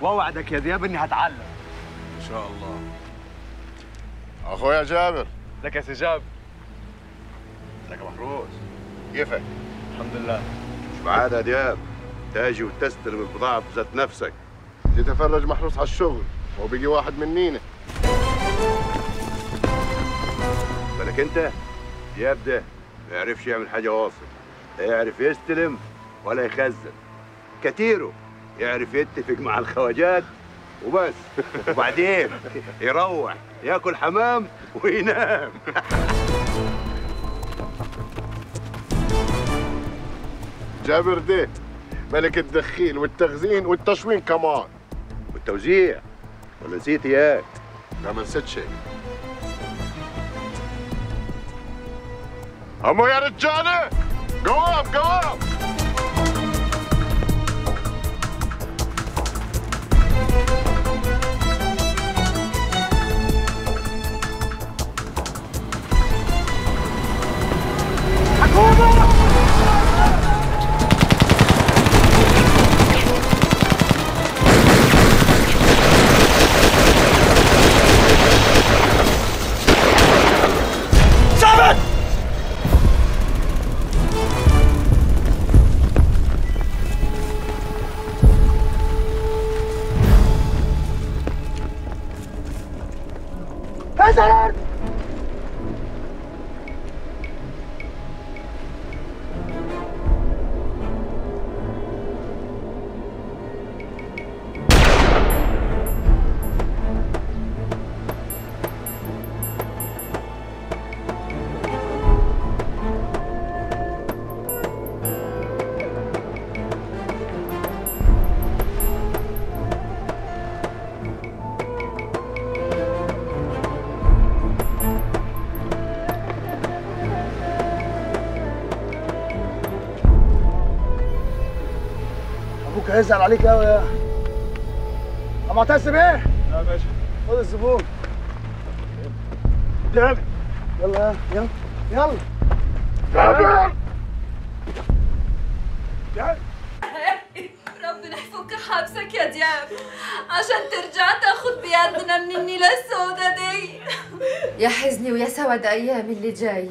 واوعدك يا دياب اني هتعلم. ان شاء الله. اخويا جابر. لك يا سي جابر. لك يا محروس. كيفك؟ الحمد لله. مش بعاد يا دياب تاجي وتستلم البضاعة بذات نفسك. تتفرج محروس على الشغل وبيجي واحد منينا. بالك انت دياب ده ما يعرفش يعمل حاجة واصل، لا يعرف يستلم ولا يخزن. كتيره يعرف يتفق مع الخواجات وبس، وبعدين يروح ياكل حمام وينام. جابر ده ملك الدخيل والتخزين والتشوين كمان والتوزيع، ولا نسيت اياك؟ لا ما نسيت شيء. قاموا يا رجاله، قوام قوام. هيزعل عليك قوي يا معتز. ايه؟ لا يا باشا خد الزبون. يلا يلا يلا يلا يلا يلا. ربنا يفك حبسك يا دياب عشان ترجع تاخد بيدنا من النيله السودا دي. يا حزني ويا سواد ايام اللي جاي.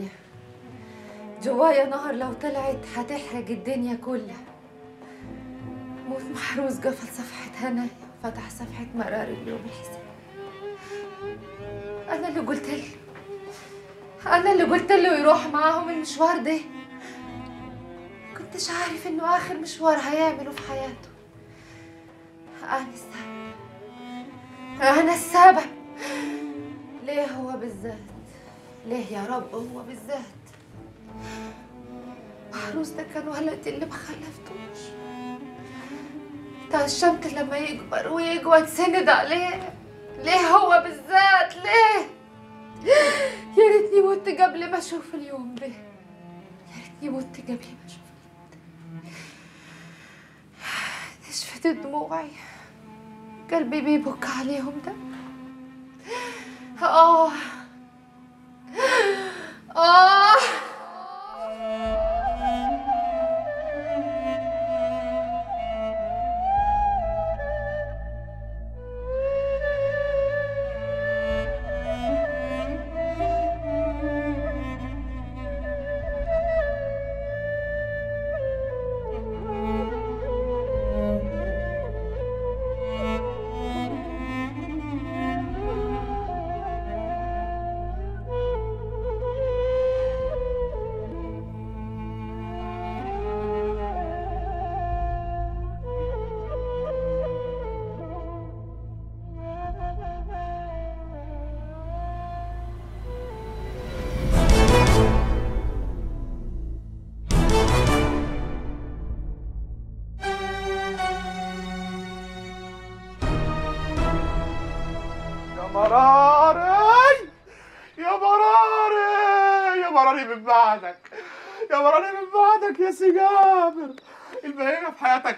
جوايا نهر لو طلعت هتحرق الدنيا كلها. موت محروس قفل صفحة هنا وفتح صفحة مرار اليوم الحساب. أنا اللي قلت له يروح معاهم المشوار ده. كنتش عارف إنه آخر مشوار هيعمله في حياته. أنا السبب. ليه هو بالذات؟ ليه يا رب هو بالذات؟ محروس ده كان ولدي اللي ما خلفتوش. تعشمت لما يكبر ويجوى اتسند عليه. ليه هو بالذات؟ ليه؟ يا ريتني مت قبل ما اشوف اليوم ده. يا ريتني مت قبل ما اشوف اليوم ده. نشفت دموعي، قلبي بيبك عليهم ده.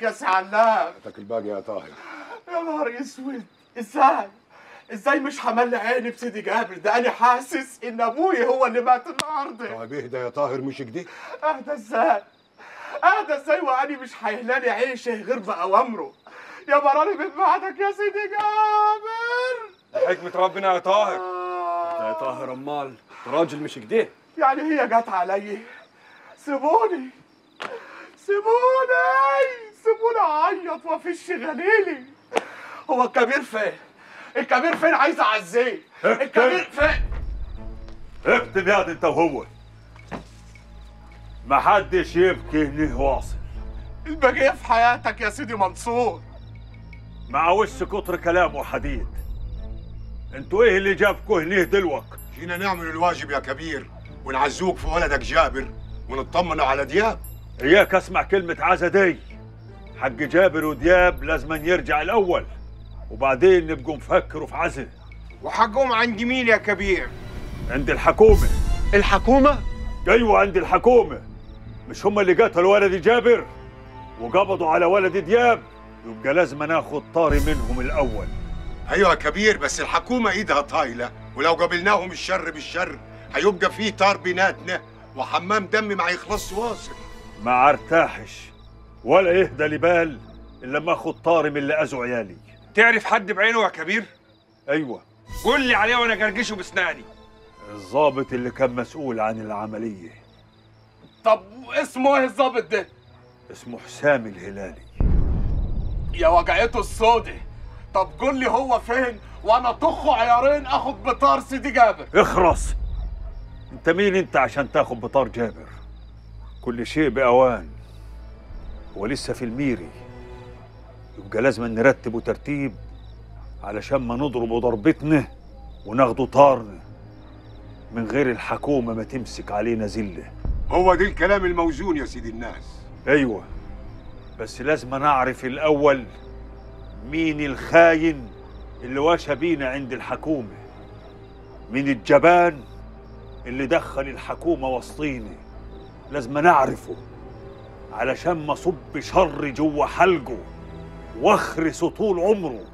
يا سي علام حياتك الباقي يا طاهر. يا نهار اسود، ازاي مش حمل عيني بسيدي جابر ده؟ انا حاسس ان ابويا هو اللي مات النهارده. طيب اهدى يا طاهر، مش كده؟ اهدى ازاي واني مش هيهلاني عيشه غير باوامره. يا براني بنبعتك يا سيدي جابر. حكمة ربنا يا طاهر. انت يا طاهر امال انت راجل مش كده. يعني هي جت علي. سيبوني سيبوني سيبوني اعيط وافش غليلي. هو الكبير فين؟ الكبير فين؟ عايز اعزيه. الكبير فين؟ اكتب يا انت وهو. محدش يبكي هنيه واصل. البقيه في حياتك يا سيدي منصور. ما عاوزش كتر كلام وحديد. انتوا ايه اللي جابكوا هنيه دلوقت؟ جينا نعمل الواجب يا كبير ونعزوك في ولدك جابر ونطمنوا على دياب. اياك اسمع كلمه عزا دي. حق جابر ودياب لازم يرجع الاول وبعدين نبقوا نفكروا في عزا. وحقهم عند مين يا كبير؟ عند الحكومه. الحكومه؟ ايوه عند الحكومه. مش هم اللي قتلوا ولدي جابر وقبضوا على ولدي دياب؟ يبقى لازم ناخد طاري منهم الاول. ايوه يا كبير بس الحكومه ايدها طايله ولو قابلناهم الشر بالشر هيبقى فيه طار بيناتنا وحمام دم ما هيخلصش واصل. ما ارتاحش ولا يهدى لي بال الا لما اخد طاري من اللي اذوا عيالي. تعرف حد بعينه يا كبير؟ ايوه. قول لي عليه وانا جرجشه باسناني. الضابط اللي كان مسؤول عن العمليه. طب اسمه ايه الضابط ده؟ اسمه حسام الهلالي. يا وجعته السودة. طب قول لي هو فين وانا طخه عيارين اخد بطار سيدي جابر. اخرس. انت مين انت عشان تاخد بطار جابر؟ كل شيء باوان ولسه في الميري. يبقى لازم نرتبه ترتيب علشان ما نضربه ضربتنا وناخده طارنا من غير الحكومه ما تمسك علينا زله. هو ده الكلام الموزون يا سيدي الناس. ايوه بس لازم نعرف الاول مين الخاين اللي واشى بينا عند الحكومه. مين الجبان اللي دخل الحكومه وسطينا؟ لازم نعرفه علشان ما صب شر جوه حلقه واخرسه طول عمره.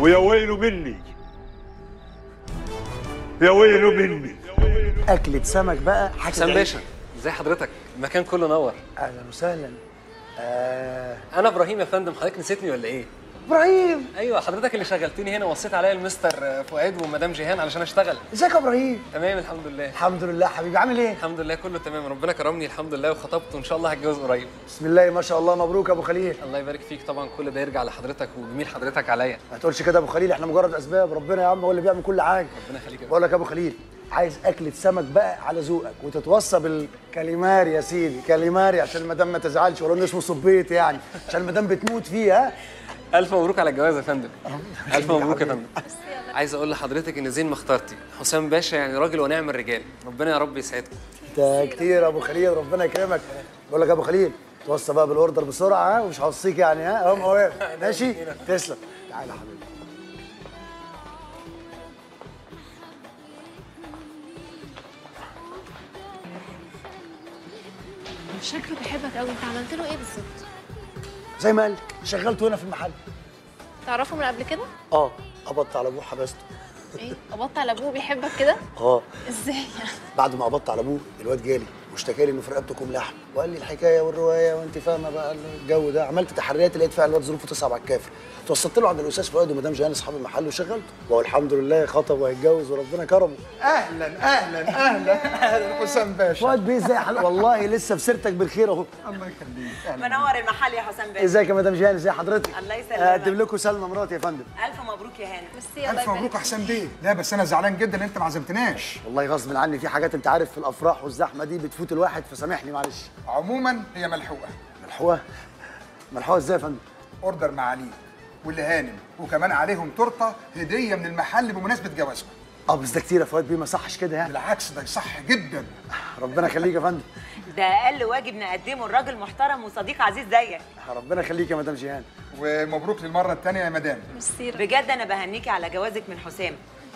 ويا ويله مني يا ويله مني. أكلة سمك بقى حاجة. حسام باشا ازي حضرتك؟ المكان كله نور. أهلا وسهلا. أنا إبراهيم يا فندم. حضرتك نسيتني ولا إيه؟ إبراهيم. أيوه حضرتك اللي شغلتني هنا وصيت عليا المستر فؤاد ومدام جيهان علشان أشتغل. ازيك يا إبراهيم؟ تمام الحمد لله. الحمد لله حبيبي. عامل إيه؟ الحمد لله كله تمام ربنا كرمني الحمد لله وخطبت وإن شاء الله هتجوز قريب. بسم الله ما شاء الله. مبروك يا أبو خليل. الله يبارك فيك. طبعًا كل ده يرجع لحضرتك وجميل حضرتك عليا. ما تقولش كده يا أبو خليل إحنا مجرد أسباب. ربنا يا عم هو اللي بيعمل كل حاجة. ربنا يخليك. بقول لك يا أبو خليل عايز أكلة سمك بقى على ذوقك وتتوصى بالكاليماري يا سيدي. كاليماري عشان المدام ما تزعلش ولا اسمه صبيت يعني عشان المدام بتموت فيها. ألف مبروك على الجواز يا فندم. ألف مبروك يا فندم. عايز أقول لحضرتك إن زين ما اخترتي. حسام باشا يعني راجل ونعم الرجال. ربنا يا رب يسعدك. ده كتير يا أبو خليل ربنا يكرمك. بقول لك يا أبو خليل توصى بقى بالأوردر بسرعة ومش هوصيك يعني. ها هم أهو ماشي. تسلم. تعالى يا حبيبي. شكله بيحبك قوي. انت عملت له ايه بالظبط؟ زي ما قال لك شغلته هنا في المحل. تعرفه من قبل كده؟ اه قبضت على ابوه حبسته. ايه قبضت على ابوه بيحبك كده؟ اه. ازاي يعني؟ بعد ما قبضت على ابوه الواد جالي واشتكى لي انه في رقبتكم لحم وقال لي الحكايه والروايه وانت فاهمه بقى الجو ده. عملت تحريات لقيت فعلا الواد ظروفه تصعب على الكافر. توصلت له عند الاستاذ فؤاد ومدام جيهان اصحاب المحل وشغلته وهو الحمد لله خطب وهيتجوز وربنا كرمه. اهلا اهلا اهلا اهلا حسام باشا. فؤاد بيه ازاي حضرتك؟ والله لسه في سيرتك بالخير اهو. الله يخليك. منور المحل يا حسام باشا. ازيك يا مدام جيهان؟ ازي حضرتك؟ الله يسلمك. اقدم لكم سلمى مراتي يا فندم. الف مبروك يا هانم. ميرسي. الف مبروك يا حسام بيه. لا بس انا زعلان جدا ان انت ما عزمتناش. والله غصب عني في حاجات انت عارف في الافراح والزحمه دي بتفوت الواحد فسامحني معلش. عموما هي ملحوقه. ملحوقه؟ ملحوقه ازاي يا فندم؟ اوردر معاليك واللي هانم وكمان عليهم تورته هديه من المحل بمناسبه جوازكم. اه بس ده كتير يا فؤاد بيه ما صحش كده يعني. بالعكس ده صح جدا. ربنا يخليك يا فندم. ده اقل واجب نقدمه لراجل محترم وصديق عزيز زيك. ربنا يخليك يا مدام جيهان. ومبروك للمره الثانيه يا مدام. بجد انا بهنيكي على جوازك من حسام.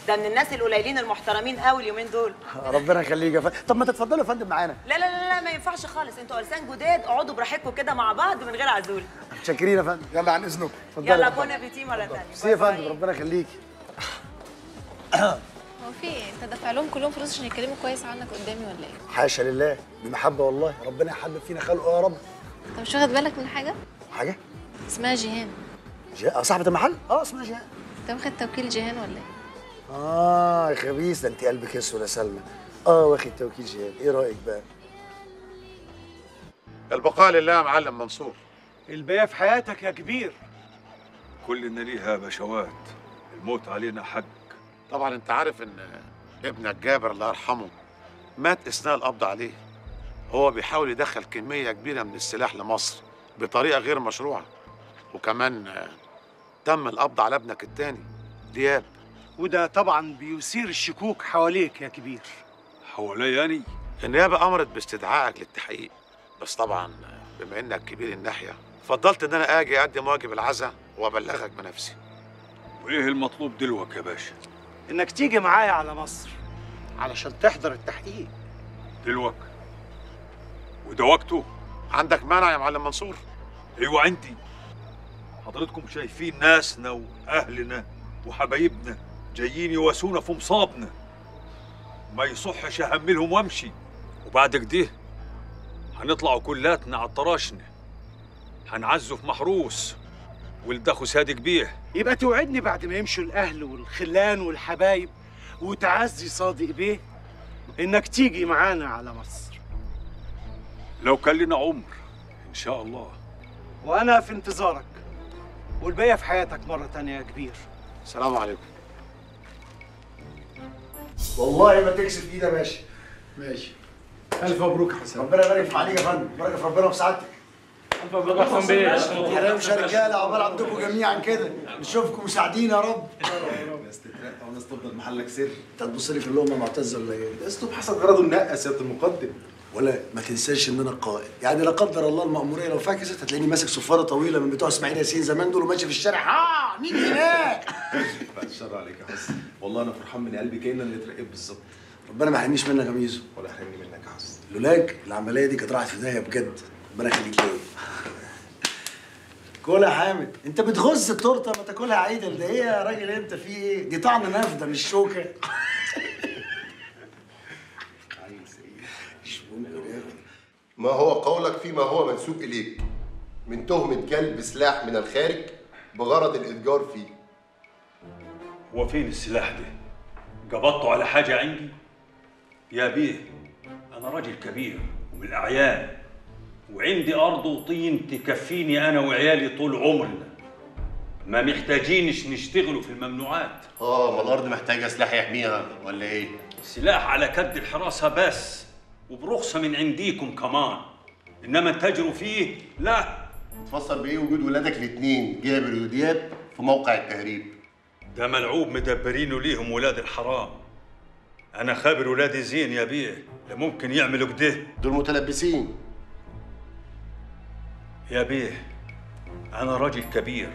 ده من الناس القليلين المحترمين قوي اليومين دول. ربنا يخليك يا فندم. طب ما تتفضلوا يا فندم معانا. لا لا لا ما ينفعش خالص. انتوا قرصان جداد اقعدوا براحتكم كده مع بعض من غير عزول. متشكرين يا فندم. يلا عن اذنكم. يلا بونا بيتي مره ثانيه. ميرسي يا فندم ربنا يخليكي. هو في ايه؟ انت دافع لهم كلهم فلوس عشان يتكلموا كويس عنك قدامي ولا ايه؟ حاشا لله بمحبه والله ربنا يحبب فينا خلقه يا رب. انت مش واخد بالك من حاجه؟ حاجه؟ اسمها جيهان. صاحبة المحل؟ اه اسمها جيهان. انت واخد توكيل جيهان ولا ايه؟ اه يا خبيث، ده انت قلبك اسود يا سلمى. اه واخد توكيل جيهان، ايه رأيك بقى؟ البقاء لله يا معلم منصور. الباقي في حياتك يا كبير. كلنا ليها بشوات، الموت علينا حق. طبعا انت عارف ان ابنك جابر الله يرحمه مات اثناء القبض عليه. هو بيحاول يدخل كميه كبيره من السلاح لمصر بطريقه غير مشروعه، وكمان تم القبض على ابنك الثاني دياب، وده طبعا بيثير الشكوك حواليك يا كبير. حواليا يعني؟ النيابه امرت باستدعائك للتحقيق، بس طبعا بما انك كبير الناحيه فضلت ان انا اجي اقدم واجب العزاء وابلغك بنفسي. وايه المطلوب دلوقتي يا باشا؟ انك تيجي معايا على مصر علشان تحضر التحقيق دلوقتي. وده وقته؟ عندك مانع يا معلم منصور؟ ايوه عندي. حضرتكم شايفين ناسنا واهلنا وحبايبنا جايين يواسونا في مصابنا، ما يصحش اهملهم وامشي. وبعد كده هنطلعوا كلاتنا على الطراشنه، هنعزوا في محروس ولداخو سادق بيه. يبقى توعدني بعد ما يمشوا الاهل والخلان والحبايب وتعزي صادق بيه انك تيجي معانا على مصر. لو كان لنا عمر ان شاء الله. وانا في انتظارك، والباقي في حياتك مره تانيه يا كبير. السلام عليكم. والله ما تكسب ايدي يا باشا. ماشي. الف مبروك يا حسام. ربنا يبارك في عليك يا فندم، بارك في ربنا وفي سعادتك. الف مبروك يا حسام بيه. حرامش يا رجاله، عقبال عندكم جميعا كده، نشوفكم مساعدين يا رب. ناس تترقى وناس تفضل محلك سر. انت هتبص لي في اللقمه معتز ولا ايه؟ الاسلوب حسن غرضه النقى يا سياده المقدم. ولا ما تنساش ان انا القائد، يعني لا قدر الله المأموريه لو فكست هتلاقيني ماسك صفاره طويله من بتوع اسماعيل ياسين زمان دول وماشي في الشارع. ها مين هناك؟ بعد الشر عليك يا حسن، والله انا فرحان من قلبي كأننا اللي اترقيت بالظبط. ربنا ما يحرمنيش منك يا ميزو. ولا يحرمني منك يا حسن. لولاك العمليه دي كانت راحت في داهيه بجد. ربنا يخليك ليا. كلها يا حامد، انت بتغز التورته ما تاكلها عدل. ده ايه يا راجل انت في ايه؟ دي طعم نافده مش شوكه. ما هو قولك فيما هو منسوب اليك من تهمه جلب سلاح من الخارج بغرض الاتجار فيه. هو فين السلاح ده؟ جبضته على حاجه عندي؟ يا بيه انا راجل كبير ومن الاعيان، وعندي ارض وطين تكفيني انا وعيالي طول عمرنا، ما محتاجينش نشتغلوا في الممنوعات. اه ما الارض محتاجه سلاح يحميها ولا ايه؟ سلاح على كد الحراسه بس، وبرخصه من عنديكم كمان، انما تجروا فيه لا. متفسر بايه وجود ولادك الاثنين جابر ودياب في موقع التهريب؟ ده ملعوب مدبرينه ليهم ولاد الحرام. انا خابر ولادي زين يا بيه، لا ممكن يعملوا كده. دول متلبسين يا بيه. انا راجل كبير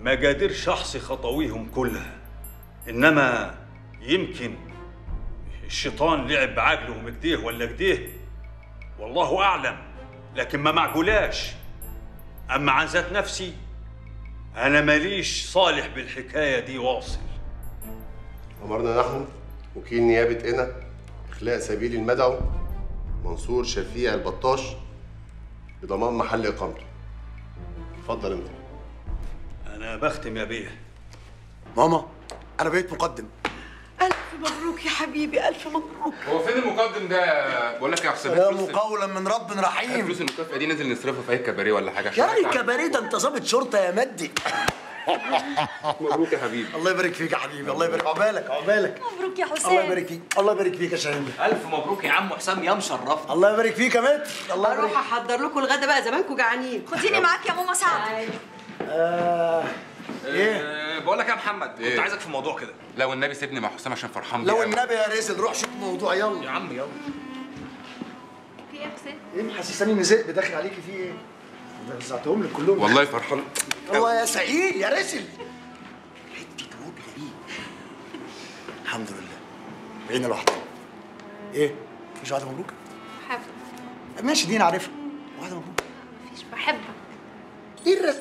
ما قادرش احصي خطويهم كلها، انما يمكن الشيطان لعب بعقلهم كده ولا كده، والله اعلم، لكن ما معقولاش. اما عن ذات نفسي انا ماليش صالح بالحكايه دي. واصل امرنا نحن وكيل نيابه انا اخلاء سبيل المدعو منصور شفيع البطاش بضمان محل اقامته. اتفضل انت. انا بختم يا بيه. ماما انا بقيت مقدم. الف مبروك يا حبيبي، الف مبروك. هو فين المقدم ده؟ بقول لك يا حسام سلام قولا من رب رحيم. الفلوس المكافاه دي ننزل نصرفها في اي كباريه ولا حاجه. يا راجل كباريه، ده انت ظابط شرطه يا مدي. مبروك يا حبيبي. الله يبارك فيك يا حبيبي، الله يبارك. عقبالك عقبالك. مبروك يا حسام. الله يبارك فيك، الله يبارك فيك يا شاهين. الف مبروك يا عم حسام، يا مشرفنا. الله يبارك فيك يا متر. الله يبارك. اروح احضر لكم الغدا بقى، زمانكم جعانين. خديني معاك يا ماما سعد. ايه بقول لك يا محمد، كنت عايزك في موضوع كده. لو النبي سيبني مع حسام عشان فرحان بيه. لو النبي يا ريسل روح شوف موضوع. يلا يا عم يلا. في ايه يا حسام؟ ايه محسساني ان ذئب داخل عليكي؟ في ايه؟ ده رزعتهم لك كلهم. والله فرحان. هو يا سعيد يا رسل حته موجه دي. الحمد لله بقينا لوحدنا. ايه؟ مفيش واحده مبروك؟ بحبك. ماشي دي انا عارفها. واحده مبروك؟ مفيش. بحبك. ايه الرسم؟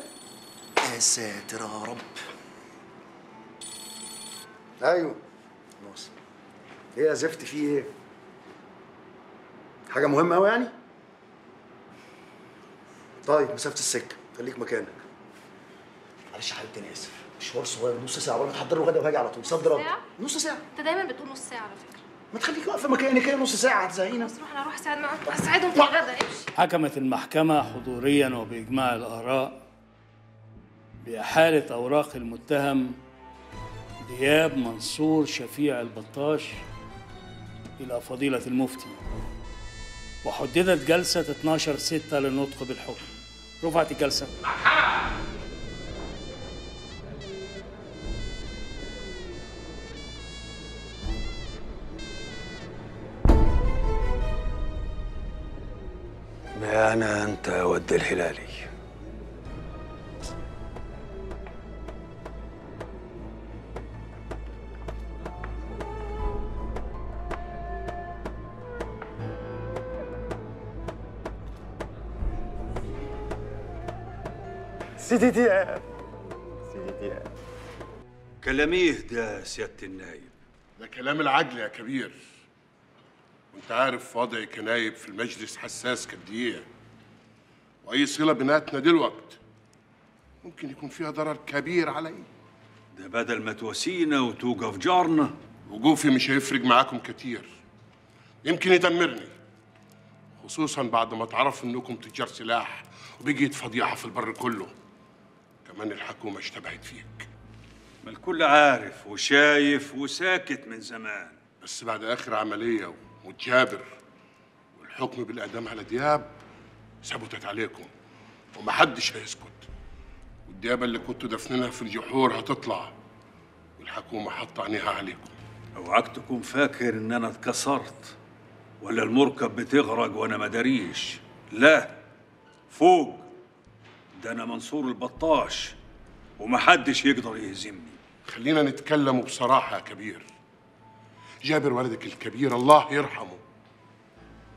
يا ساتر يا رب. ايوه ناصر. ايه يا زفت في ايه؟ حاجه مهمه قوي يعني؟ طيب مسافه السكه خليك مكانك. معلش يا حبيبتي انا اسف، مشوار صغير نص ساعه وانا هحضر له غدا وهاجي على طول. صد رد نص ساعه. انت دايما بتقول نص ساعه على فكره. ما تخليكي واقفه مكانك كده نص ساعه هتزهقينا. بس روح انا هروح اساعد معاهم اساعدهم في الغدا. امشي. حكمت المحكمه حضوريا وباجماع الاراء بإحالة أوراق المتهم دياب منصور شفيع البطاش إلى فضيلة المفتي، وحددت جلسة 12/6 للنطق بالحكم. رفعت الجلسة. ما أنا أنت ود الهلالي. سيدي دياب، سيدي دياب كلاميه ده سيادة النايب. ده كلام العجل يا كبير، وانت عارف وضعي كنايب في المجلس حساس كالدقيقة، واي صلة بيناتنا دلوقت ممكن يكون فيها ضرر كبير علي. ده بدل ما تواسينا وتوقف جارنا، وقوفي مش هيفرق معاكم كتير، يمكن يدمرني، خصوصا بعد ما تعرفوا انكم تجار سلاح وبقيت فضيحة في البر كله. كمان الحكومة اشتبهت فيك. ما الكل عارف وشايف وساكت من زمان، بس بعد آخر عملية ومتجابر والحكم بالإعدام على دياب ثبتت عليكم ومحدش هيسكت، والديابة اللي كنتوا دفنينها في الجحور هتطلع، والحكومة حاطة عينيها عليكم. أوعاك تكون فاكر إن أنا اتكسرت ولا المركب بتغرق وأنا ما داريش. لا، فوق ده أنا منصور البطاش ومحدش يقدر يهزمني. خلينا نتكلم بصراحة يا كبير. جابر والدك الكبير الله يرحمه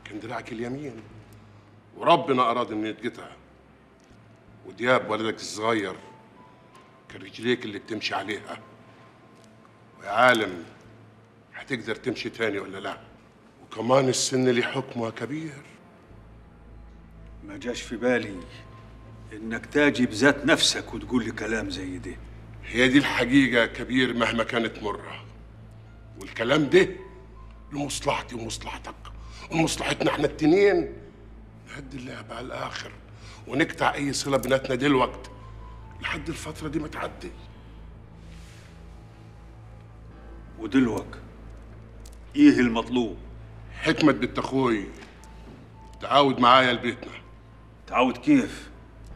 كان دراعك اليمين، وربنا أراد إنه يتقطع، ودياب والدك الصغير كان رجليك اللي بتمشي عليها، ويا عالم هتقدر تمشي تاني ولا لأ. وكمان السن ليه حكمه يا كبير. ما جاش في بالي إنك تاجي بذات نفسك وتقول لي كلام زي ده. هي دي الحقيقة يا كبير مهما كانت مرة، والكلام ده لمصلحتي ومصلحتك ومصلحتنا احنا التنين. نهدي اللعبة على الآخر ونقطع أي صلة بيناتنا دلوقت لحد الفترة دي ما تعدي. ودلوقت إيه المطلوب؟ حكمة بنت أخوي تعاود معايا لبيتنا. تعاود كيف؟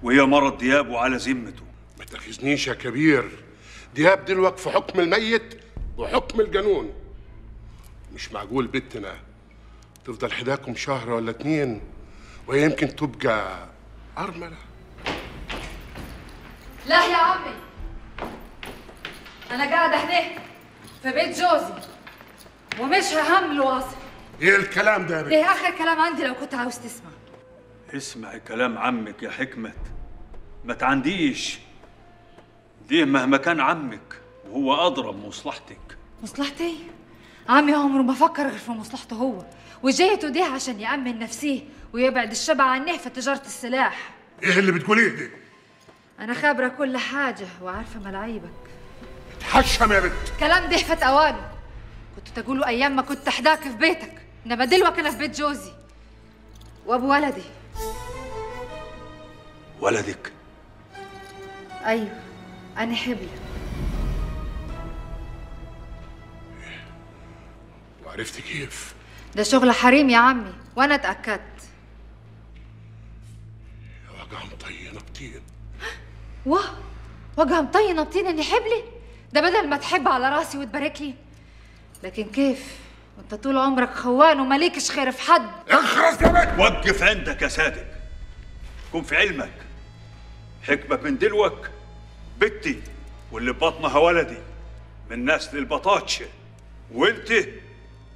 وهي مرض دياب وعلى ذمته. ما تاخذنيش يا كبير، دياب دلوقتي في حكم الميت وحكم الجنون. مش معقول بنتنا تفضل حداكم شهر ولا اتنين وهي يمكن تبقى أرملة. لا يا عمي، أنا قاعدة هناك في بيت جوزي ومش ههمل واصل. إيه الكلام ده يا بنت؟ إيه آخر كلام عندي لو كنت عاوز تسمع. اسمعي كلام عمك يا حكمة، ما تعنديش ليه. مهما كان عمك وهو أضرب مصلحتك. مصلحتي؟ عمي عمره ما فكر غير في مصلحته هو وجايته دي عشان يأمن نفسيه ويبعد الشبع عنه في تجارة السلاح. إيه اللي بتقوليه دي؟ أنا خابرة كل حاجة وعارفة ملاعيبك. اتحشم يا بنت. الكلام ده فات أوانه، كنت تقوله أيام ما كنت حداك في بيتك، إنما دلوقتي أنا في بيت جوزي وأبو ولدي. ولدك؟ ايوه، انا حبلة. وعرفت كيف؟ ده شغل حريم يا عمي وانا اتاكدت. وجع مطينه بطين. واه، وجع مطينه بطين اني حبلة؟ ده بدل ما تحب على راسي وتبارك لي. لكن كيف وانت طول عمرك خوان ومالكش خير في حد؟ اخرس يا بنت. وقف عندك يا صادق، كن في علمك. حكمة من دلوك بنتي واللي ببطنها ولدي من نسل البطاطشة، وانت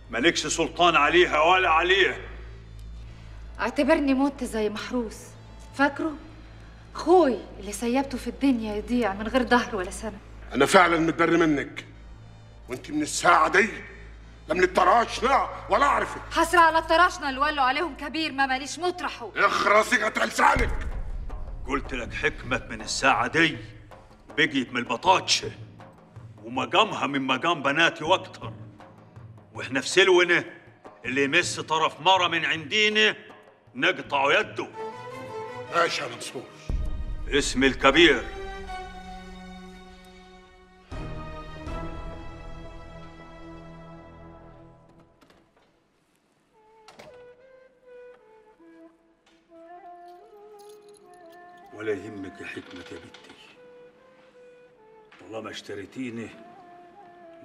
مالكش سلطان عليها ولا عليه. اعتبرني مت زي محروس. فاكره اخوي اللي سيبته في الدنيا يضيع من غير ظهر ولا سنة. انا فعلا متبر منك، وانت من الساعة دي لا من الطراشنة ولا اعرفك. حسرة على الطراشنة اللي ولوا عليهم كبير، ما ماليش مطرحه. اخرسي قطع لسانك. قلت لك حكمة من الساعة دي بقيت من البطاطشة ومقامها من مقام بناتي واكتر، واحنا في سلونة اللي يمس طرف مرة من عندينا نقطعه يده. ماشي يا منصور. اسمي الكبير. ولا يهمك يا حكمة يا بنتي، والله ما اشتريتيني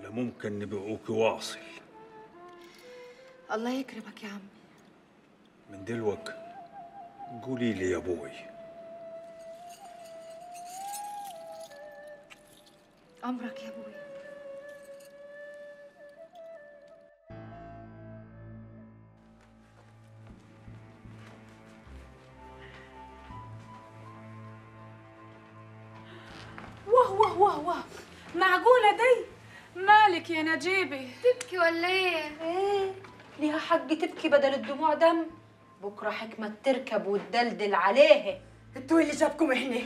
لا ممكن نبيعوكي واصل. الله يكرمك يا عمي. من دلوك قولي لي يا ابوي. عمرك يا ابوي. معقولة دي؟ مالك يا نجيبي؟ تبكي ولا ايه؟ ايه؟ ليها حق تبكي بدل الدموع دم؟ بكرة حكمة تركب وتدلدل عليها. انتوا اللي جابكم احنا؟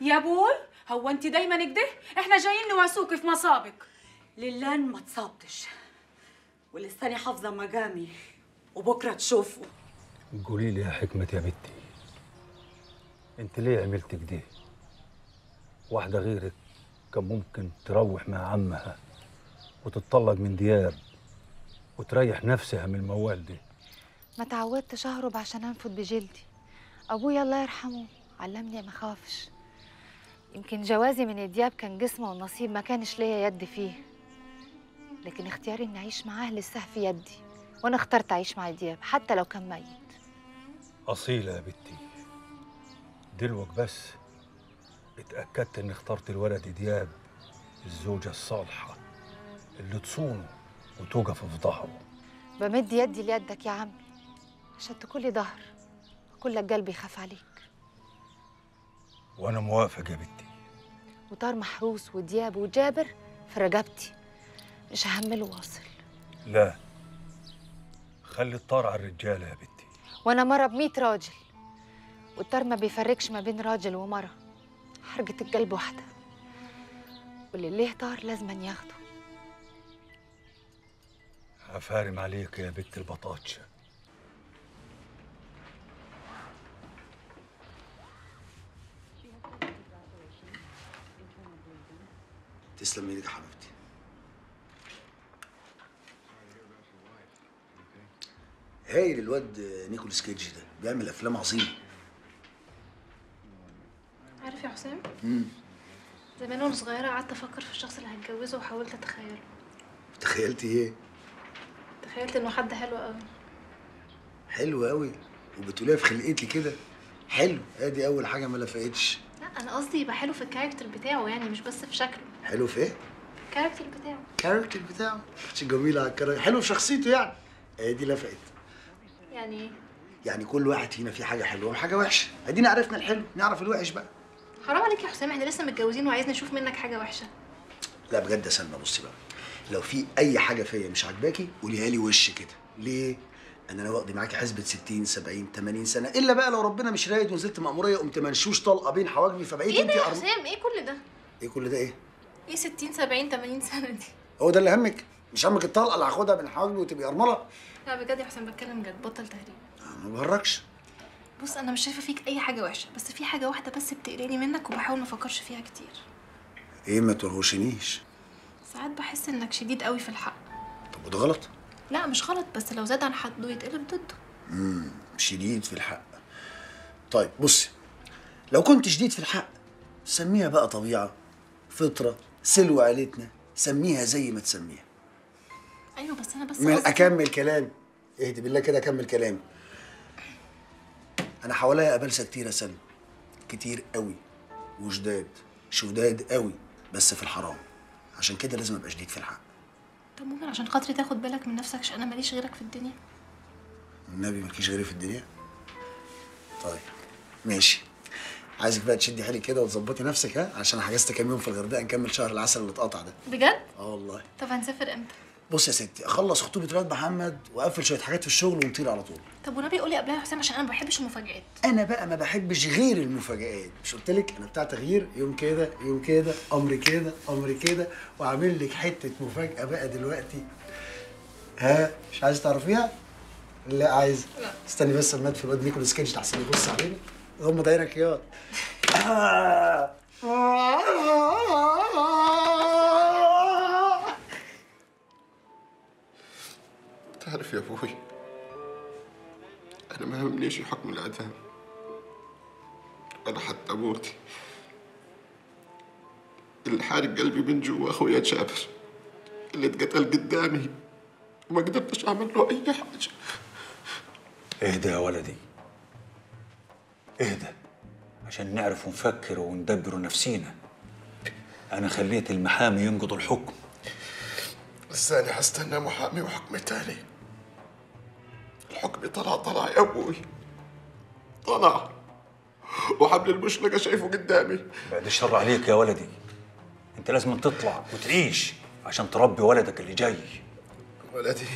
يا بول هو انت دايما كده؟ احنا جايين نواسوكي في مصابك. للان ما تصابتش ولساني حافظة مقامي وبكرة تشوفوا. قولي لي يا حكمة يا بنتي، انت ليه عملت كده؟ واحدة غيرك كان ممكن تروح مع عمها وتتطلق من دياب وتريح نفسها من الموال دي. ما تعودتش اهرب عشان انفض بجلدي. ابويا الله يرحمه علمني ما اخافش. يمكن جوازي من الدياب كان جسمه والنصيب ما كانش ليا يد فيه، لكن اختياري اني اعيش معاه لسه في يدي، وانا اخترت اعيش مع دياب حتى لو كان ميت. اصيله يا بنتي، دلوك بس اتأكدت إن اخترت الولد دياب الزوجة الصالحة اللي تصونه وتوقف في ظهره. بمد يدي ليدك يا عمي عشان تكون ظهر وكلك قلبي يخاف عليك. وأنا موافق يا بنتي. وطار محروس ودياب وجابر في رقبتي، مش ههمله واصل. لا، خلي الطار على الرجالة يا بنتي. وأنا مرة ب100 راجل، والطار ما بيفرقش ما بين راجل ومرة، حرجة القلب واحدة، واللي ليه طار لازم ياخده. هفارم عليك يا بنت البطاطشة. تسلم ايدك يا حبيبتي. هايل الواد نيكول سكيتش ده، بيعمل افلام عظيمة. عارف يا حسام؟ زمان وانا صغيرة قعدت أفكر في الشخص اللي هتجوزه وحاولت أتخيله. تخيلتي إيه؟ تخيلت إنه حد حلو أوي. حلو أوي؟ وبتقوليها في خلقتي كده؟ حلو، أدي أول حاجة ما لفتش. لا أنا قصدي يبقى حلو في الكاركتر بتاعه، يعني مش بس في شكله. حلو في إيه؟ في الكاركتر بتاعه. الكاركتر بتاعه؟ جميلة على الكاركتر، حلو في شخصيته يعني. أدي لفقت. يعني إيه؟ يعني كل واحد فينا فيه حاجة حلوة وحاجة وحشة، أدينا عرفنا الحلو، نعرف الوحش بقى. حرام عليك يا حسام، احنا لسه متجوزين وعايزين نشوف منك حاجه وحشه. لا بجد يا سلمى، بصي بقى، لو في اي حاجه فيا مش عاجباكي قوليها لي وش كده. ليه؟ انا واقضي معاكي حسبه 60 70 80 سنه، الا بقى لو ربنا مش رايد ونزلت مأموريه قمت منشوش طلقه بين حواجبي فبقيت انت. ايه ده يا حسام؟ ايه كل ده؟ ايه كل ده؟ ايه؟ ايه 60 70 80 سنه دي؟ هو ده اللي همك؟ مش همك الطلقه اللي هاخدها بين حواجبي وتبقي قرمله؟ لا بجد يا حسام بتكلم جد، بطل تهريج. ما بهرجش. بص انا مش شايفه فيك اي حاجه وحشه، بس في حاجه واحده بس بتقلقني منك وبحاول ما افكرش فيها كتير. ايه؟ ما ترهوشنيش. ساعات بحس انك شديد قوي في الحق. طب وده غلط؟ لا مش غلط، بس لو زاد عن حده يتقلب ضده. شديد في الحق. طيب بصي، لو كنت شديد في الحق سميها بقى طبيعه، فطره، سلوى عيلتنا، سميها زي ما تسميها. ايوه بس انا بس اكمل كلام. اهدي بالله كده، اكمل كلامي. أنا حواليا قبلسة كتير يا سلمى، كتير قوي، وشداد، شداد قوي، بس في الحرام. عشان كده لازم أبقى شديد في الحق. طب ممكن عشان خاطري تاخد بالك من نفسك؟ عشان أنا ماليش غيرك في الدنيا. النبي مالكيش غيري في الدنيا؟ طيب ماشي، عايزك بقى تشدي حيلك كده وتظبطي نفسك. ها، عشان حجزت كام يوم في الغردقة نكمل شهر العسل اللي اتقطع ده. بجد؟ آه والله. طب هنسافر إمتى؟ بص يا ستي، اخلص خطوبه ولاد محمد واقفل شويه حاجات في الشغل ونطير على طول. طب ونبي قولي قبلها يا حسام عشان انا ما بحبش المفاجآت. انا بقى ما بحبش غير المفاجآت، مش قلت لك انا بتاع تغيير؟ يوم كده يوم كده، امر كده امر كده، واعمل لك حته مفاجاه بقى دلوقتي. ها مش عايزه تعرفيها؟ لا عايزه. لا استني بس اما في الواد نيكول سكيتش تحسن يبص علينا. هم دايره كياط. تعرف يا ابوي، انا ما همنيش حكم الاعدام ولا حتى موتي. اللي حارق قلبي من جوا اخويا جابر اللي اتقتل قدامي وما قدرتش اعمل له اي حاجه. اهدى يا ولدي، اهدى عشان نعرف ونفكر وندبر نفسينا. انا خليت المحامي ينقضوا الحكم، بس انا هستنى محامي وحكم تاني. الحكم طلع يا ابوي، طلع، وحبل المشنقه شايفه قدامي. بعد الشر عليك يا ولدي، انت لازم تطلع وتعيش عشان تربي ولدك اللي جاي. ولدي؟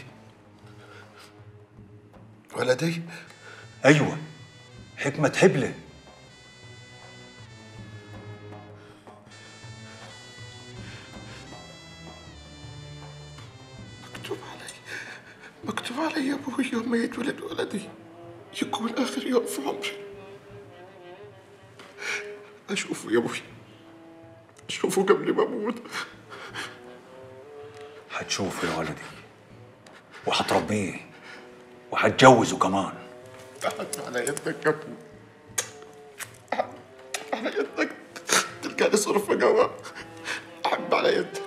ولدي؟ ايوه، حكمه حبله. مكتوب علي يا ابوي يوم ما يتولد ولدي يكون اخر يوم في عمري. اشوفه يا ابوي، اشوفه قبل ما اموت. هتشوفه يا ولدي، وهتربيه، وهتجوزه كمان. حط على يدك يا ابوي، على يدك تلقاني صرفة جوا. احب على يدك.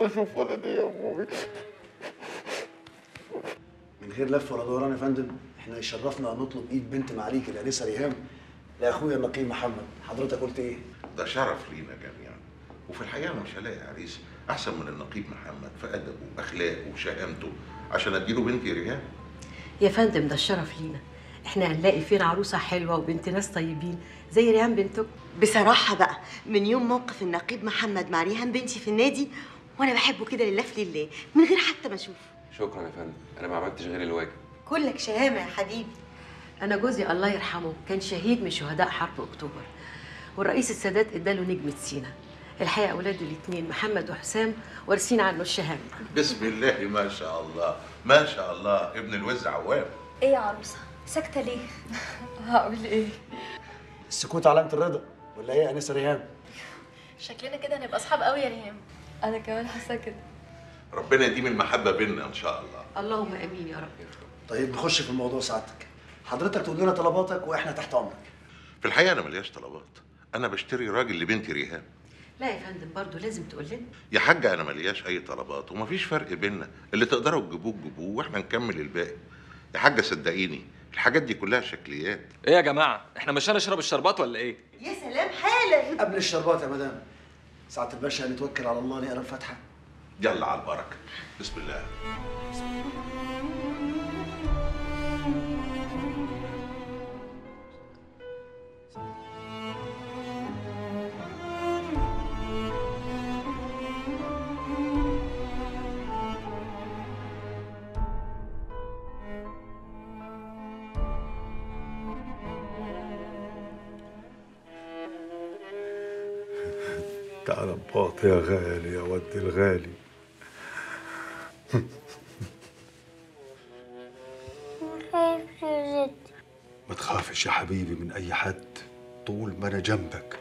اشوف ولدي يا ابوي. من غير لف ولا دوران يا فندم، احنا يشرفنا ان نطلب ايد بنت معاليك الانسه ريهام لاخويا النقيب محمد. حضرتك قلت ايه؟ ده شرف لينا جميعا، وفي الحقيقه انا مش هلاقي عريس احسن من النقيب محمد في ادبه واخلاقه وشهامته عشان اديله بنتي ريهام. يا فندم ده الشرف لينا، احنا هنلاقي فين عروسه حلوه وبنت ناس طيبين زي ريهام بنتكم. بصراحه بقى من يوم موقف النقيب محمد مع ريهام بنتي في النادي وانا بحبه كده لله في لله من غير حتى ما اشوفه. شكرا يا فندم، انا ما عملتش غير الواجب. كلك شهامه يا حبيبي. انا جوزي الله يرحمه كان شهيد من شهداء حرب اكتوبر، والرئيس السادات اداله نجمه سينا. الحقيقه اولاده الاثنين محمد وحسام وارثين عنه الشهامه. بسم الله ما شاء الله ما شاء الله. ابن الوز عوام. ايه يا عروسه ساكته ليه؟ هقول ايه؟ السكوت علامه الرضا ولا ايه يا انسه ريهام؟ شكلنا كده هنبقى اصحاب قوي يا ريهام. أنا كمان حاسة كده. ربنا يديم المحبة بينا إن شاء الله. اللهم آمين يا رب. طيب نخش في الموضوع سعادتك. حضرتك تقول لنا طلباتك وإحنا تحت أمرك. في الحقيقة أنا ملياش طلبات، أنا بشتري راجل لبنتي ريهام. لا يا فندم برضه لازم تقول لنا. يا حاجة أنا ملياش أي طلبات ومفيش فرق بينا، اللي تقدروا تجيبوه تجيبوه وإحنا نكمل الباقي. يا حاجة صدقيني الحاجات دي كلها شكليات. إيه يا جماعة؟ إحنا مش هنشرب الشربات ولا إيه؟ يا سلام حالا. قبل الشربات يا مدام. ساعة الباشا هنتوكل على الله. نقرا الفاتحة. يلا على البركة. بسم الله. بسم الله. تعال بباط يا غالي يا ود الغالي. ما تخافش يا حبيبي من أي حد، طول ما أنا جنبك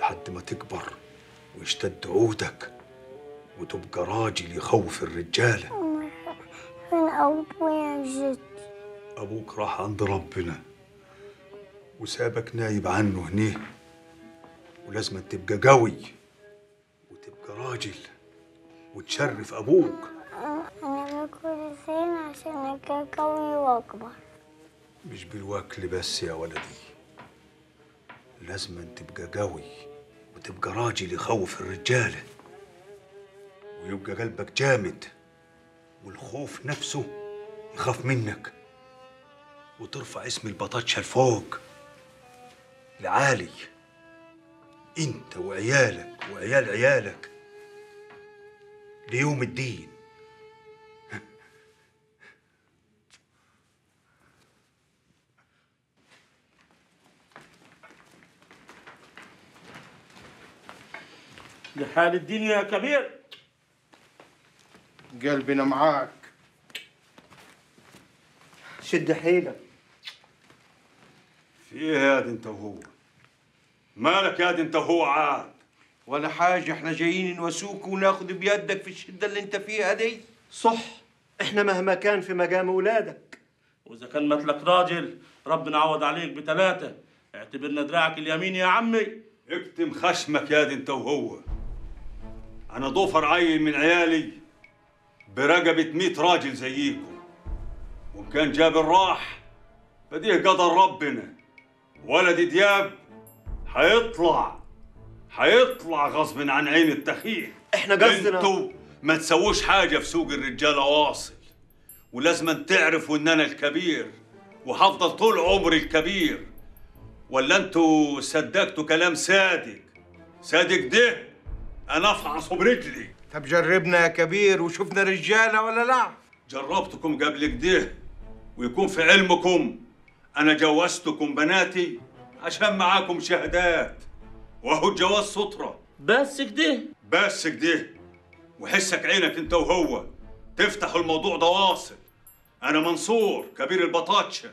لحد ما تكبر ويشتد عودك وتبقى راجل يخوف الرجالة. فين أبويا يا جدي؟ أبوك راح عند ربنا وسابك نايب عنه هنيه، ولازم تبقى قوي راجل وتشرف ابوك. انا باكل فين عشان ابقى قوي واكبر؟ مش بالوكل بس يا ولدي، لازم تبقى قوي وتبقى راجل يخوف الرجاله ويبقى قلبك جامد والخوف نفسه يخاف منك وترفع اسم البطاطشه لفوق العالي، انت وعيالك وعيال عيالك ليوم الدين. لحال الدين يا كبير، قلبنا معاك. شد حيلك. في ايه هاد انت وهو؟ مالك هاد انت وهو عاد؟ ولا حاجة، احنا جايين نواسوك وناخذ بيدك في الشدة اللي انت فيها دي. صح، احنا مهما كان في مقام اولادك، واذا كان متلك راجل ربنا عوض عليك بثلاثة. اعتبرنا دراعك اليمين يا عمي. اكتم خشمك يا دي انت وهو. انا ضفر عين من عيالي برقبة 100 راجل زيكم، وان كان جاب الراح فديه قدر ربنا. ولد دياب حيطلع غصب عن عين التخيل. احنا قصدنا انتوا ما تسووش حاجة في سوق الرجالة واصل، ولازم تعرفوا ان انا الكبير وهفضل طول عمري الكبير. ولا انتوا صدقتوا كلام صادق ده انا افحصه برجلي. طب جربنا يا كبير وشفنا رجاله ولا لا؟ جربتكم قبل كده، ويكون في علمكم انا جوزتكم بناتي عشان معاكم شهادات، واهو الجواز سطره. بس كده وحسك عينك انت وهو تفتحوا الموضوع ده واصل. انا منصور كبير البطاطشه،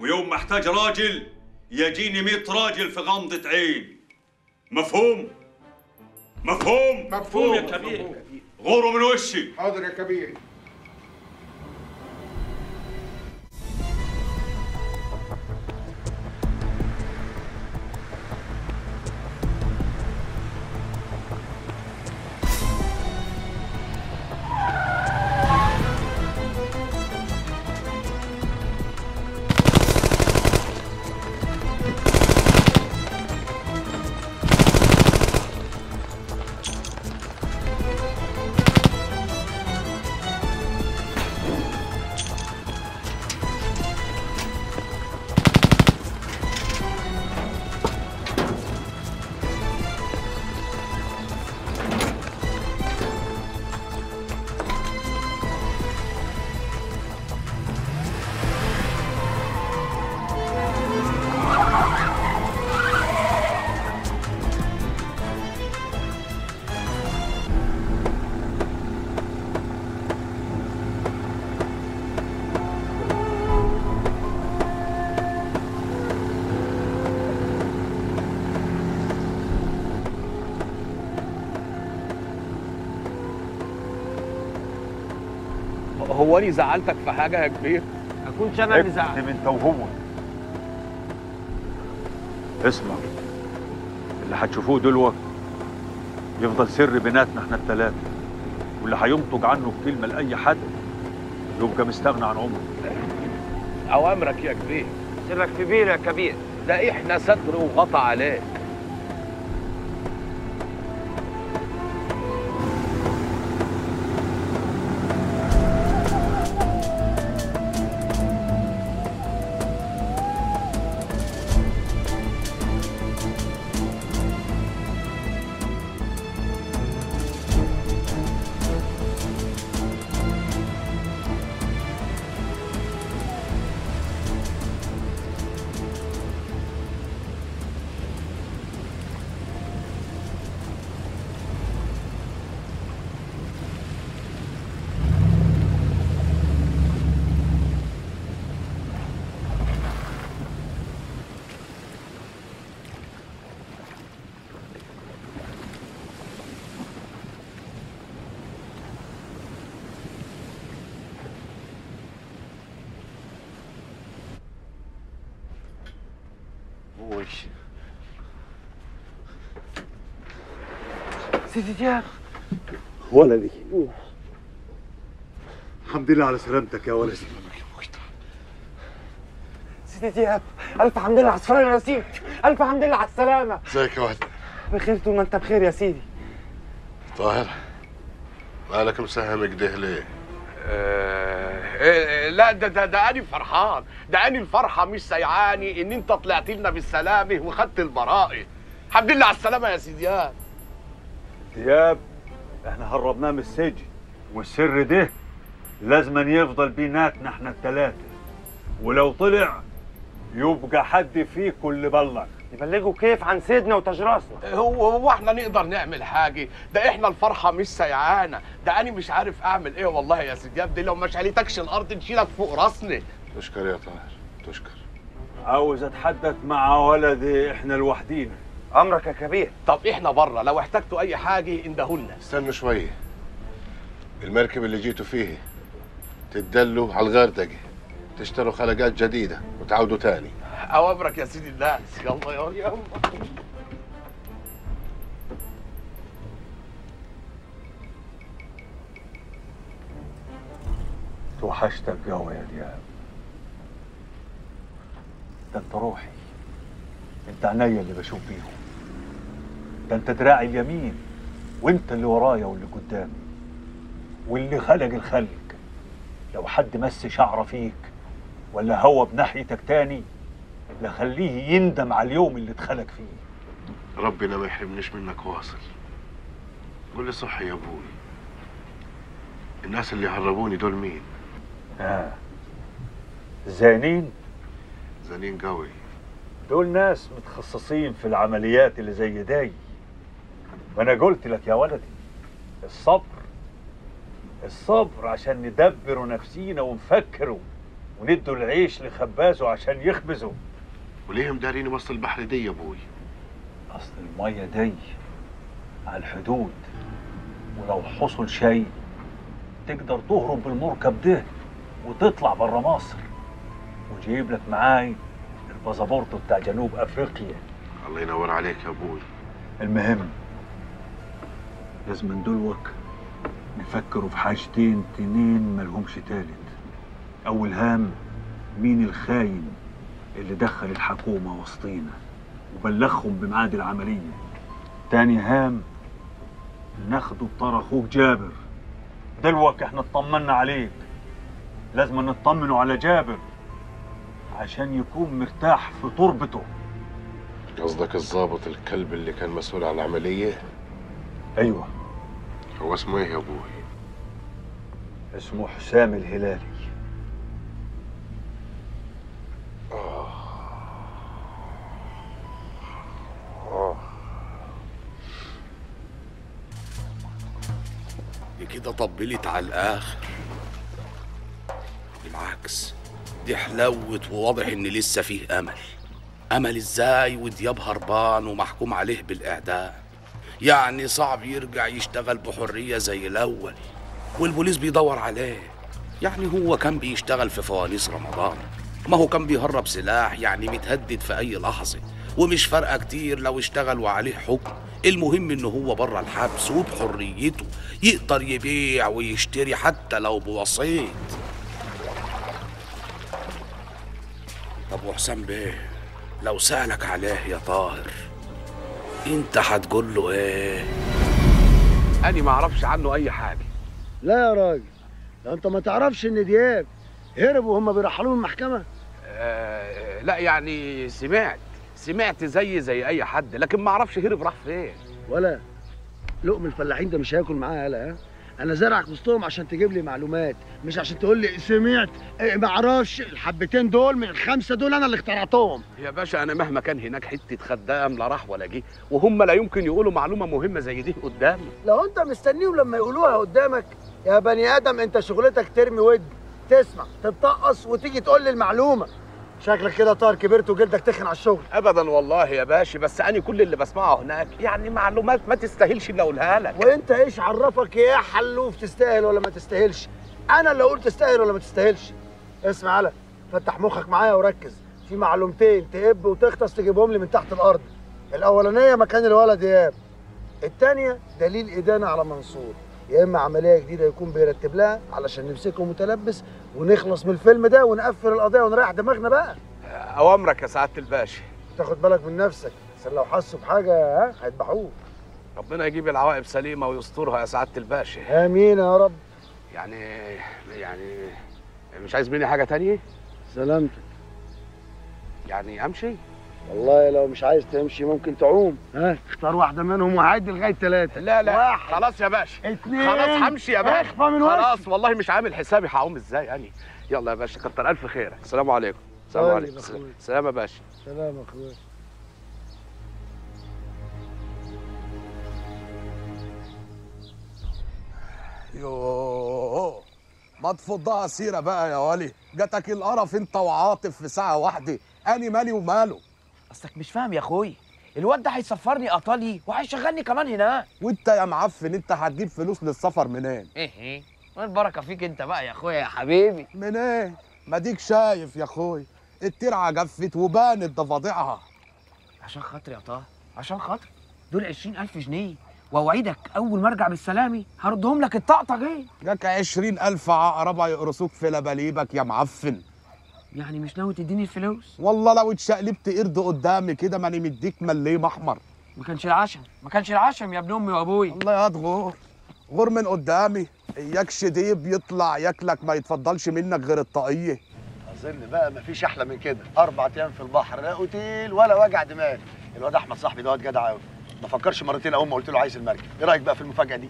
ويوم ما احتاج راجل يجيني 100 راجل في غمضة عين. مفهوم؟ مفهوم يا كبير. غوروا من وشي. حاضر يا كبير. هو أنا زعلتك في حاجة يا كبير؟ أكونش أنا اللي زعلت. اكتم أنت وهو. اسمع، اللي هتشوفوه دلوقتي يفضل سر بيناتنا إحنا التلاتة، واللي هينطج عنه بكلمة لأي حد يبقى مستغنى عن عمره. أوامرك يا كبير. سرك كبير يا كبير، ده إحنا ستر وغطى عليك. سيدي دياب ولدي، الحمد لله على سلامتك يا ولدي. سيدي دياب، ألف حمد لله على السلامة يا سيدي، ألف حمد لله على السلامة. ازيك يا ولدي؟ بخير طول ما أنت بخير يا سيدي. طاهر، مالك مسهم كده ليه؟ لا ده أنا فرحان، ده أنا الفرحة مش سايعاني إن أنت طلعت لنا بالسلامة وخدت البراءة. الحمد لله على السلامة يا سيدي دياب. دياب إحنا هربناه من السجن، والسر ده لازم يفضل بيناتنا إحنا التلاتة، ولو طلع يبقى حد فيكم اللي بلغ. يبلغوا كيف عن سيدنا وتجراسنا؟ هو احنا نقدر نعمل حاجه؟ ده احنا الفرحه مش سايعانا، ده انا مش عارف اعمل ايه والله يا سيدي دياب. دي لو ما شالتكش الارض نشيلك فوق راسنا. تشكر يا طاهر، تشكر. عاوز اتحدث مع ولدي، احنا لوحدينا. امرك يا كبير. طب احنا بره، لو احتجتوا اي حاجه اندهولنا. استنوا شويه، المركب اللي جيتوا فيه تدلوا على الغردقه، تشتروا خلقات جديده وتعودوا تاني. أوامرك يا سيدي الناس. يلا يلا. توحشتك قوي يا دياب، ده انت روحي، انت عينيا اللي بشوف بيهم، ده انت دراعي اليمين، وانت اللي ورايا واللي قدامي واللي خلق الخلق. لو حد مس شعره فيك ولا هوى بناحيتك تاني لخليه يندم على اليوم اللي اتخلق فيه. ربنا ما يحرمنيش منك. واصل قول لي صح يا ابوي، الناس اللي هربوني دول مين؟ زانين. زانين قوي. دول ناس متخصصين في العمليات اللي زي داي. ما انا قلت لك يا ولدي، الصبر الصبر عشان ندبروا نفسينا ونفكروا وندوا العيش لخبازه عشان يخبزه. وليهم دارين وصل البحر دي يا ابوي؟ اصل الميه دي على الحدود، ولو حصل شيء تقدر تهرب بالمركب ده وتطلع بره مصر، وجيب لك معاي الباسبورت بتاع جنوب افريقيا. الله ينور عليك يا ابوي. المهم لازم دلوك نفكروا في حاجتين تنين ملهمش تالت. أول هام، مين الخاين اللي دخل الحكومة وسطينا وبلغهم بميعاد العملية؟ تاني هام، ناخده بطار أخوك جابر. دلوك احنا اطمنا عليك، لازم نطمنه على جابر عشان يكون مرتاح في تربته. قصدك الضابط الكلب اللي كان مسؤول عن العملية؟ أيوه. هو اسمه إيه يا أبوي؟ اسمه حسام الهلالي. دي كده طبلت على الآخر. بالعكس دي حلوت، وواضح إن لسه فيه أمل. أمل إزاي ودياب هربان ومحكوم عليه بالإعدام؟ يعني صعب يرجع يشتغل بحرية زي الأول، والبوليس بيدور عليه. يعني هو كان بيشتغل في فوانيس رمضان، ما هو كان بيهرب سلاح، يعني متهدد في أي لحظة، ومش فارقة كتير لو اشتغلوا عليه حكم. المهم إن هو بره الحبس وبحريته، يقدر يبيع ويشتري حتى لو بوسيط. طب وحسام بيه لو سألك عليه يا طاهر، أنت هتقول له إيه؟ أنا ما أعرفش عنه أي حاجة. لا يا راجل، ده أنت ما تعرفش إن دياب هرب وهم بيرحلوه من المحكمة؟ لا يعني سمعت زي اي حد، لكن ما اعرفش هرب راح فين. ولا لقم الفلاحين ده مش هياكل معايا. يالا انا زارعك وسطهم عشان تجيب لي معلومات، مش عشان تقول لي سمعت ما اعرفش. الحبتين دول من الخمسه دول انا اللي اخترعتهم يا باشا. انا مهما كان هناك حته خدام لا راح ولا جه، وهم لا يمكن يقولوا معلومه مهمه زي دي قدامي. لو انت مستنيهم لما يقولوها قدامك يا بني ادم، انت شغلتك ترمي ود، تسمع، تتطقص، وتيجي تقول لي المعلومه. شكلك كده طاهر كبرت وجلدك تخن على الشغل. ابدا والله يا باشا، بس انا كل اللي بسمعه هناك يعني معلومات ما تستاهلش اني اقولها لك. وانت ايش عرفك يا حلوف تستاهل ولا ما تستاهلش؟ انا اللي اقول تستاهل ولا ما تستاهلش. اسمع يالا، فتح مخك معايا وركز في معلومتين تقب وتغطس تجيبهم لي من تحت الارض. الاولانيه مكان الولد دياب، الثانيه دليل ادانه على منصور، يا اما عمليه جديده يكون بيرتب لها علشان نمسكه متلبس ونخلص من الفيلم ده ونقفل القضيه ونريح دماغنا بقى. اوامرك يا سعاده الباشا. تاخد بالك من نفسك عشان لو حسوا بحاجه هيذبحوك. ربنا يجيب العواقب سليمه ويسترها يا سعاده الباشا. امين يا رب. يعني مش عايز مني حاجه تانيه؟ سلامتك. يعني امشي؟ والله لو مش عايز تمشي ممكن تعوم. ها اختار واحده منهم وهعد لغايه 3. لا لا واحد. خلاص يا باشا 2. خلاص همشي يا باشا. اخفى من وشي. خلاص والله مش عامل حسابي هعوم ازاي يعني. يلا يا باشا كتر الف خيرك. السلام عليكم. السلام عليكم. سلام يا باشا. سلام يا اخويا. يوه ما تفضها سيره بقى يا ولي. جاتك القرف انت وعاطف في ساعه واحده. اني مالي وماله؟ اصلك مش فاهم يا اخويا. الواد ده هيسفرني ايطالي وهيشغلني كمان هناك. وانت يا معفن انت هتجيب فلوس للسفر منين؟ ايه وين البركه فيك انت بقى يا اخويا يا حبيبي؟ منين؟ ما ديك شايف يا اخوي الترعه جفت وبانت ضفادعها. عشان خاطري يا طه عشان خاطري دول 20,000 جنيه واوعدك اول ما ارجع بالسلامي هردهم لك الطقطقه دي. لك 20,000 عقربه يقرصوك في لباليبك يا معفن. يعني مش ناوي تديني الفلوس؟ والله لو اتشقلبت قرد قدامي كده ماني مديك مليم احمر. ما كانش العشم ما كانش العشم يا ابن امي وابوي. الله ياض غور غور من قدامي. اياك شديب يطلع ياكلك ما يتفضلش منك غير الطاقيه. اظن بقى ما فيش احلى من كده. 4 ايام في البحر لا اوتيل ولا وجع دماغ. الواد احمد صاحبي ده واد جدع قوي ما فكرش مرتين اول ما قلت له عايز المركب. ايه رايك بقى في المفاجاه دي؟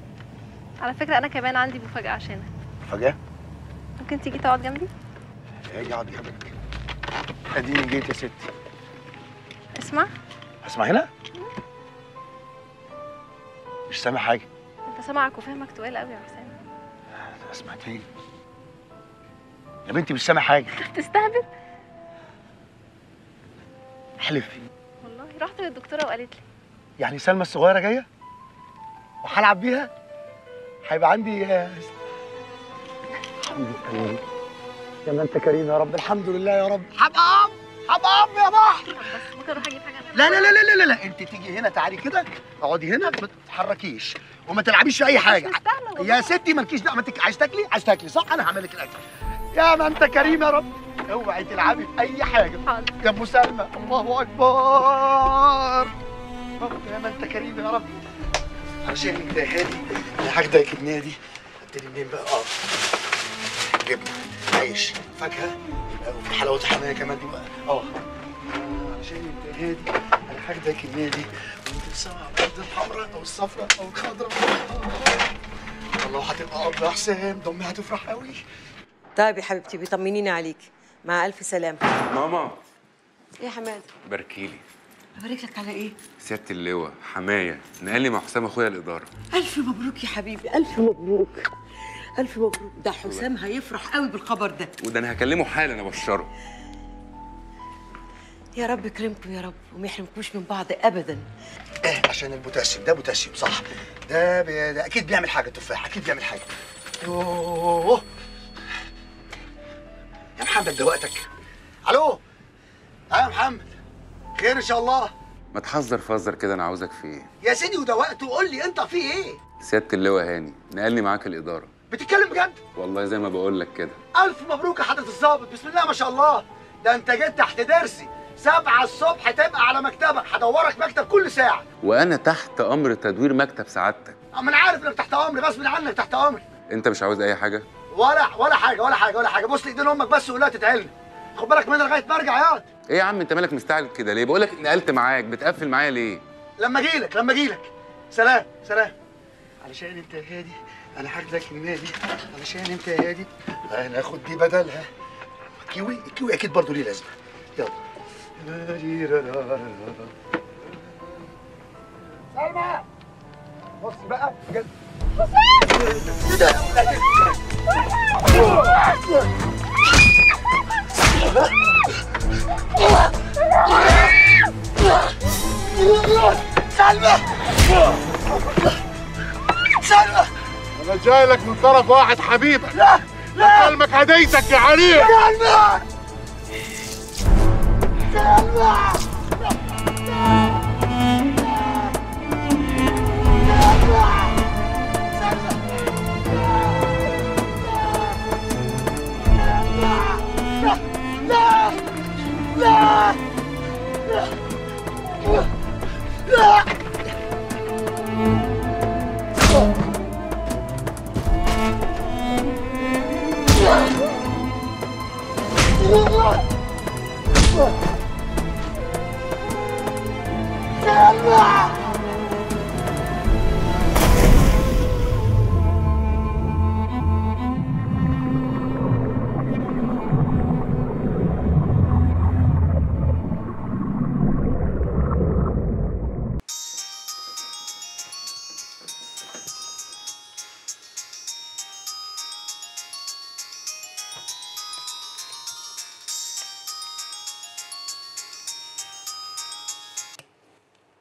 على فكره انا كمان عندي مفاجاه عشانك. مفاجاه؟ ممكن تيجي تقعد جنبي؟ اجي اقعد جنبك. اديني جيت يا ستي. اسمع. اسمع هنا؟ مش سامع حاجه. انت سامعك وفهمك تقيل قوي يا حسام. انا سمعت ايه؟ يا بنتي مش سامع حاجه. انت بتستهبل؟ احلفي. والله رحت للدكتوره وقالت لي. يعني سلمى الصغيره جايه وهلعب بيها هيبقى عندي. الحمد لله يا ما انت كريم يا رب. الحمد لله يا رب. هبقى اب هبقى اب يا بحر. بس ممكن اروح اجيب حاجه؟ لا لا لا لا لا لا انت تيجي هنا. تعالي كده اقعدي هنا ما تتحركيش وما تلعبيش في اي حاجه يا ستي. مالكيش دعوه. ما انت عايز تاكلي عايز تاكلي صح انا هعمل لك الاكل. يا ما انت كريم يا رب. اوعي تلعبي في اي حاجه. حاضر يا ام سلمى. الله اكبر. يا ما انت كريم يا رب. عشان انت هادي الحاجه ده جبناها دي ابتدي منين بقى؟ جبنه عيش فاكهه يبقى حلاوه الحمايه كمان دي بقى. عشان انت هادي الحاجه ده جبناها دي وانت بتسمع الارض الحمراء او الصفراء او الخضراء. والله هتبقى اب يا حسام ده امي هتفرح قوي. طيب يا حبيبتي بيطمنيني عليكي. مع الف سلامه. ماما. ايه يا حماد؟ باركيلي. أبارك لك على إيه؟ سيادة اللواء، حماية، نقلني مع حسام أخويا الإدارة. ألف مبروك يا حبيبي، ألف مبروك. ألف مبروك، ده حسام هيفرح قوي بالخبر ده. وده أنا هكلمه حالا أنا أبشره. يا رب يكرمكم يا رب وما يحرمكوش من بعض أبداً. عشان البوتاسيوم، ده بوتاسيوم صح. ده أكيد بيعمل حاجة التفاح، أكيد بيعمل حاجة. يوه يا محمد ده وقتك. ألو؟ يا محمد. خير ان شاء الله. ما تحذر فذر كده انا عاوزك في ايه؟ يا سيدي وده وقته قول لي انت في ايه؟ سياده اللواء هاني نقلني معاك الاداره. بتتكلم بجد؟ والله زي ما بقول لك كده. الف مبروك يا حضره الظابط. بسم الله ما شاء الله ده انت جيت تحت درسي. 7 الصبح تبقى على مكتبك هدورك مكتب كل ساعه. وانا تحت امر تدوير مكتب سعادتك. اما انا عارف انك تحت امر غصب عنك تحت امر. انت مش عاوز اي حاجه؟ ولا حاجه. بص ايدين امك بس وقولها تتعلم. خد بالك منها لغايه ما ارجع ياض. ايه يا عم انت مالك مستعجل كده ليه؟ بقول لك نقلت معاك بتقفل معايا ليه؟ لما اجيلك. سلام. علشان انت يا هادي انا هاخدك النادي. علشان انت يا هادي انا هاخد دي بدلها. الكيوي اكيد برضه ليه لازمه. يلا. سلمى بصي بقى بجد. سلمى أنا جاي لك من طرف واحد حبيبك. لا أكلمك هديتك يا عريس. سلمى لا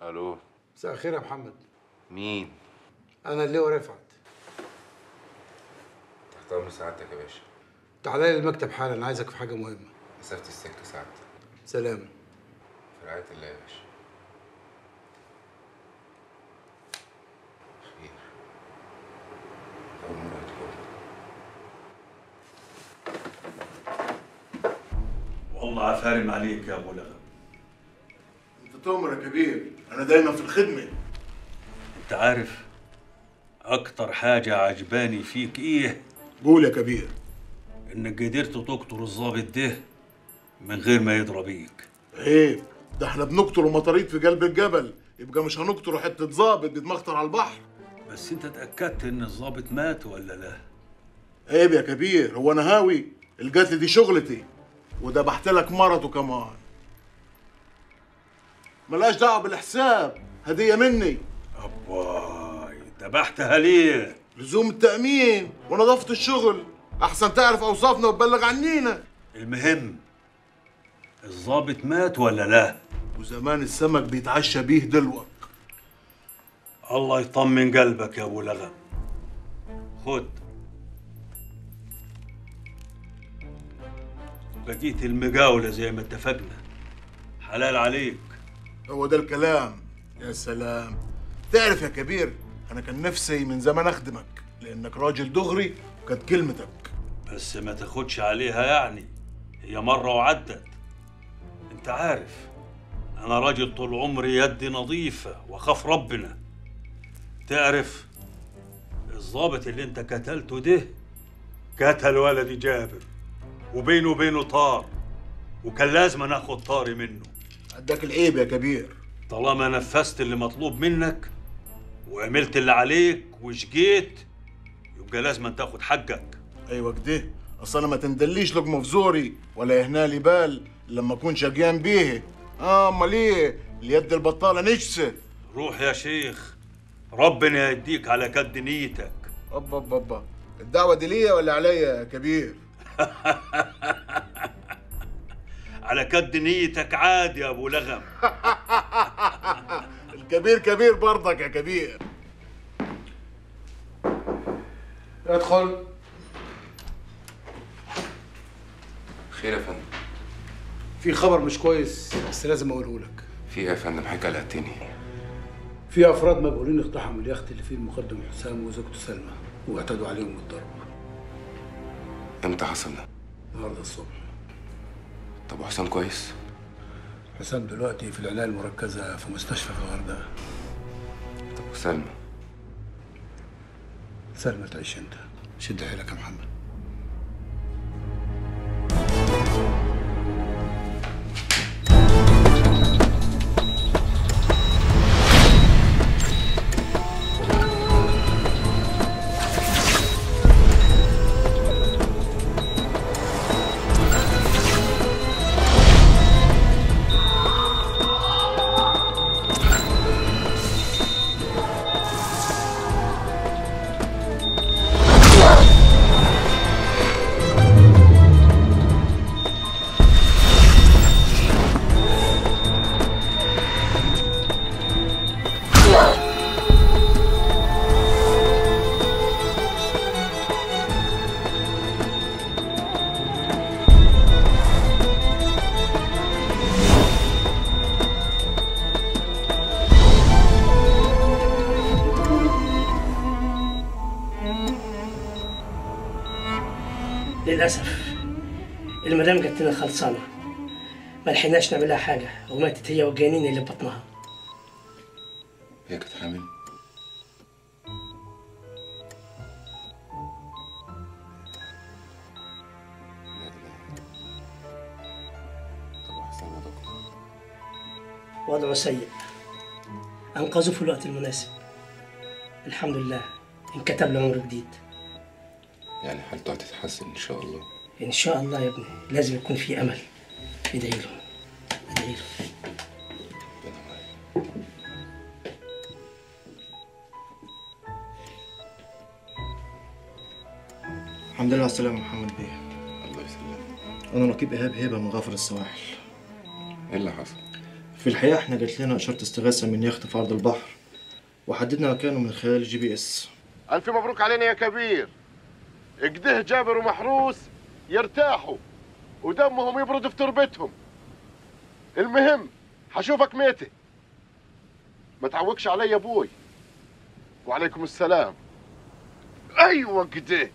الو. مساء الخير يا محمد. مين؟ انا اللي هو رفعت. تحت امر سعادتك يا باشا. تعالى لي المكتب حالا، انا عايزك في حاجه مهمه. مسافه السكه سعادتك. سلام. في رعايه الله يا باشا. خير. اول مره هتكون. والله عفارم عليك يا ابو لغم. انت تؤمر يا كبير، انا دايما في الخدمه. انت عارف اكتر حاجه عجباني فيك ايه؟ قول يا كبير. انك قدرت تقتل الظابط ده من غير ما يضرب ايدك. عيب، ده احنا بنقتله مطاريد في قلب الجبل، يبقى مش هنقتله حته ظابط بيتمخطر على البحر. بس انت اتاكدت ان الظابط مات ولا لا؟ عيب يا كبير، هو انا هاوي؟ القتل دي شغلتي، وذبحت لك مرته كمان. ملهاش دعوه بالحساب، هديه مني. اباي، ذبحتها ليه؟ لزوم التامين ونظافه الشغل، احسن تعرف اوصافنا وتبلغ عنينا. المهم الظابط مات ولا لا؟ وزمان السمك بيتعشى بيه دلوقتي. الله يطمن قلبك يا ابو لغم. خد بقيه المجاوله زي ما اتفقنا، حلال عليك. هو ده الكلام. يا سلام. تعرف يا كبير، انا كان نفسي من زمان اخدمك، لانك راجل دغري وكانت كلمتك. بس ما تاخدش عليها، يعني هي مره وعدت. انت عارف انا راجل طول عمري يدي نظيفه واخاف ربنا. تعرف الظابط اللي انت قتلته ده قتل ولدي جابر، وبينه وبينه طار، وكان لازم ناخد طاري منه. قدك العيب يا كبير. طالما نفذت اللي مطلوب منك وعملت اللي عليك وشجيت، يبقى لازم تاخد حقك. ايوه كده، اصل انا ما تندليش لقمه في زوري ولا يهنالي بال لما اكون شقيان بيه. امال ايه؟ اليد البطاله نجسه. روح يا شيخ، ربنا يديك على قد نيتك. ابا ابا ابا، الدعوه دي ليا ولا عليا يا كبير؟ على قد نيتك. عادي يا ابو لغم. الكبير كبير برضك يا كبير. ادخل. خير يا فندم. في خبر مش كويس بس لازم اقوله لك. في ايه يا فندم؟ حاجه قلقتني. في افراد مجهولين اقتحموا اليخت اللي فيه المقدم حسام وزوجته سلمى واعتدوا عليهم بالضرب. امتى حصل ده؟ النهارده الصبح. طب وحسام كويس؟ حسام دلوقتي في العناية المركزة في مستشفى في الغردقة. طب وسلمى؟ سلمى تعيش انت. شد حيلك يا محمد. للأسف المدام جاتنا خلصانة، ما لحقناش نعملها حاجة وماتت هي والجنين اللي ببطنها. هي كانت حامل؟ لا إله. طب وحسام يا دكتور؟ وضعه سيء، أنقذوه في الوقت المناسب، الحمد لله انكتب له عمر جديد. يعني حالته هتتحسن ان شاء الله. ان شاء الله يا ابني، لازم يكون في امل. ادعي له ادعي له. ربنا معاك. الحمد لله على السلامة يا محمد بيه. الله يسلمك. انا رقيب ايهاب هبه من غافر السواحل. ايه اللي حصل؟ في الحقيقة احنا جات لنا إشارة استغاثة من يخت في عرض البحر وحددنا مكانه من خلال الجي بي اس. ألف مبروك علينا يا كبير. اجده جابر ومحروس يرتاحوا ودمهم يبرد في تربتهم. المهم هشوفك ميتة. ما تعوقش عليا يا ابوي. وعليكم السلام. ايوه كده.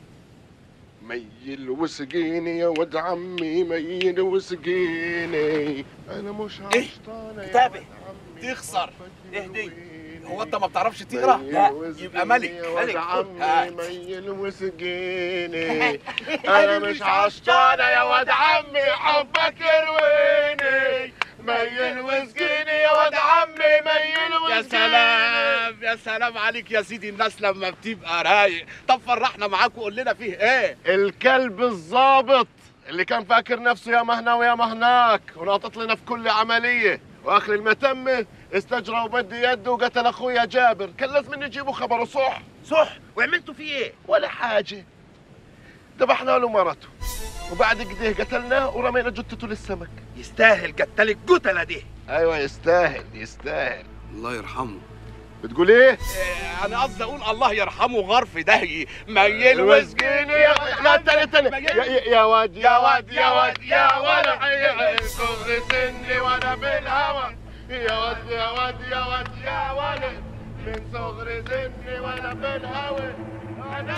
ميل وسقيني يا ود عمي ميل وسقيني انا مش هشطانه. ايه كتابه تخسر اهدي. هو انت ما بتعرفش تقرا؟ لا يبقى ملك ميل وسقيني انا مش هشطانه يا ود عمي حبك يرويني ميل وسقيني يا ود عمي ميل وسقيني. يا سلام يا سلام عليك يا سيدي. الناس لما بتبقى رايق طب فرحنا معاك وقول لنا فيه ايه. الكلب الظابط اللي كان فاكر نفسه يا مهنا ويا مهناك وناطط لنا في كل عمليه واخر المتمه استجرى ومد يده وقتل اخويا جابر. كان لازم نجيبه خبره صح. وعملتوا فيه ايه؟ ولا حاجه. ذبحنا له مرته وبعد كده قتلناه ورمينا جثته للسمك. يستاهل قتل الجتله دي. ايوه يستاهل. الله يرحمه. بتقول ايه؟ انا قصدي اقول الله يرحمه غرف دهي ميل وسجيني يا لا تاني يا واد حقيقي صغر سني وانا بالهوى يا واد من صغر سني وانا بالهوى انا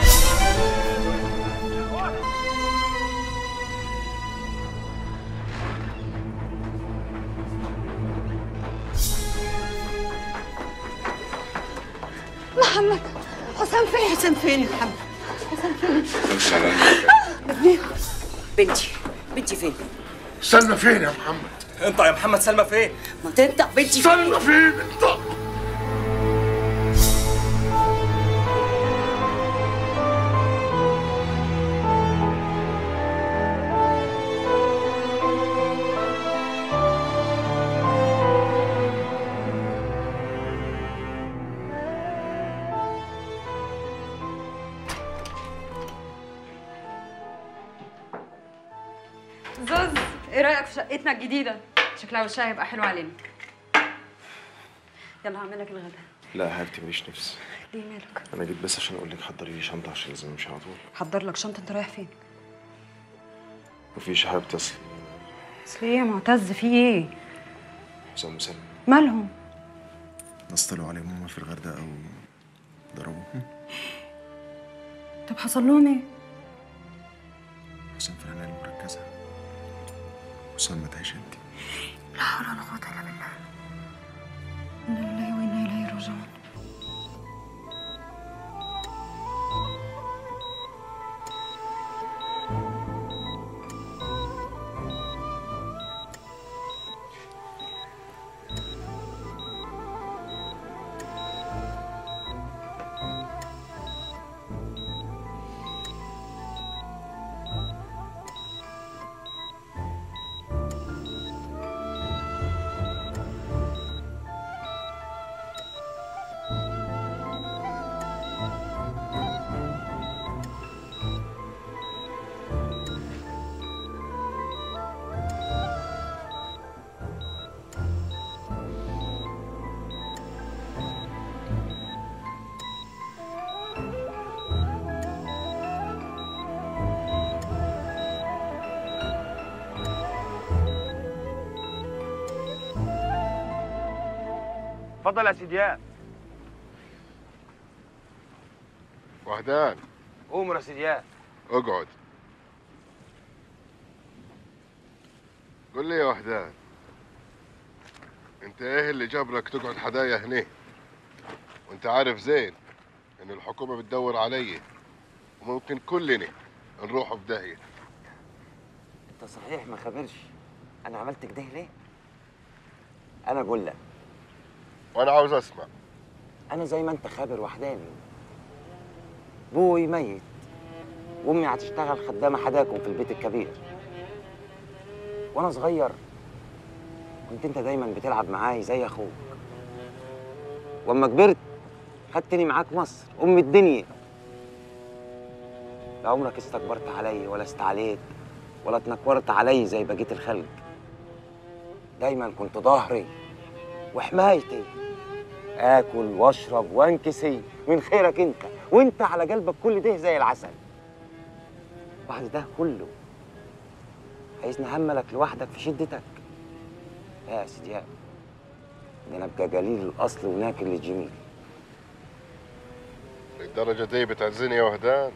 محمد. حسام فين يا محمد؟ حسام فين؟ بنتي فين؟ سلمى فين يا محمد؟ انطق يا محمد. سلمى فين؟ ما تنطق. بنتي فين؟ سلمى فين؟ انطق. زوز ايه رايك في شقتنا الجديده؟ شكلها وشها هيبقى حلو علينا. يلا هعمل لك الغدا. لا يا حبيبتي ماليش نفس. ليه مالك؟ انا جيت بس عشان اقول لك حضري لي شنطه عشان لازم امشي على طول. حضر لك شنطه؟ انت رايح فين؟ مفيش يا حبيبتي. اصل ايه يا معتز؟ في ايه؟ حسام وسلمى مالهم؟ ناس طلعوا عليهم هما في الغردقه او ضربوهم. طب حصل لهم ايه؟ حسام في العنايه المركزه. حسام ما تعيش انت. لا حول ولا قوة الا بالله. انا لله وانا اليه راجعون. اتفضل يا سيديان. وحدان. قوم يا سيديان. اقعد. قول لي يا وحدان، انت ايه اللي جبرك تقعد حدايا هنا؟ وانت عارف زين ان الحكومه بتدور عليا وممكن كلنا نروحوا في داهيه. انت صحيح ما خبرش انا عملت كده ليه؟ انا اقول لك وانا عاوز اسمع. انا زي ما انت خابر وحداني. بوي ميت وامي هتشتغل خدامه حداكم في البيت الكبير. وانا صغير كنت انت دايما بتلعب معايا زي اخوك. واما كبرت خدتني معاك مصر ام الدنيا. لا عمرك استكبرت علي ولا استعليت ولا اتنكرت علي زي بقيه الخلق. دايما كنت ظهري وحمايتي، اكل واشرب وانكسي من خيرك انت، وانت على قلبك كل ده زي العسل. بعد ده كله عايزني هملك لوحدك في شدتك؟ لا يا سيدي، ده انا ابقى جليل الاصل وناكل للجميل. للدرجه دي بتعزني يا وهدان؟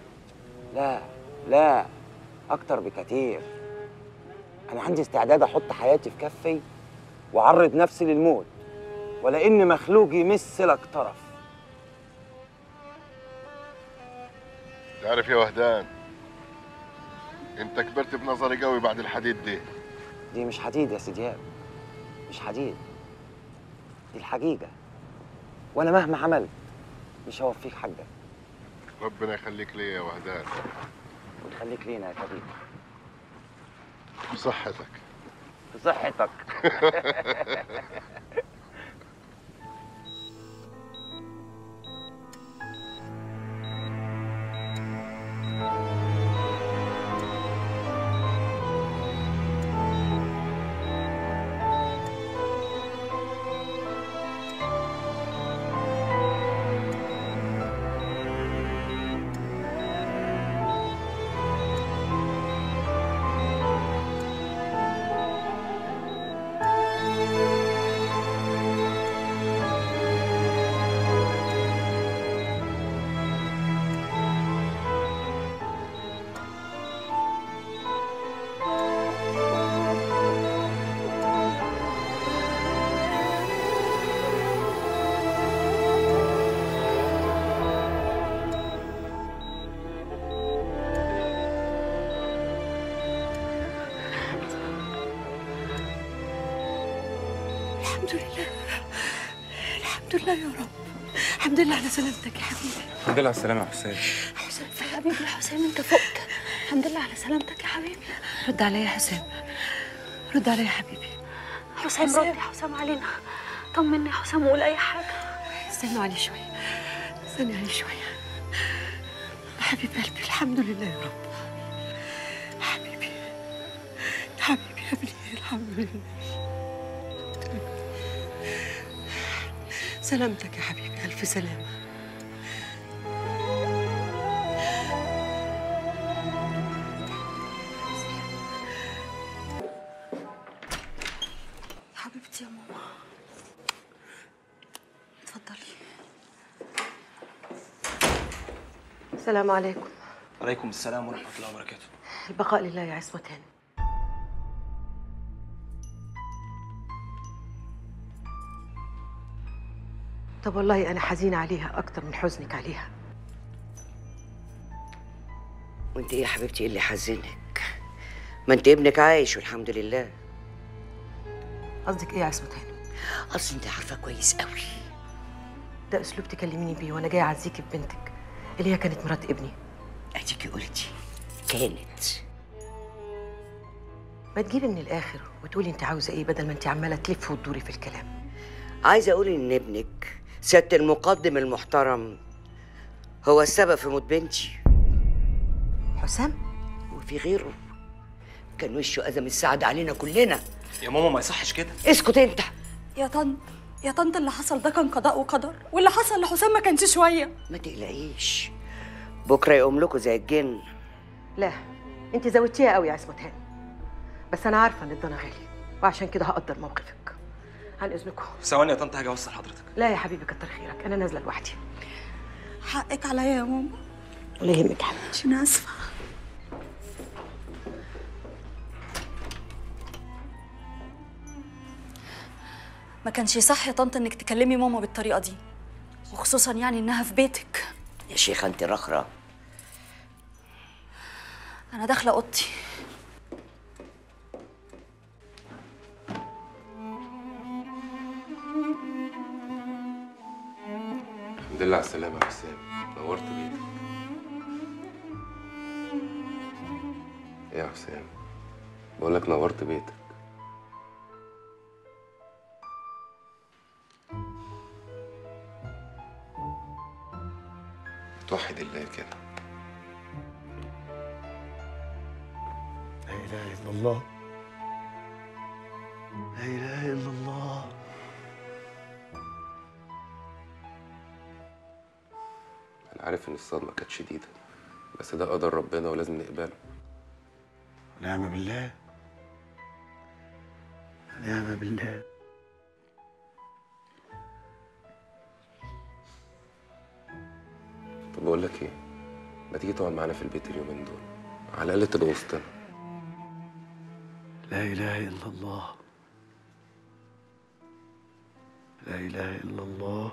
لا لا، اكتر بكتير. انا عندي استعداد احط حياتي في كفي واعرض نفسي للموت، ولا ان مخلوق يمس لك طرف. تعرف يا وهدان، انت كبرت بنظري قوي بعد الحديد دي. دي مش حديد يا سيدياب، مش حديد، دي الحقيقة، وانا مهما عملت مش هوفيك حقك. ربنا يخليك ليا يا وهدان. ويخليك لينا يا حبيبي. بصحتك. بصحتك. الحمد لله يا رب، الحمد لله على سلامتك يا حبيبي. الحمد لله على السلامة يا حسام. حسام يا حبيبي، يا حسام أنت فقت. الحمد لله على سلامتك يا حبيبي. رد عليا يا حسام، رد عليا يا حبيبي. حسام رد يا حسام علينا، طمني يا حسام وقول أي حاجة. استنوا عليه شوية، استني عليه شوية. حبيب قلبي الحمد لله يا رب. حبيبي حبيبي يا ابني الحمد لله. سلامتك يا حبيبي، ألف سلامة. حبيبتي يا ماما، اتفضلي. السلام عليكم. وعليكم السلام ورحمة الله وبركاته. البقاء لله يا عصمة هاني. طب والله أنا حزينة عليها أكتر من حزنك عليها. وأنت إيه يا حبيبتي اللي حزنك؟ ما أنت ابنك عايش والحمد لله. قصدك إيه يا عصمة هانم؟ أصل أنت عارفة كويس قوي. ده أسلوب تكلميني بيه وأنا جاية أعزيكي ببنتك اللي هي كانت مرات ابني. أديكي قلتي كانت. ما تجيبي من الآخر وتقولي أنت عاوزة إيه بدل ما أنت عمالة تلفي وتدوري في الكلام. عايزة أقول إن ابنك سيادة المقدم المحترم هو السبب في موت بنتي. حسام؟ وفي غيره كان وشه أذى من السعد علينا كلنا. يا ماما ما يصحش كده. اسكت أنت. يا طنط يا طنط، اللي حصل ده كان قضاء وقدر، واللي حصل لحسام ما كانش شوية. ما تقلقيش، بكرة يقوم لكم زي الجن. لا، أنت زودتيها قوي يا عصمة هاني، بس أنا عارفة إن الضنا غالي وعشان كده هقدر موقفك. عن اذنكم ثواني يا طنط، هاجي اوصل حضرتك. لا يا حبيبي كتر خيرك، انا نازله لوحدي. حقك عليا يا ماما. ولا يهمك يا حبيبتي، انا اسفه. ما كانش صح يا طنط انك تكلمي ماما بالطريقه دي، وخصوصا يعني انها في بيتك. يا شيخه انت رخره. انا داخله اوضتي. الحمد لله على السلامة يا حسام، نورت بيتك. إيه يا حسام؟ بقول لك نورت بيتك. توحد الله كده. لا إله إلا الله، لا إله إلا الله. عارف ان الصدمه كانت شديده، بس ده قدر ربنا ولازم نقبله. ونعم بالله، ونعم بالله. طب بقول لك ايه، ما تيجي تقعد معانا في البيت اليومين دول، على الاقل تبقى وسطنا. لا اله الا الله، لا اله الا الله.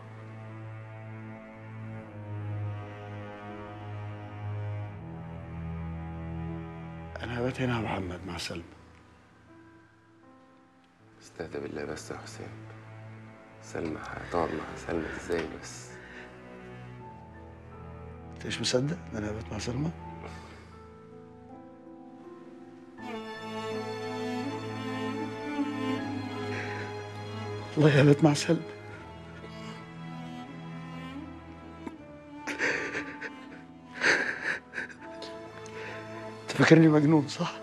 أنا هبات هنا يا محمد مع سلمى. استهدى بالله بس يا حسين، سلمى هتقعد مع سلمى ازاي بس؟ أنت مش مصدق إن أنا هبات مع سلمى؟ والله هبات مع سلمى. فاكرني مجنون صح؟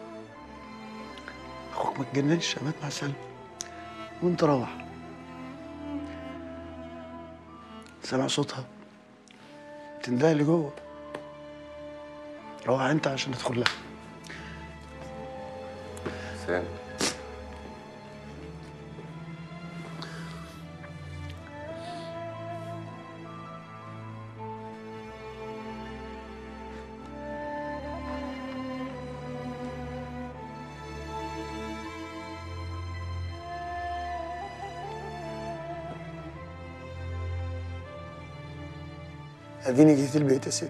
اخوك ما اتجننش، مات مع سلمى وانت روح، سامع صوتها بتندهلي اللي جوه. روح انت عشان ادخل لها. سلام. اديني جيت البيت يا ستي.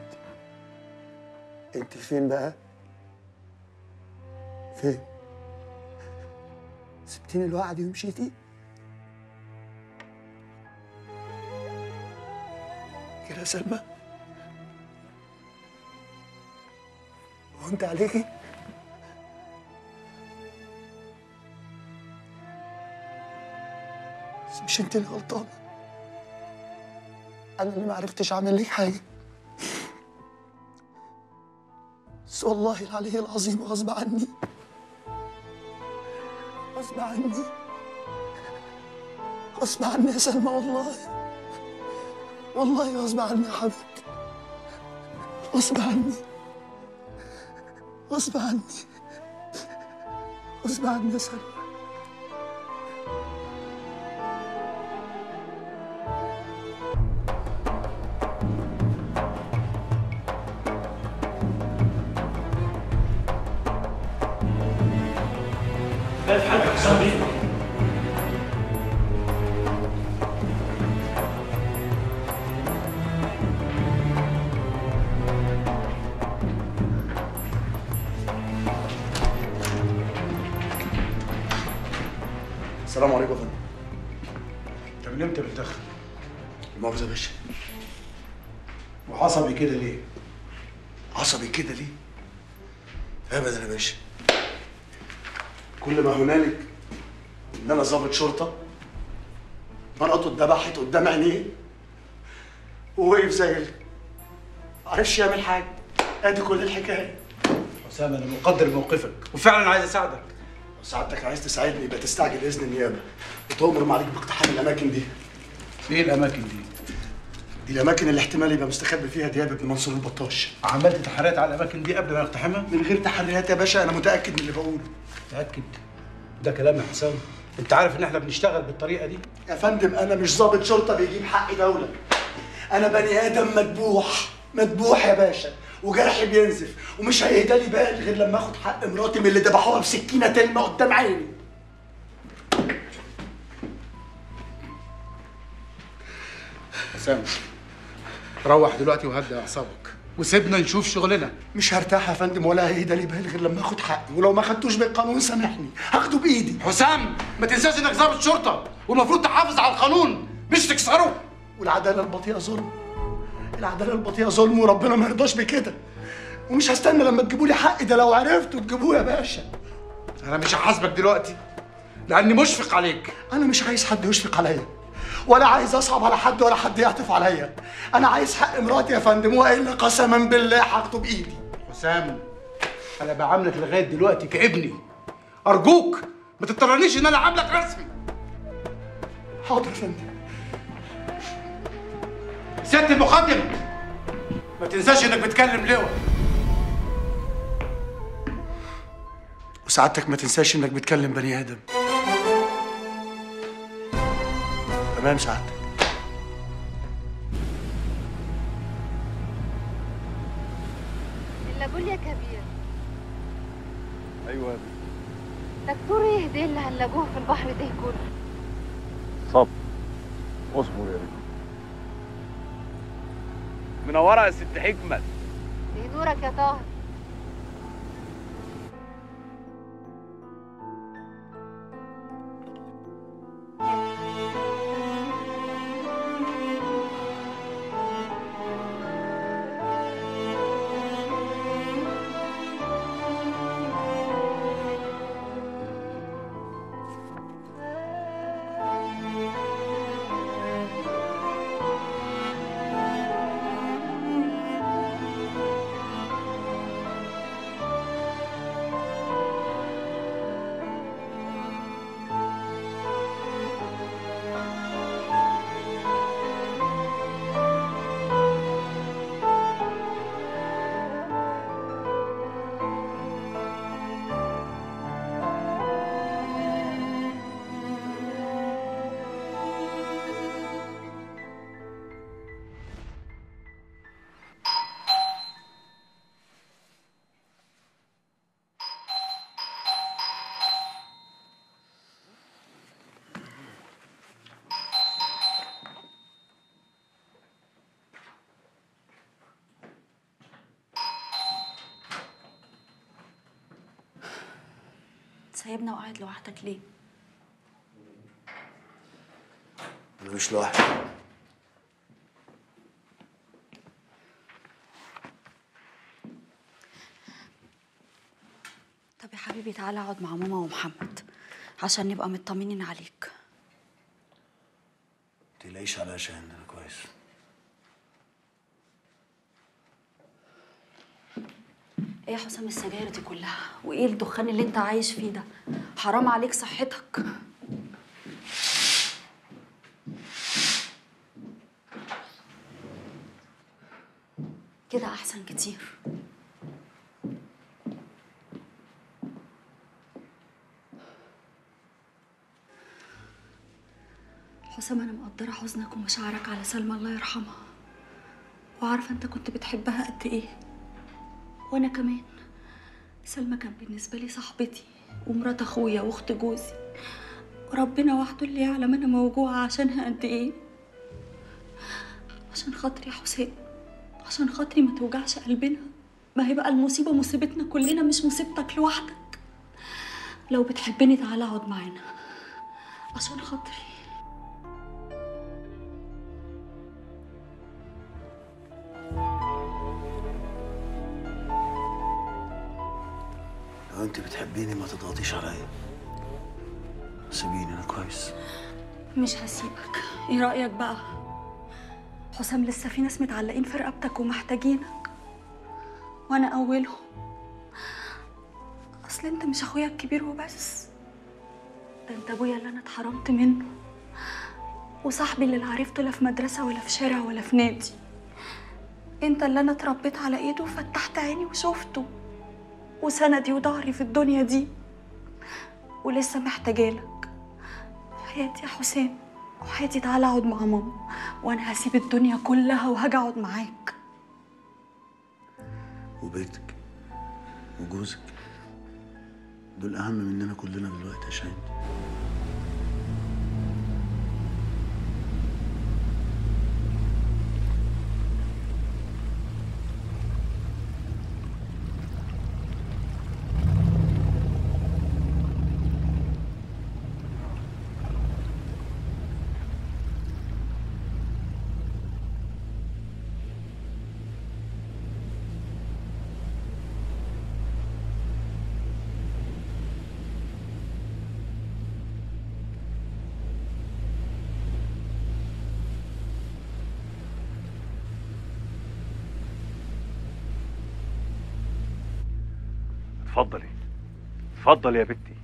انت فين بقى؟ فين؟ سبتيني لوحدي ومشيتي؟ كده يا سلمى؟ هو انت عليكي؟ بس مش انت اللي غلطانه، أنا اللي معرفتش أعمل لك حاجة. بس والله العلي العظيم غصب عني، غصب عني، غصب عني يا سلمى، والله والله غصب عني يا حبيبتي، غصب عني، غصب عني، غصب عني يا سلمى. السلام عليكم يا فندم. انت من امتى بتتاخر؟ المؤاخذه يا باشا. وعصبي كده ليه؟ عصبي كده ليه؟ ابدا يا باشا، كل ما هنالك ان انا ضابط شرطه مرأته اتذبحت قدام عينيه ووقف زي معرفش يعمل حاجه. ادي كل الحكايه. حسام انا مقدر موقفك وفعلا عايز اساعدك. لو ساعدتك عايز تساعدني يبقى تستعجل اذن النيابه وتؤمر ما عليك باقتحام الاماكن دي. ايه الاماكن دي؟ دي الاماكن اللي احتمال يبقى مستخبي فيها دياب ابن منصور البطاش. عملت تحريات على الاماكن دي قبل ما اقتحمها؟ من غير تحريات يا باشا، انا متاكد من اللي بقوله. متاكد؟ ده كلام يا حسام، انت عارف ان احنا بنشتغل بالطريقه دي؟ يا فندم انا مش ضابط شرطه بيجيب حق دوله، انا بني ادم مدبوح، مدبوح يا باشا، وجرحي بينزف، ومش هيهدالي بال غير لما اخد حق مراتي من اللي ذبحوها بسكينه تلمه قدام عيني. حسام روح دلوقتي وهدي اعصابك وسيبنا نشوف شغلنا. مش هرتاح يا فندم ولا هيهدالي بال غير لما اخد حقي، ولو ما خدتوش بالقانون سامحني هاخده بايدي. حسام ما تنساش انك ضابط شرطه والمفروض تحافظ على القانون مش تكسره. والعداله البطيئه ظلم، العداله البطيئه ظلم، وربنا ما يرضاش بكده، ومش هستنى لما تجيبوا لي حقي ده لو عرفتوا تجيبوه يا باشا. انا مش هحاسبك دلوقتي لاني مشفق عليك. انا مش عايز حد يشفق عليا، ولا عايز اصعب على حد، ولا حد يعطف عليا. انا عايز حق مراتي يا فندم، والا قسما بالله هاخده بايدي. حسام انا بعاملك لغايه دلوقتي كابني، ارجوك ما تضطرنيش ان انا عاملك رسمي. حاضر يا فندم. سيادة المقدم. ما تنساش انك بتكلم لواء. وسعادتك ما تنساش انك بتكلم بني ادم. تمام سعادتك. اللابول يا كبير. ايوه يا بنت. دكتور ايه ده اللي هنلاقوه في البحر ده كله؟ صبر اصبر يا ريت. منوره يا ست حكمت. بنورك يا طاهر. سايبنا وقاعد لوحدك ليه؟ أنا مش لوحدي. طب يا حبيبي تعالى اقعد مع ماما ومحمد عشان نبقى مطمنين عليك. متقلقيش عليا يا شاهين، أنا كويس. ايه يا حسام السجاير دي كلها؟ وايه الدخان اللي انت عايش فيه ده؟ حرام عليك صحتك. كده احسن كتير. حسام انا مقدره حزنك ومشاعرك على سلمى الله يرحمها، وعارفه انت كنت بتحبها قد ايه، وانا كمان. سلمى كان بالنسبه لي صاحبتي ومرات اخويا واخت جوزي، وربنا وحده اللي يعلم انا موجوعه عشانها قد ايه. عشان خاطري يا حسام، عشان خاطري ما توجعش قلبنا. ما هي بقى المصيبه مصيبتنا كلنا، مش مصيبتك لوحدك. لو بتحبني تعالى اقعد معانا عشان خاطري. لو انت بتحبيني ما تضغطيش عليا، سيبيني انا كويس. مش هسيبك. ايه رايك بقى حسام؟ لسه في ناس متعلقين في رقبتك ومحتاجينك، وانا اولهم. اصل انت مش اخويا الكبير وبس، ده انت ابويا اللي انا اتحرمت منه، وصاحبي اللي لا عرفته لا في مدرسه ولا في شارع ولا في نادي. انت اللي انا اتربيت على ايده وفتحت عيني وشفته وسندي وضهري في الدنيا دي، ولسه محتاجالك. حياتي يا حسام وحياتي. تعالى اقعد مع ماما، وانا هسيب الدنيا كلها وهاجي اقعد معاك. وبيتك وجوزك دول اهم مننا كلنا دلوقتي يا شاهين. اتفضلي اتفضلي يا بنتي.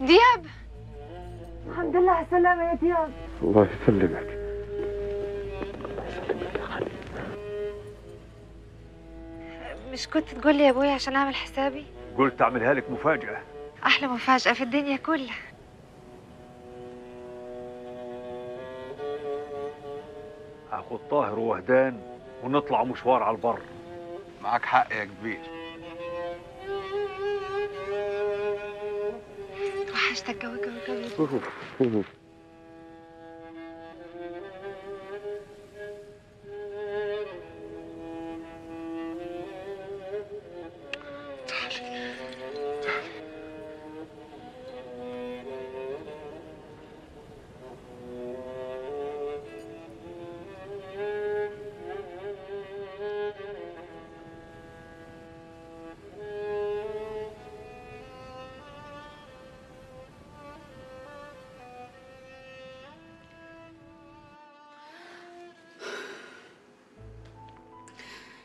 دياب الحمد لله على السلامة يا دياب. الله يسلمك. مش كنت تقول لي يا ابويا عشان اعمل حسابي؟ قلت اعملها لك مفاجأة. احلى مفاجأة في الدنيا كلها. هاخد طاهر ووهدان ونطلع مشوار على البر. معاك حق يا كبير. وحشتك قوي قوي قوي.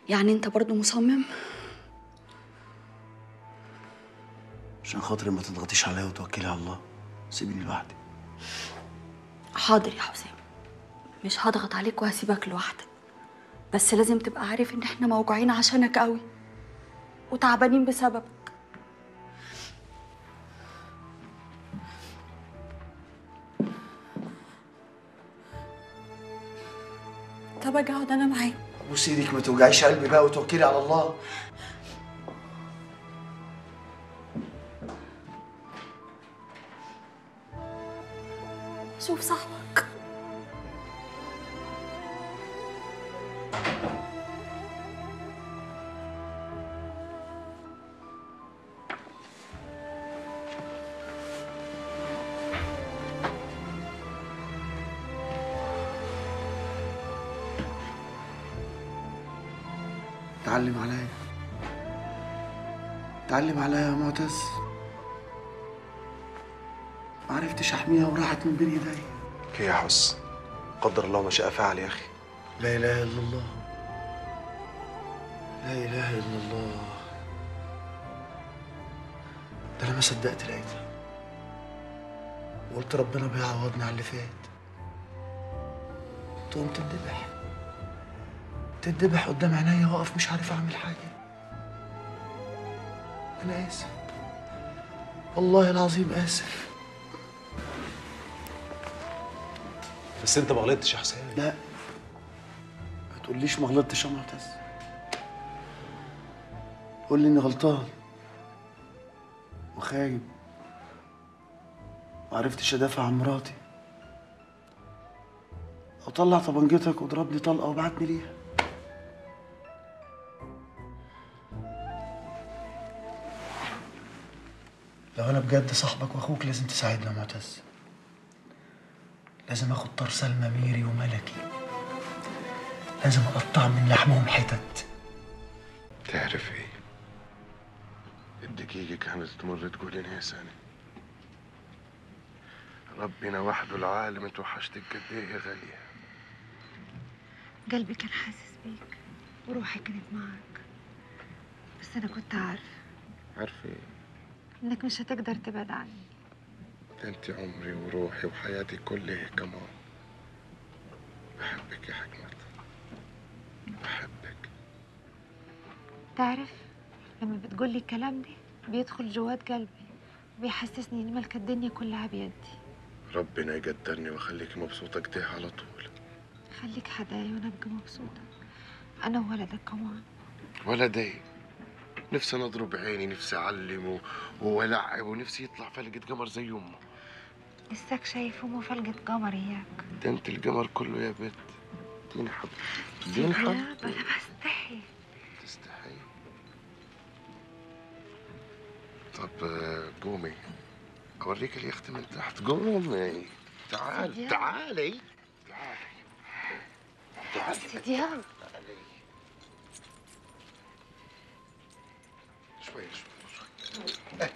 يعني انت برضو مصمم؟ عشان خاطري ما تضغطيش عليا وتوكلي على الله، سيبيني لوحدي. حاضر يا حسام، مش هضغط عليك وهسيبك لوحدك، بس لازم تبقى عارف ان احنا موجوعين عشانك قوي وتعبانين بسببك. طب اقعد انا معاك. بصي ايدك ما توجعيش قلبي بقى وتوكلي على الله. شوف صاحبك. تعلم عليا، تعلم عليا يا معتز. معرفتش احميها وراحت من بين ايديا. كي يا حس، قدر الله ما شاء فعل يا اخي. لا اله الا الله، لا اله الا الله. ده انا ما صدقت لقيتها وقلت ربنا بيعوضني على اللي فات. تقوم تندبح، تتذبح قدام عينيا واقف مش عارف اعمل حاجه. انا اسف، والله العظيم اسف. بس انت ما غلطتش يا حسين. لا ما تقوليش ما غلطتش يا معتز، قول لي اني غلطان وخايب ما عرفتش ادافع عن مراتي، او طلع طبنجتك وضربني طلقه وبعتني ليها. لو أنا بجد صاحبك وأخوك لازم تساعدنا يا معتز. لازم آخد طرسة لماميري وملكي، لازم أقطع من لحمهم حتت. تعرف إيه؟ الدقيقة كانت تمر تقول إن هي سنة. ربنا وحده العالم اتوحشتك قد إيه يا غالية. قلبي كان حاسس بيك وروحي كانت معك، بس أنا كنت عارفة. عارفة إيه؟ انك مش هتقدر تبعد عني. انت عمري وروحي وحياتي كلها كمان. بحبك يا حكمت، بحبك. تعرف لما بتقولي الكلام ده بيدخل جوات قلبي وبيحسسني ان ملك الدنيا كلها بيدي. ربنا يقدرني ويخليكي مبسوطه كده على طول. خليك حدايا وانا ابقى مبسوطه انا وولدك كمان. ولدي نفسي انا اضرب عيني، نفسي اعلم وولعب، ونفسي يطلع فلقة قمر زي امه. لساك شايف امه فلقة قمر اياك؟ ده انت القمر كله يا بت. تنحب تنحب. لا انا بستحي. تستحي؟ طب قومي اوريك اليخت من تحت. قومي تعالي تعالي تعالي تعالي شوية شوية شوية.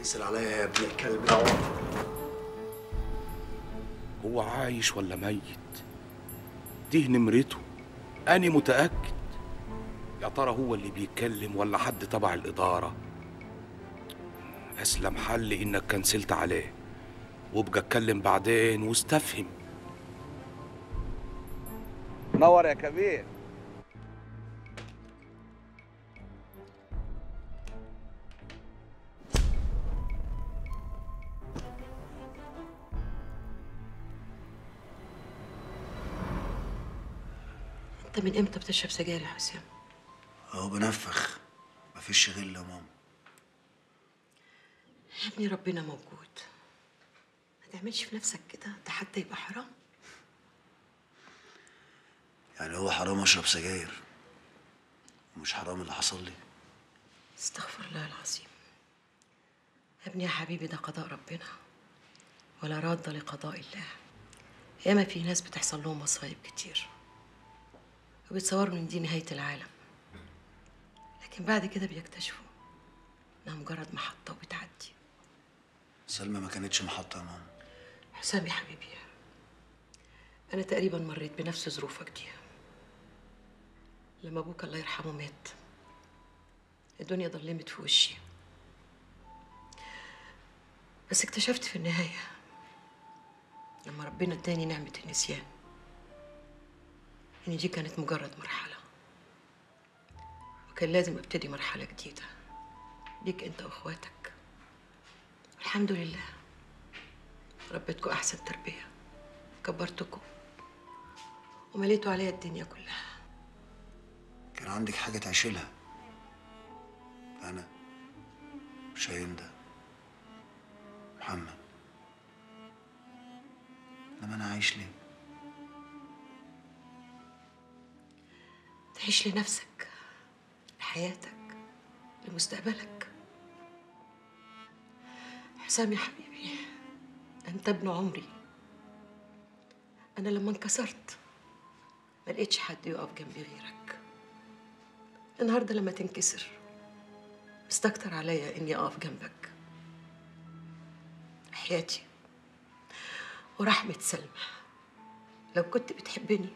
انزل عليا يا ابن الكلب. هو عايش ولا ميت؟ دي نمرته، أنا متأكد. يا ترى هو اللي بيتكلم ولا حد تبع الإدارة؟ أسلم حل إنك كنسلت عليه وابقى اتكلم بعدين واستفهم. نور يا كبير. انت من امتى بتشرب سجاير يا حسام؟ اهو بنفخ، مفيش غل يا ماما. يا ابني ربنا موجود، ما تعملش في نفسك كده، ده حتى يبقى حرام. يعني هو حرام اشرب سجاير ومش حرام اللي حصل لي؟ استغفر الله العظيم يا ابني يا حبيبي، ده قضاء ربنا ولا راد لقضاء الله. ياما في ناس بتحصل لهم مصايب كتير وبيتصوروا ان دي نهاية العالم، لكن بعد كده بيكتشفوا انها مجرد محطة وبتعدي. سلمى ما كانتش محطة يا ماما. حسام يا حبيبي، أنا تقريبا مريت بنفس ظروفك دي. لما أبوك الله يرحمه مات، الدنيا ضلمت في وشي، بس اكتشفت في النهاية لما ربنا اداني نعمة النسيان إن دي كانت مجرد مرحلة، وكان لازم أبتدي مرحلة جديدة ليك أنت وإخواتك. الحمد لله ربيتكوا أحسن تربية، كبرتكوا ومليتوا عليا الدنيا كلها. كان عندك حاجة تعيشيلها؟ أنا شاهين ده محمد، إنما أنا عايش ليه؟ تعيش لنفسك، لحياتك، لمستقبلك. حسام يا حبيبي، أنت ابن عمري. أنا لما انكسرت ما لقيتش حد يقف جنبي غيرك. النهارده لما تنكسر استكتر عليا إني أقف جنبك. حياتي ورحمة سلمى، لو كنت بتحبني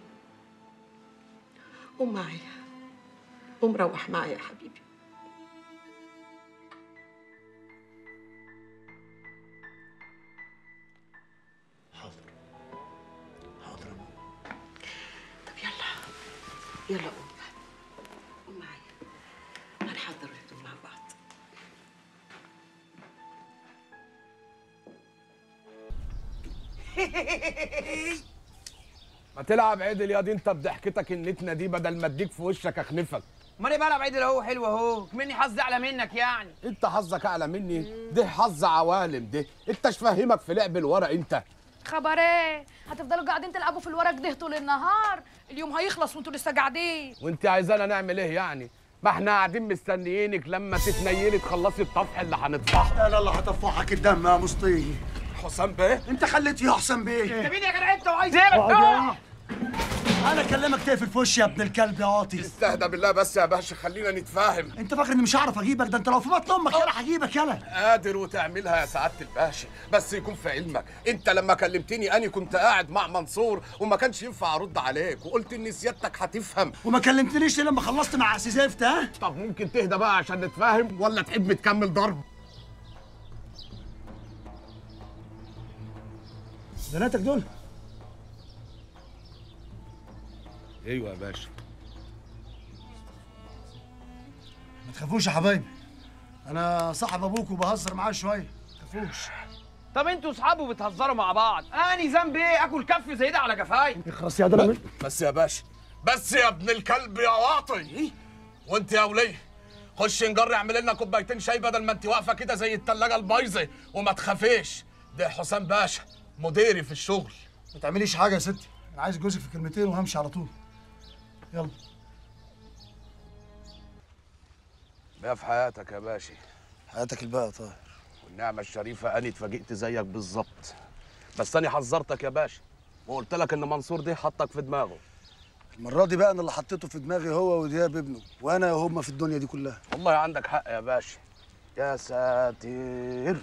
قوم معايا ومروح معايا يا حبيبي. حاضر حاضر يا ماما. طب يلا يلا قوم قوم معايا، هنحضر الهدوم مع بعض. ما تلعب عدل يا دي انت بضحكتك النتنه دي، بدل ما اديك في وشك اخلفك. ما انا بلعب عدل اهو، حلو اهو، مني حظي اعلى منك يعني. انت حظك اعلى مني؟ ده حظ عوالم، ده انت مش فاهمك في لعب الورق. انت خبر ايه؟ هتفضلوا قاعدين تلعبوا في الورق ده طول النهار؟ اليوم هيخلص وانتوا لسه قاعدين. وانت عايزانا نعمل ايه يعني؟ ما احنا قاعدين مستنيينك لما تتنيلي تخلصي الطفح اللي هنطفحه. انا اللي هطفحك الدم يا مصطفى. حسام بيه؟ انت خليت يا حسام بيه؟ انت مين يا جدع انت وعايز ايه؟ انا اكلمك تقفل في وشي يا ابن الكلب يا واطي. استهدى بالله بس يا باشا، خلينا نتفاهم. انت فاكر اني مش هعرف اجيبك؟ ده انت لو في بطن امك يلا هجيبك يلا. قادر وتعملها يا سعاده الباشا، بس يكون في علمك انت لما كلمتني انا كنت قاعد مع منصور وما كانش ينفع ارد عليك، وقلت ان سيادتك هتفهم. وما كلمتنيش لما خلصت مع سيزفت ها؟ طب ممكن تهدى بقى عشان نتفاهم، ولا تحب تكمل ضرب؟ بناتك دول؟ ايوه يا باشا. ما تخافوش يا حبايبي، انا صاحب ابوك وبهزر معاه شويه، ما تخافوش. طب انتوا اصحابه بتهزروا مع بعض، اني ذنبي ايه اكل كف زي ده على جفاي؟ اخلص يا ضرب. بس يا باشا، بس يا ابن الكلب يا واطي، وانت يا وليه خش نجر اعمل لنا كوبايتين شاي بدل ما انت واقفه كده زي الثلاجه البايظه. وما تخافيش، ده حسام باشا مديري في الشغل. ما تعمليش حاجه يا ستي، انا عايز جوزك في كلمتين وهمشي على طول. يلا بقى في حياتك يا باشا، حياتك الباقي يا طاهر. والنعمه الشريفه اني اتفاجئت زيك بالظبط، بس اني حذرتك يا باشا وقلت لك ان منصور ده حطك في دماغه. المره دي بقى انا اللي حطيته في دماغي، هو ودياب ابنه، وانا وهم في الدنيا دي كلها. والله عندك حق يا باشا، يا ساتر،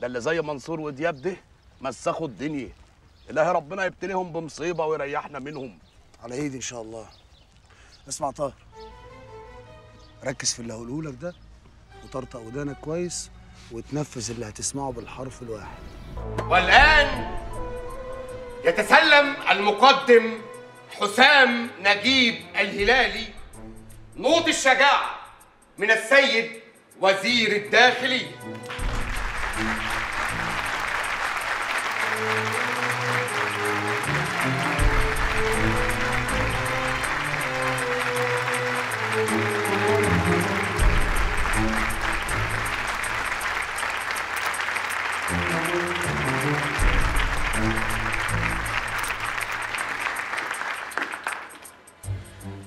ده اللي زي منصور ودياب ده مسخوا الدنيا. إلهي ربنا يبتليهم بمصيبه ويريحنا منهم. على ايدي ان شاء الله. اسمع طاهر، ركز في اللي هقوله لك ده وطرطق ودانك كويس وتنفذ اللي هتسمعه بالحرف الواحد. والان يتسلم المقدم حسام نجيب الهلالي نوط الشجاعه من السيد وزير الداخليه.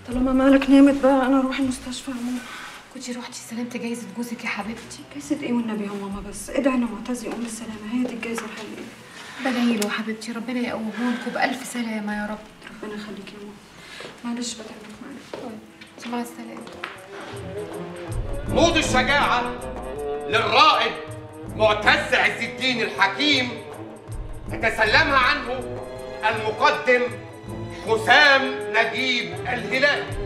طالما مالك نامت بقى انا اروح المستشفى. عموما كنتي روحتي سلمت جايزه جوزك يا حبيبتي؟ جايزه ايه والنبي يا ماما؟ بس ادعي ان معتز يقوم بالسلامه، هي دي الجايزه الحقيقيه. بدعي له حبيبتي، ربنا يقومه لكم بالف سلامه يا رب. ربنا يخليكي يا ماما، معلش بتعبك معايا. طيب مع السلامه. نوض الشجاعه للرائد معتز عز الدين الحكيم تتسلمها عنه المقدم حسام نجيب الهلالي.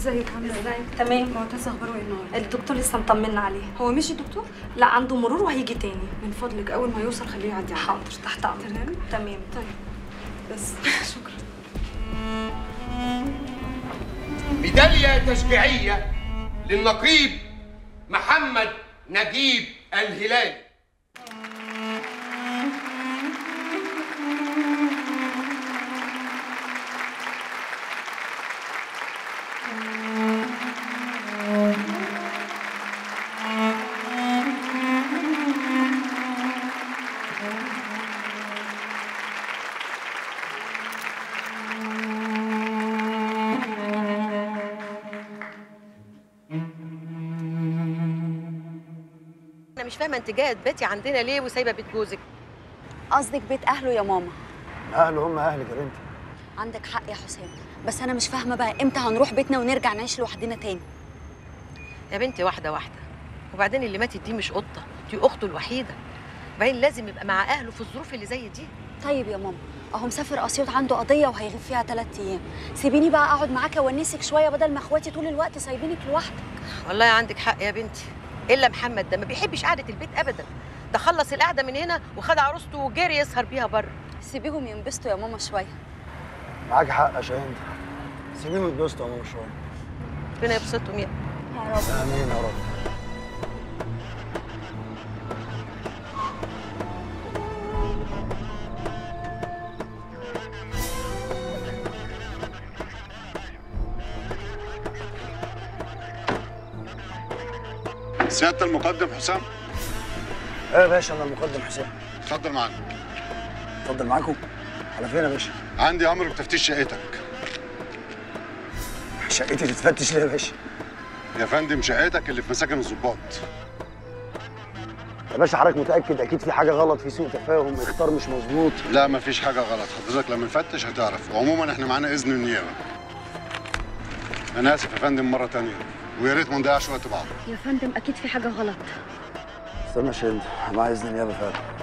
ازيك؟ عامله ايه؟ تمام. معتز اخباره ايه النهارده؟ الدكتور لسه مطمنا عليه. هو مشي الدكتور؟ لا، عنده مرور وهيجي تاني. من فضلك اول ما يوصل خليه يعدي. حاضر، تحت امرك. تمام تمام. طيب بس شكرا. ميداليه تشجيعيه للنقيب محمد نجيب الهلالي. مش فاهمه انت جايه بيتي عندنا ليه وسايبه بيت جوزك؟ قصدك بيت اهله يا ماما؟ اهله هم اهلك يا بنتي. عندك حق يا حسام، بس انا مش فاهمه بقى امتى هنروح بيتنا ونرجع نعيش لوحدنا تاني؟ يا بنتي واحده واحده، وبعدين اللي ماتت دي مش قطه، دي اخته الوحيده، وبعدين لازم يبقى مع اهله في الظروف اللي زي دي. طيب يا ماما، اهو مسافر اسيوط عنده قضيه وهيغيب فيها 3 ايام، سيبيني بقى اقعد معاك وانسك شويه بدل ما اخواتي طول الوقت سايبينك لوحدك. والله عندك حق يا بنتي، إلا محمد ده ما بيحبش قعدة البيت أبداً، ده خلص القعدة من هنا وخد عروسته وجري يسهر بيها بره. سيبيهم ينبسطوا يا ماما شوية. معاك حق يا شاهين، سيبيهم ينبسطوا يا ماما شوية. ربنا يبسطهم يا يا رب. امين يا رب. سيادة المقدم حسام؟ ايه يا باشا، انا المقدم حسام. اتفضل معانا. اتفضل معاكم؟ على فين يا باشا؟ عندي امر بتفتيش شقتك. شقتي تتفتش ليه يا باشا؟ يا فندم شقتك اللي في مساكن الضباط. يا باشا حضرتك متأكد؟ أكيد في حاجة غلط، في سوء تفاهم، إخطار مش مظبوط. لا مفيش حاجة غلط، حضرتك لما نفتش هتعرف. وعموما احنا معانا إذن من النيابة. أنا آسف يا فندم مرة تانية، ويا ريت ما نضيعش وقت بعض. يا فندم أكيد في حاجة غلط. استنى يا شند، معايا إذن النيابة فعلا.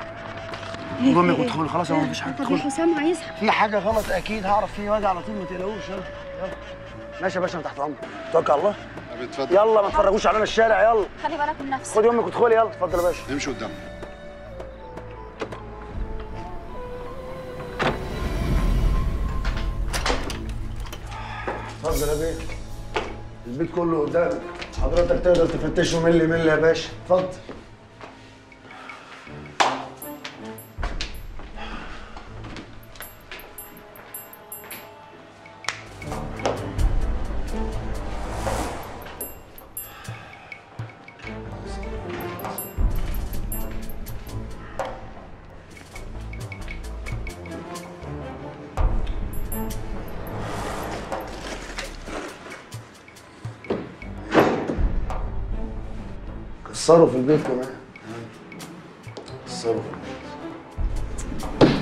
قوم امك وادخلي خلاص، هو مفيش حاجة. طب يا حسام هيزعل. في حاجة غلط أكيد، هعرف فيه واجي على طول، ما تقلقوش. يلا يلا. ماشي يا باشا، أنا تحت أمرك. توكل على الله. اتفضل. يلا ما تفرجوش علينا الشارع. يلا خلي بالك من نفسك. خدي امك وادخلي. يلا اتفضل يا باشا. امشي قدامنا. اتفضل يا بيه، البيت كله قدامك، حضرتك تقدر تفتشه ملي ملي يا باشا. اتفضل. صاروا في البيت كمان. صاروا في البيت.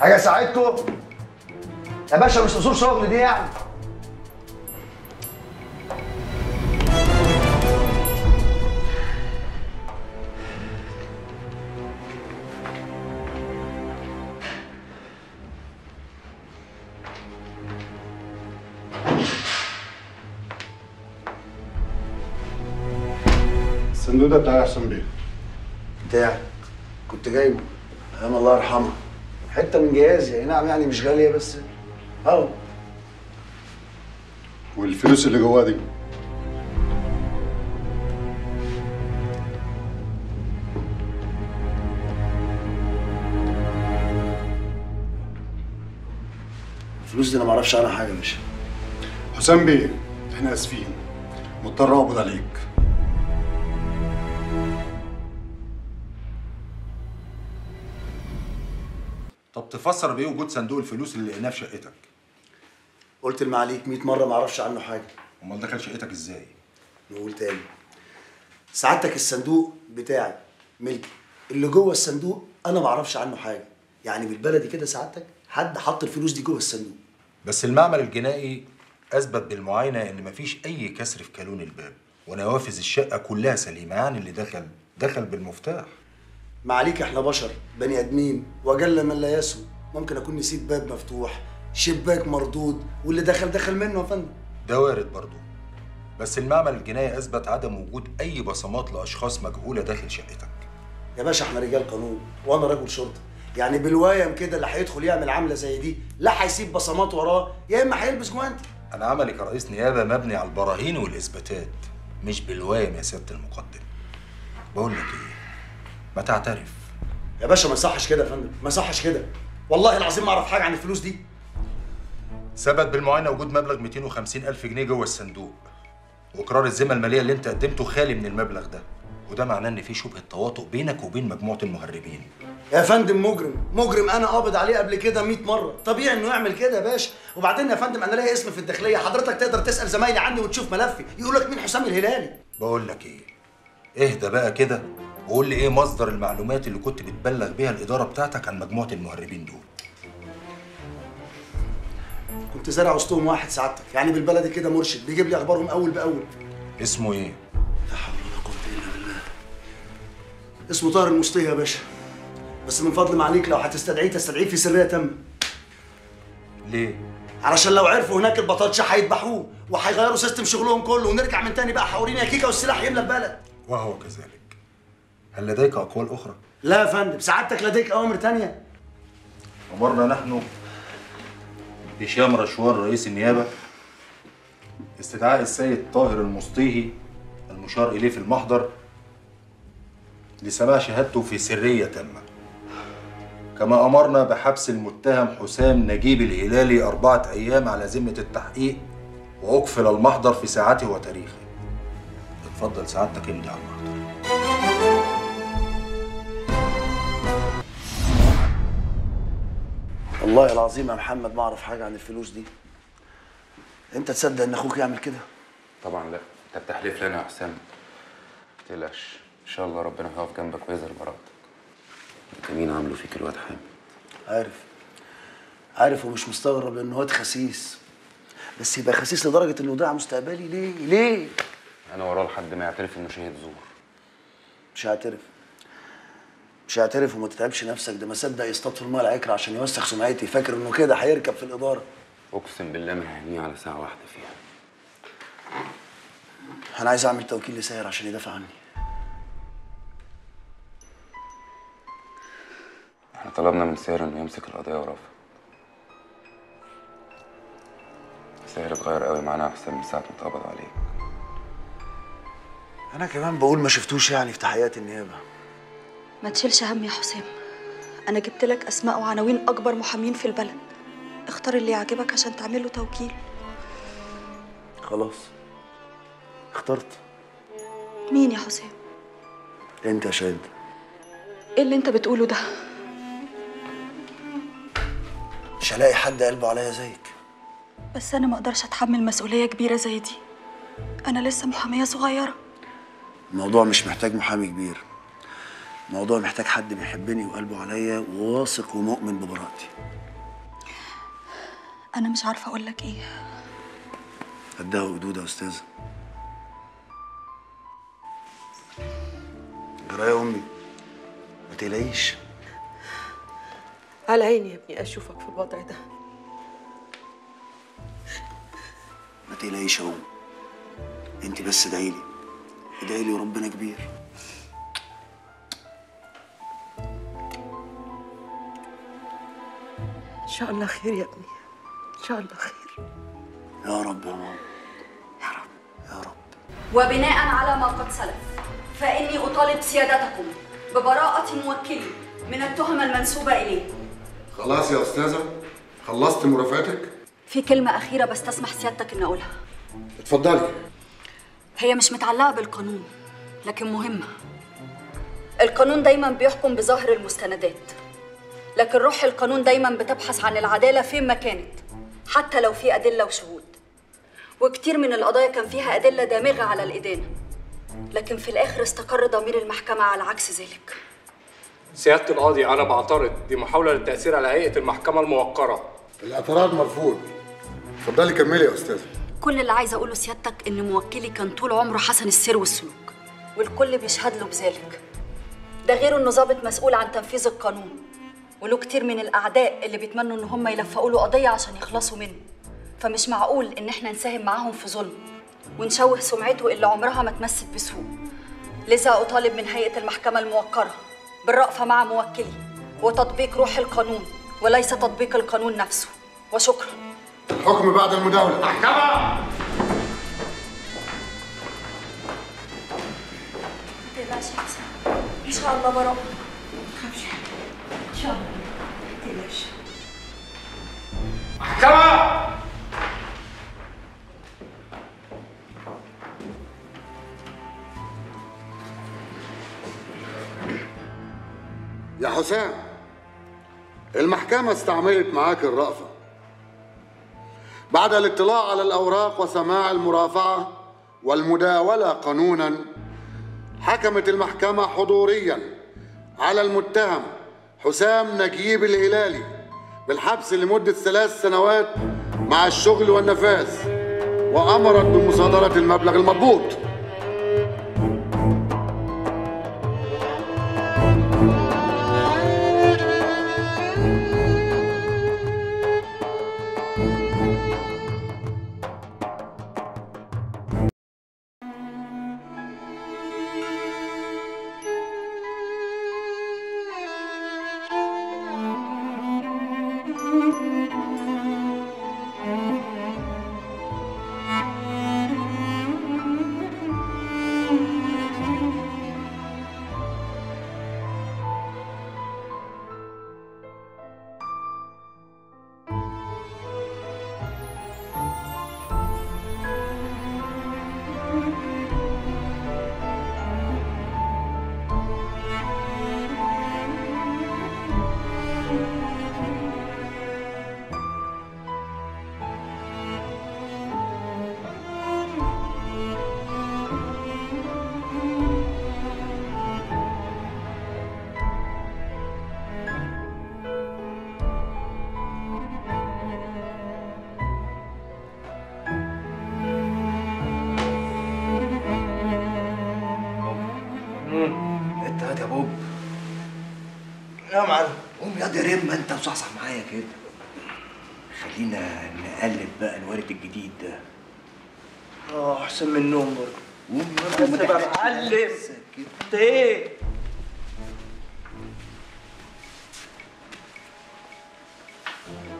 حاجة ساعدكم؟ يا باشا مش أصول شغل دي يعني. الصندوق ده بتاع احسن بيه. بتاعك؟ كنت جايبه ايام الله يرحمه، حته من جهازي. اي نعم يعني مش غاليه بس اهو. والفلوس اللي جواها دي؟ الفلوس دي انا معرفش عنها حاجه يا باشا. حسام بيه احنا اسفين، مضطر اقبض عليك. طب تفسر بايه وجود صندوق الفلوس اللي لقيناه في شقتك؟ قلت لمعاليك 100 مرة معرفش عنه حاجة. أمال دخل شقتك إزاي؟ نقول تاني. سعادتك الصندوق بتاعي ملكي، اللي جوه الصندوق أنا معرفش عنه حاجة، يعني بالبلدي كده سعادتك حد حط الفلوس دي جوه الصندوق. بس المعمل الجنائي أثبت بالمعاينة إن مفيش أي كسر في كالون الباب، ونوافذ الشقة كلها سليمة، يعني اللي دخل بالمفتاح. معاليك احنا بشر بني ادمين، وجل من لا يسهو. ممكن اكون نسيت باب مفتوح، شباك مردود، واللي دخل منه يا فندم. ده وارد برضه، بس المعمل الجنائي اثبت عدم وجود اي بصمات لاشخاص مجهوله داخل شقتك. يا باشا احنا رجال قانون وانا رجل شرطه، يعني بالوايم كده اللي هيدخل يعمل عمله زي دي لا هيسيب بصمات وراه يا اما هيلبس جوانتي. انا عملي كرئيس نيابه مبني على البراهين والاثباتات، مش بالوايم يا سياده المقدم. بقول لك ايه، ما تعترف يا باشا. ما صحش كده يا فندم، ما صحش كده، والله العظيم ما اعرف حاجه عن الفلوس دي. ثبت بالمعاينه وجود مبلغ 250,000 جنيه جوه الصندوق، واقرار الذمه الماليه اللي انت قدمته خالي من المبلغ ده، وده معناه ان في شبهه تواطؤ بينك وبين مجموعه المهربين. يا فندم مجرم مجرم، انا قابض عليه قبل كده 100 مره، طبيعي انه يعمل كده يا باشا. وبعدين يا فندم انا ليا اسم في الداخليه، حضرتك تقدر تسال زمايلي عني وتشوف ملفي، يقول لك مين حسام الهلالي. بقول لك ايه، اهدى بقى كده وقول لي ايه مصدر المعلومات اللي كنت بتبلغ بيها الاداره بتاعتك عن مجموعه المهربين دول؟ كنت زارع وسطهم واحد سعادتك، يعني بالبلدي كده مرشد بيجيب لي اخبارهم اول باول. اسمه ايه؟ لا حول ولا قوه الا بالله. اسمه طاهر المصطيه يا باشا، بس من فضل معاليك لو هتستدعيه تستدعيه في سريه تامه. ليه؟ علشان لو عرفوا هناك البطاطش هيذبحوه وهيغيروا سيستم شغلهم كله، ونرجع من تاني بقى حورينا يا كيكه والسلاح يملى البلد. وهو كذلك. هل لديك أقوال أخرى؟ لا يا فندم، سعادتك لديك أوامر تانية؟ أمرنا نحن هشام رشوان رئيس النيابة استدعاء السيد طاهر المصطيهي المشار إليه في المحضر لسماع شهادته في سرية تامة، كما أمرنا بحبس المتهم حسام نجيب الهلالي 4 أيام على ذمة التحقيق، وأقفل المحضر في ساعته وتاريخه. اتفضل سعادتك امضي على المحضر. والله العظيم يا محمد ما أعرف حاجة عن الفلوس دي. أنت تصدق إن أخوك يعمل كده؟ طبعًا لأ، أنت بتحلف لنا يا حسام. ما تقلقش، إن شاء الله ربنا هيقف جنبك ويظهر براءتك. أنت مين عامله فيك الواد حامد؟ عارف ومش مستغرب لأن واد خسيس. بس يبقى خسيس لدرجة إنه ضيع مستقبلي ليه؟ ليه؟ أنا وراه لحد ما يعترف إنه شهيد زور. مش هعترف وما تتعبش نفسك، ده ما صدق يصطاد في الميه العكر عشان يوسخ سمعتي، فاكر انه كده هيركب في الاداره. اقسم بالله ما هنيه على ساعه واحده فيها. انا عايز اعمل توكيل لساهر عشان يدافع عني. احنا طلبنا من ساهر انه يمسك القضيه ورافض. ساهر اتغير قوي معانا يا حسام من ساعه ما اتقبض عليك. انا كمان بقول ما شفتوش يعني في تحقيقات النيابه. ما تشيلش هم يا حسام، أنا جبت لك أسماء وعناوين أكبر محامين في البلد، اختار اللي يعجبك عشان تعمل له توكيل. خلاص اخترت. مين يا حسام؟ أنت يا شاهد. إيه اللي أنت بتقوله ده؟ مش هلاقي حد قلبه عليا زيك. بس أنا ما أقدرش أتحمل مسؤولية كبيرة زي دي، أنا لسه محامية صغيرة. الموضوع مش محتاج محامي كبير، الموضوع محتاج حد بيحبني وقلبه عليا وواثق ومؤمن ببراءتي. أنا مش عارفة أقول لك إيه. قدها وقدودها يا أستاذة. جراية أمي ما تقلقيش. على عيني يا ابني أشوفك في الوضع ده. ما تقلقيش يا أمي، أنت بس ادعيلي ادعيلي وربنا كبير. إن شاء الله خير يا ابني، إن شاء الله خير. يا رب يا ماما، يا رب يا رب. وبناء على ما قد سلف، فإني أطالب سيادتكم ببراءة موكلي من التهمة المنسوبة إليه. خلاص يا أستاذة، خلصت مرافقتك؟ في كلمة أخيرة بستسمح سيادتك إني أقولها. اتفضلي. هي مش متعلقة بالقانون، لكن مهمة. القانون دايماً بيحكم بظاهر المستندات، لكن روح القانون دايماً بتبحث عن العدالة فين ما كانت، حتى لو في أدلة وشهود. وكتير من القضايا كان فيها أدلة دامغة على الإدانة، لكن في الآخر استقر ضمير المحكمة على عكس ذلك. سيادة القاضي أنا بعترض، دي محاولة للتأثير على هيئة المحكمة الموقرة. الاعتراض مرفوض. اتفضلي كملي يا أستاذة. كل اللي عايزة أقوله سيادتك إن موكلي كان طول عمره حسن السير والسلوك، والكل بيشهد له بذلك. ده غير إنه ظابط مسؤول عن تنفيذ القانون، وله كتير من الأعداء اللي بيتمنوا إن هم يلفقوا له قضية عشان يخلصوا منه، فمش معقول إن إحنا نساهم معاهم في ظلم ونشوه سمعته اللي عمرها ما اتمست بسوء. لذا أطالب من هيئة المحكمة الموقرة بالرأفة مع موكلي وتطبيق روح القانون وليس تطبيق القانون نفسه، وشكراً. الحكم بعد المداولة. محكمة! متقلقش يا حسام، إن شاء الله براءة. متخافش إن شاء الله. متقلقش. محكمة! يا حسام، المحكمة استعملت معاك الرأفة. بعد الاطلاع على الأوراق وسماع المرافعة والمداولة قانوناً، حكمت المحكمة حضورياً على المتهم حسام نجيب الهلالي بالحبس لمدة 3 سنوات مع الشغل والنفاذ، وأمرت بمصادرة المبلغ المضبوط. ما انت مصحصح معايا كده. خلينا نقلب بقى الوارد الجديد ده. احسن من النوم برضه. قوم يلا بس بقى معلم. انت ايه؟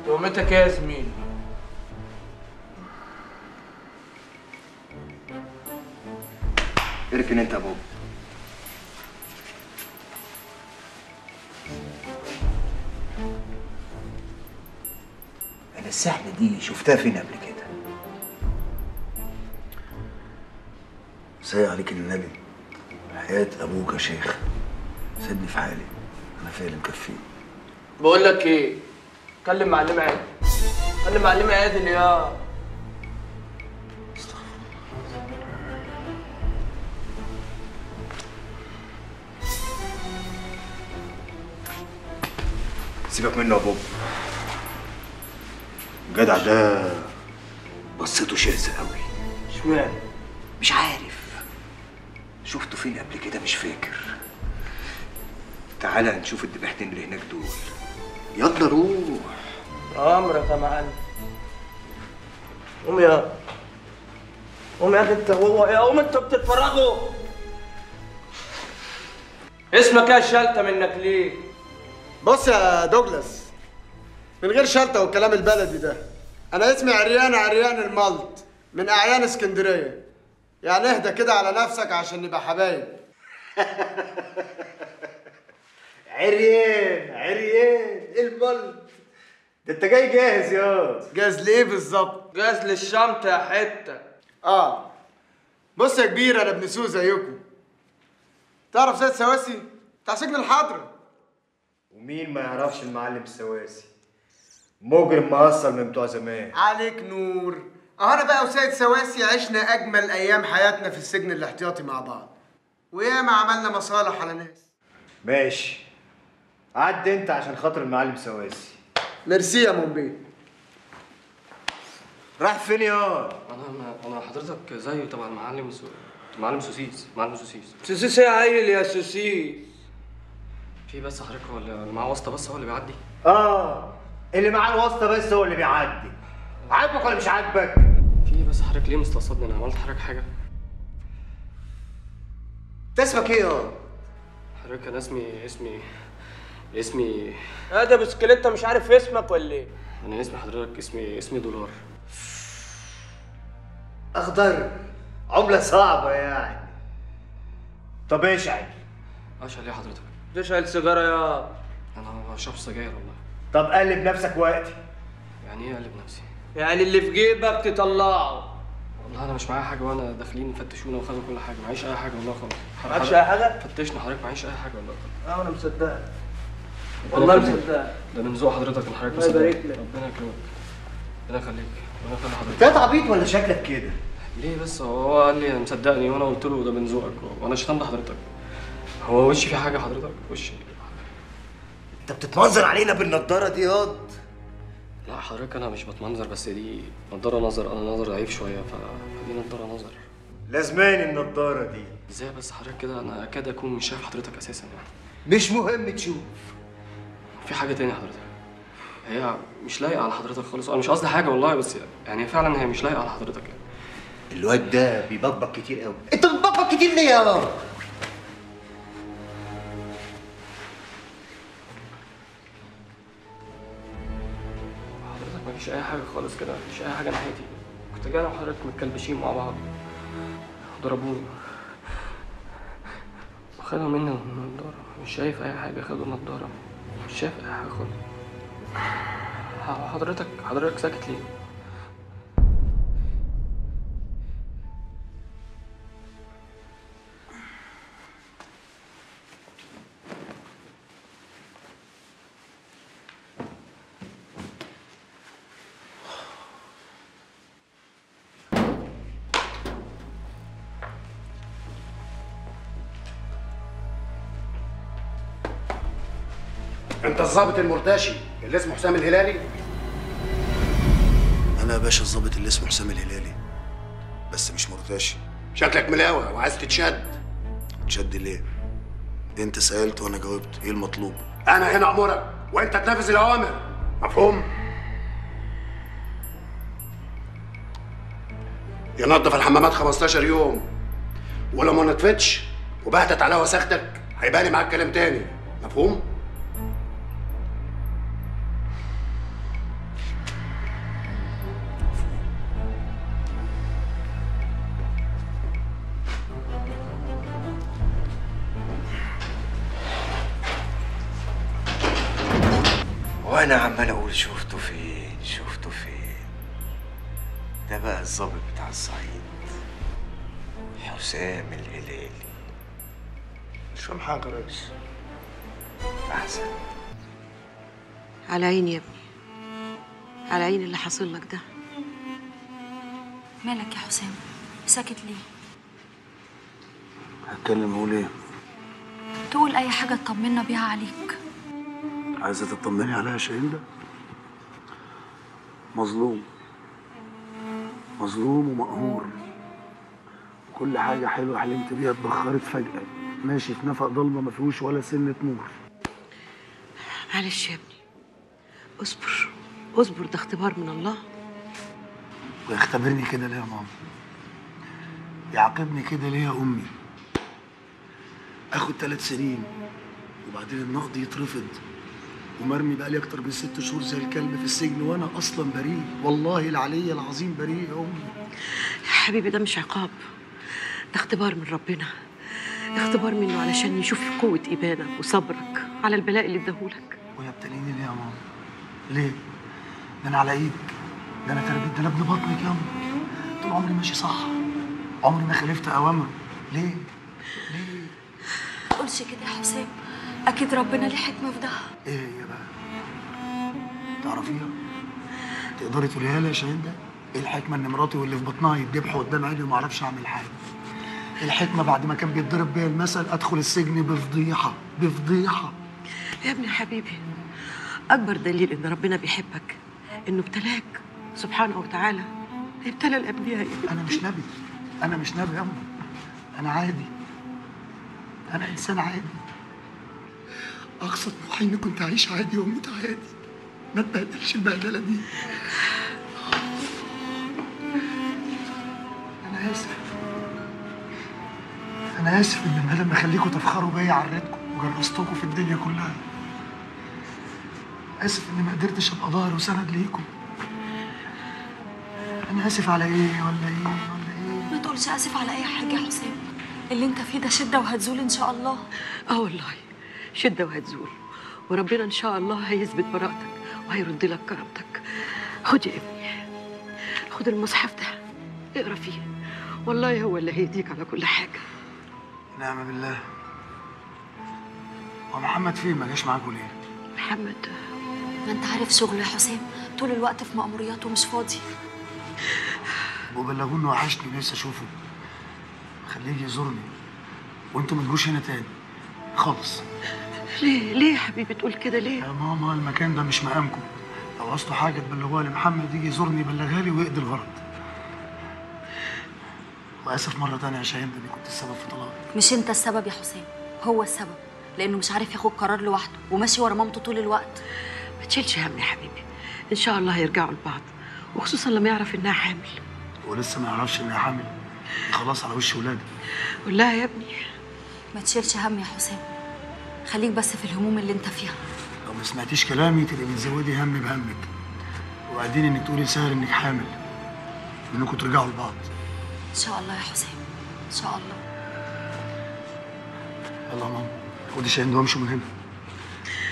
تهمتك ايه يا زميلي؟ اركن انت يا بابا. السحلة دي شفتها فين قبل كده؟ ساي عليك النبي، حياة أبوك يا شيخ، سيبني في حالي، أنا فيا اللي مكفيني. بقول لك إيه؟ كلم معلمي عادل، كلم معلمي عادل يا استغفر الله. سيبك منه يا بوب، الجدع ده بصته شرسه قوي. اشمعنى؟ مش عارف، شفته فين قبل كده مش فاكر. تعالى نشوف الدبحتين اللي هناك دول، يلا روح. امرك يا معلم. قوم يا قوم يا اخي انت، هو يا قوم انتوا بتتفرجوا. اسمك ايه الشلته منك ليه؟ بص يا دوجلاس، من غير شلطه والكلام البلدي ده، انا اسمي عريان، عريان الملط، من اعيان اسكندريه. يعني اهدى كده على نفسك عشان نبقى حبايب. عريان، عريان الملط، ده انت جاي جاهز يا جاهز ليه بالظبط؟ جاهز للشمطه يا حته. بص يا كبير، انا ابن سوق زيكم. تعرف سيد سواسي؟ بتاع سجن الحضره. ومين ما يعرفش المعلم السواسي؟ مجرم مقصر من بتوع زمان. عليك نور. انا بقى وسيد سواسي عشنا اجمل ايام حياتنا في السجن الاحتياطي مع بعض، وياما عملنا مصالح على ناس. ماشي، عدي انت عشان خاطر المعلم سواسي. ميرسي يا مومبي. رايح فين يا انا حضرتك زيه طبعا. معلم سوسيس. معلم سوسيس. سوسيس يا عيل يا سوسيس. في بس حضرتك، هو اللي معاه واسطه بس هو اللي بيعدي. اللي معاه الواسطه بس هو اللي بيعدي. عاجبك ولا مش عاجبك؟ في بس حضرتك ليه مستقصدني؟ انا عملت حضرتك حاجه؟ انت اسمك ايه يا حضرتك؟ انا اسمي ده بسكليت. مش عارف اسمك ولا ايه؟ انا اسمي حضرتك، اسمي دولار. اخضر، عمله صعبه يعني. طب اشعل. اشعل ايه حضرتك؟ اشعل سيجاره يا انا بشرب سجاير والله. طب قلب نفسك وقتي. يعني ايه قلب نفسي؟ يعني اللي في جيبك تطلعه. والله انا مش معايا حاجه، وانا داخلين فتشونا وخدوا كل حاجه، معيش اي حاجه والله خالص. معكش اي حاجه؟ فتشنا حضرتك، معيش اي حاجه والله خالص. انا مصدقك والله، مصدقك. ده من ذوق حضرتك ان حضرتك مصدقك. ربنا يكرمك، ربنا يخليك، ربنا يخلي حضرتك. انت عبيط ولا شكلك كده؟ ليه بس؟ هو قال لي مصدقني وانا قلت له ده من ذوقك، وانا شتمت حضرتك. هو وشي في حاجه حضرتك؟ وشي انت بتتمنظر علينا بالنضاره دي ياض. لا حضرتك انا مش بتمنظر، بس دي نضاره نظر، انا نظر ضعيف شويه، فدي نضاره نظر. لازماني النضاره دي ازاي بس حضرتك كده؟ انا اكاد اكون مش شايف حضرتك اساسا يعني. مش مهم تشوف. في حاجه تانية حضرتك، هي مش لايقه على حضرتك خالص، انا مش قصدي حاجه والله، بس يعني فعلا هي مش لايقه على حضرتك يعني. الواد ده بيبقبق كتير قوي. انت بتبقبق كتير ليه ياض؟ مفيش اي حاجه خالص كده، مفيش اي حاجه ناحيتي. كنت جاي انا وحضرتك متكلبشين مع بعض وضربوني وخدوا مني النضاره، مش شايف اي حاجه، خدوا النضاره مش شايف اي حاجه خالص. حضرتك ساكت ليه؟ انت الظابط المرتشي اللي اسمه حسام الهلالي؟ انا يا باشا الظابط اللي اسمه حسام الهلالي، بس مش مرتشي. شكلك ملاوه وعايز تتشد. تشد ليه؟ انت سالت وانا جاوبت، ايه المطلوب؟ انا هنا امرك وانت تنفذ الاوامر، مفهوم؟ ينظف الحمامات 15 يوم، ولو ما نطفتش وبهتت على وساختك هيبقى لي معاك كلام تاني، مفهوم؟ أنا عمال أقول شفته فين شفته فين. ده بقى الظابط بتاع الصعيد حسام الهلالي. مش فاهم حاجة يا ريس. أحسن. على عيني يا ابني، على عيني اللي حاصل لك ده. مالك يا حسام؟ ساكت ليه؟ هتكلم أقول إيه؟ تقول أي حاجة تطمنا بيها عليك. عايزة تطمني عليها يا شاهيندة؟ مظلوم، مظلوم ومقهور. كل حاجة حلوة حلمت بيها اتبخرت فجأة، ماشي في نفق ضلمة ما فيهوش ولا سنة نور. معلش يا ابني، اصبر اصبر، ده اختبار من الله. ويختبرني كده ليه يا ماما؟ يعاقبني كده ليه يا أمي؟ آخد 3 سنين وبعدين النقد يترفض ومرمي بقالي أكتر من 6 شهور زي الكلب في السجن، وأنا أصلاً بريء، والله العلي العظيم بريء يا أمي. يا حبيبي ده مش عقاب، ده اختبار من ربنا، اختبار منه علشان يشوف قوة إبادك وصبرك على البلاء اللي اداهولك. ويا بتليني ليه يا ماما؟ ليه؟ ده أنا على إيدك، ده أنا تربيت، ده أنا ابن بطنك يا أمي، طول عمري ماشي صح، عمري ما خالفت أوامرك، ليه؟ ليه؟ ما تقولش كده يا حسام، أكيد ربنا ليه حكمة في ده. إيه هي بقى؟ تعرفيها؟ تقدري تقوليها لي يا شاهيندة؟ إيه الحكمة إن مراتي واللي في بطنها يتذبحوا قدام عيني وما أعرفش أعمل حاجة؟ الحكمة بعد ما كان بيتضرب بيا المثل أدخل السجن بفضيحة، بفضيحة. يا ابني حبيبي، أكبر دليل إن ربنا بيحبك إنه ابتلاك سبحانه وتعالى، ابتلى الأنبياء. إيه؟ أنا مش نبي، أنا مش نبي يا أمي، أنا عادي، أنا إنسان عادي. أقصى طموحي إني كنت أعيش عادي وأموت عادي، ما اتبهدلش البهدلة دي. أنا آسف، أنا آسف إن أنا لما خليكم تفخروا بيا عريتكم وجرستكم في الدنيا كلها. آسف إني ما قدرتش أبقى ظهر وسند ليكم. أنا آسف على إيه ولا إيه ولا إيه؟ ما تقولش آسف على أي حاجة يا حسام، اللي أنت فيه ده شدة وهتزول إن شاء الله. آه والله شدة وهتزول، وربنا إن شاء الله هيثبت براءتك وهيرد لك كرامتك. خد يا ابني، خد المصحف ده اقرا فيه، والله هو اللي هيهديك على كل حاجة. نعم بالله. ومحمد فين؟ ما جاش معاكوا ليه؟ محمد ما أنت عارف شغله يا حسام، طول الوقت في مأموريات ومش فاضي. وبلغوه إنه وحشني ونفسي أشوفه، خليه يجي يزورني، وأنتوا ما تجوش هنا تاني خالص. ليه ليه يا حبيبي تقول كده ليه؟ يا ماما المكان ده مش مقامكم، لو عوزتوا حاجه تبلغوها لمحمد يجي يزورني يبلغها لي ويقضي الغرض. واسف مره ثانيه يا شاهيندة اني كنت السبب في طلاقك. مش انت السبب يا حسام، هو السبب، لانه مش عارف ياخد قرار لوحده وماشي ورا مامته طول الوقت. ما تشيلش هم يا حبيبي، ان شاء الله هيرجعوا لبعض، وخصوصا لما يعرف انها حامل. ولسه ما يعرفش انها حامل، خلاص على وش ولادي. قول لها يا ابني. ما تشيلش هم يا حسام، خليك بس في الهموم اللي انت فيها. لو ما سمعتيش كلامي تبقي بتزودي هم بهمك. وبعدين انك تقولي لسهر انك حامل وانكم ترجعوا لبعض. ان شاء الله يا حسام، ان شاء الله. يلا يا ماما خدي شاهين وامشوا من هنا.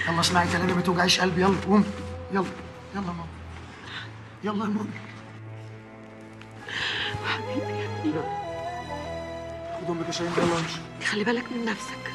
يلا اسمعي كلامي ما توجعيش قلبي. يلا قومي، يلا يلا يا ماما، يلا يا ماما حبيبي يا ابني. خد امك يا شاهين، يلا امشي. خلي بالك من نفسك.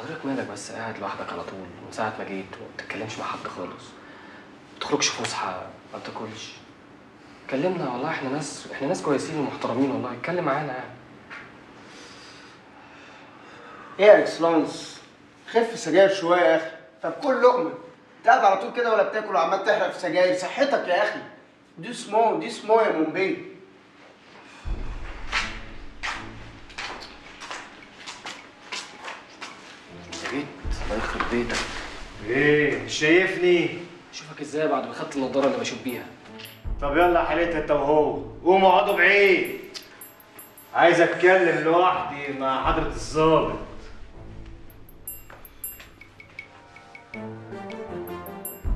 حضرتك مالك بس قاعد لوحدك على طول من ساعة ما جيت وما بتتكلمش مع حد خالص، ما بتخرجش فسحة، ما بتاكلش. كلمنا والله، احنا ناس كويسين ومحترمين والله، اتكلم معانا يعني. ايه يا اكسلانس؟ خف السجاير شوية يا اخي. طب كل لقمة، انت قاعد على طول كده ولا بتاكل وعمال تحرق في سجاير، صحتك يا اخي. دي سمو دي سمو يا مومبي. الله يخرب بيتك. ايه شايفني؟ اشوفك ازاي بعد ما خدت النضاره اللي بشوف بيها. طب يلا حليتها انت وهو، قوموا اقعدوا بعيد. عايز اتكلم لوحدي مع حضرة الظابط.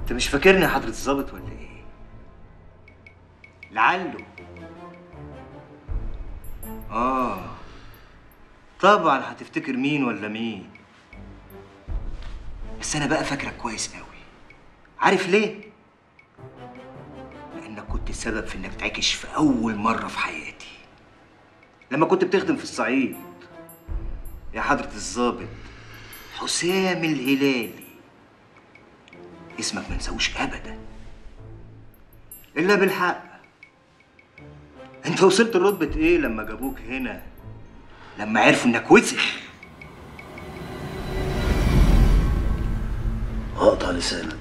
انت مش فاكرني يا حضرة الظابط ولا ايه؟ لعله. اه طبعا هتفتكر مين ولا مين. بس أنا بقى فاكرك كويس قوي. عارف ليه؟ لأنك كنت السبب في إنك تعكش في أول مرة في حياتي. لما كنت بتخدم في الصعيد يا حضرة الظابط حسام الهلالي. اسمك ما نساوش أبدا إلا بالحق. أنت وصلت لرتبة إيه لما جابوك هنا؟ لما عرفوا إنك وسخ. هقطع لسانك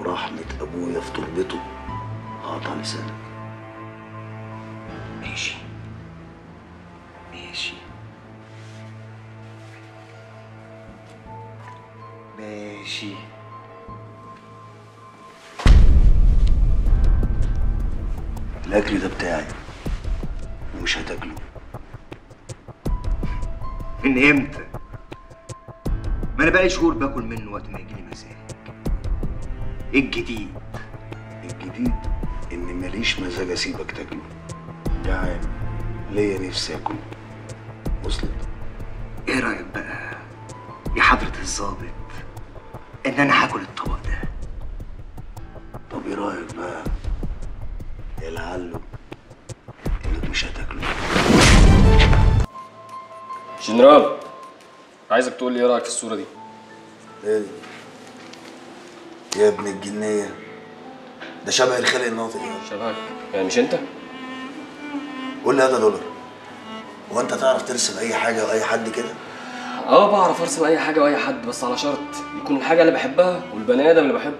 ورحمة أبويا في تربته. هقطع لسانك. ماشي ماشي ماشي. الأكل ده بتاعي ومش هتاكله. من إمتى؟ ما انا بقالي شهور باكل منه وقت ما يجيلي مزاج. ايه الجديد؟ الجديد اني ماليش مزاج اسيبك تاكله. جعان، ليا نفسي اكل. وصلت؟ ايه رايك بقى يا حضرة الظابط ان انا هاكل الطبق ده؟ طب ايه رايك بقى يا لعله انك مش هتاكله؟ جنرال، عايزك تقول لي ايه رايك في الصوره دي؟ ايه يا ابن الجنيه ده؟ شبه الخلق الناطق. شبهك يعني مش انت؟ قول لي هذا دولار. هو انت تعرف ترسم اي حاجه واي حد كده؟ اه بعرف ارسم اي حاجه واي حد، بس على شرط يكون الحاجه اللي بحبها والبني ادم اللي بحبه.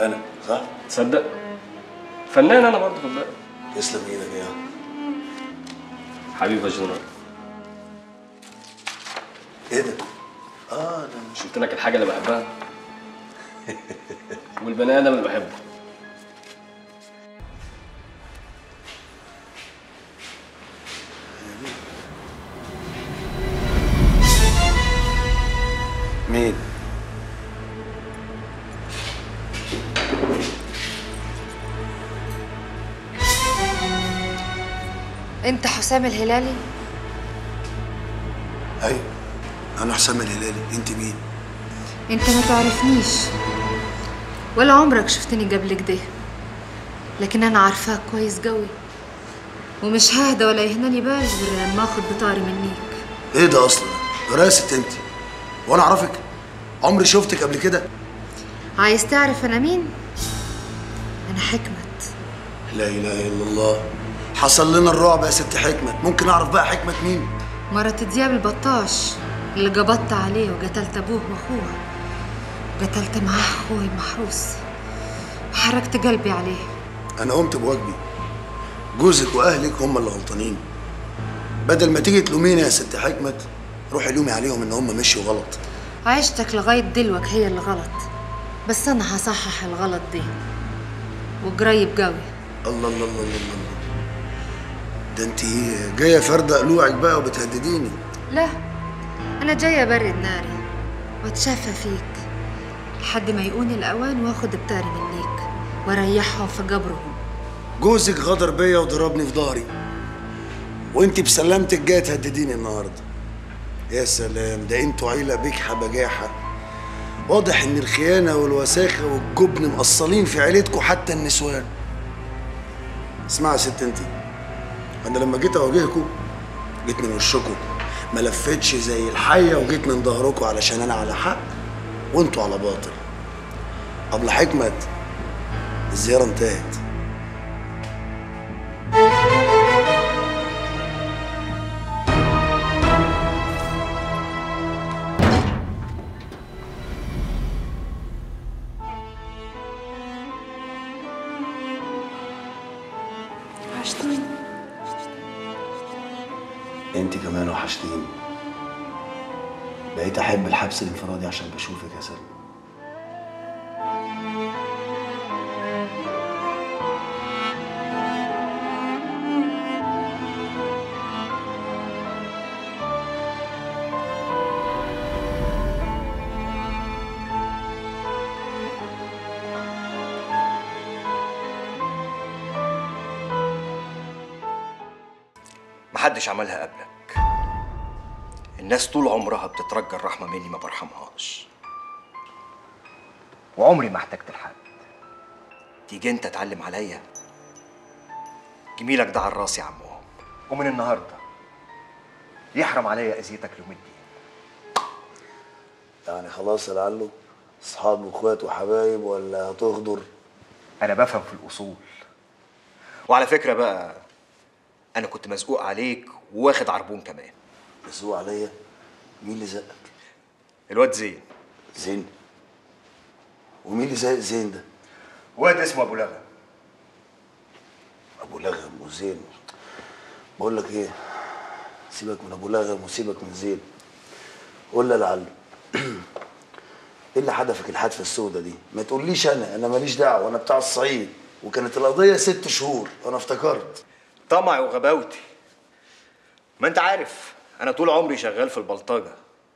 انا صح؟ تصدق فنان انا برضه. تصدق؟ تسلم ايدك يا حبيبي يا جنرال. ايه ده؟ اه ده مش قلت لك الحاجه اللي بحبها والبني ادم اللي بحبه. مين؟ انت حسام الهلالي؟ ايوه انا حسام الهلالي. انت مين؟ انت ما تعرفنيش ولا عمرك شفتني قبل كده، لكن انا عارفاك كويس قوي ومش ههدى ولا يهناني بال غير لما اخد بطاري منيك. ايه ده اصلا؟ دراسة انت وانا اعرفك؟ عمري شفتك قبل كده. عايز تعرف انا مين؟ انا حكمت. لا اله الا الله، حصل لنا الرعب يا ست حكمت. ممكن اعرف بقى حكمت مين؟ مرة دياب البطاش اللي جبضت عليه وقتلت ابوه واخوه، وقتلت معاه اخوي المحروس وحركت قلبي عليه. انا قمت بواجبي. جوزك واهلك هم اللي غلطانين. بدل ما تيجي تلوميني يا ست حكمت روحي لومي عليهم ان هم مشوا غلط. عيشتك لغايه دلوك هي اللي غلط، بس انا هصحح الغلط دي وقريب قوي. الله الله الله الله الله، ده انت جايه فارده قلوعك بقى وبتهدديني؟ لا، انا جايه برد ناري واتشافى فيك لحد ما يقون الاوان واخد بتاري منيك واريحهم في جبرهم. جوزك غدر بيا وضربني في ظهري وانت بسلامتك جايه تهدديني النهارده؟ يا سلام، ده انتوا عيله بجحه بجاحه. واضح ان الخيانه والوساخه والجبن مقصلين في عيلتكم حتى النسوان. اسمعي يا ست، انت انا لما جيت اواجهكم جيت من وشكم، ما لفتش زي الحيه وجيت من ظهركم، علشان انا على حق وانتوا على باطل. قبل حكمت الزياره انتهت. وحشتيني انت كمان، وحشتيني. بقيت احب الحبس الانفرادي عشان بشوفك يا سلمى. محدش عملها قبلك. الناس طول عمرها بتترجى الرحمه مني، ما برحمهاش، وعمري ما احتجت لحد. تيجي انت تعلم عليا؟ جميلك ده على الراس يا عم وهب، ومن النهارده يحرم عليا اذيتك لمدي. يعني خلاص يا لعلو اصحاب واخوات وحبايب ولا هتغدر؟ انا بفهم في الاصول. وعلى فكره بقى، أنا كنت مزقوق عليك وواخد عربون كمان. مزقوق عليا؟ مين اللي زقك؟ الواد زين. زين؟ ومين اللي زق زين ده؟ واد اسمه أبو لغم. أبو لغم وزين؟ بقول لك إيه؟ سيبك من أبو لغم وسيبك من زين. قول لي يا لعلو، إيه اللي حدفك الحدفة السودة دي؟ ما تقوليش أنا ماليش دعوة، أنا بتاع الصعيد، وكانت القضية 6 شهور، وأنا افتكرت. طمعي وغباوتي، ما انت عارف انا طول عمري شغال في البلطجه،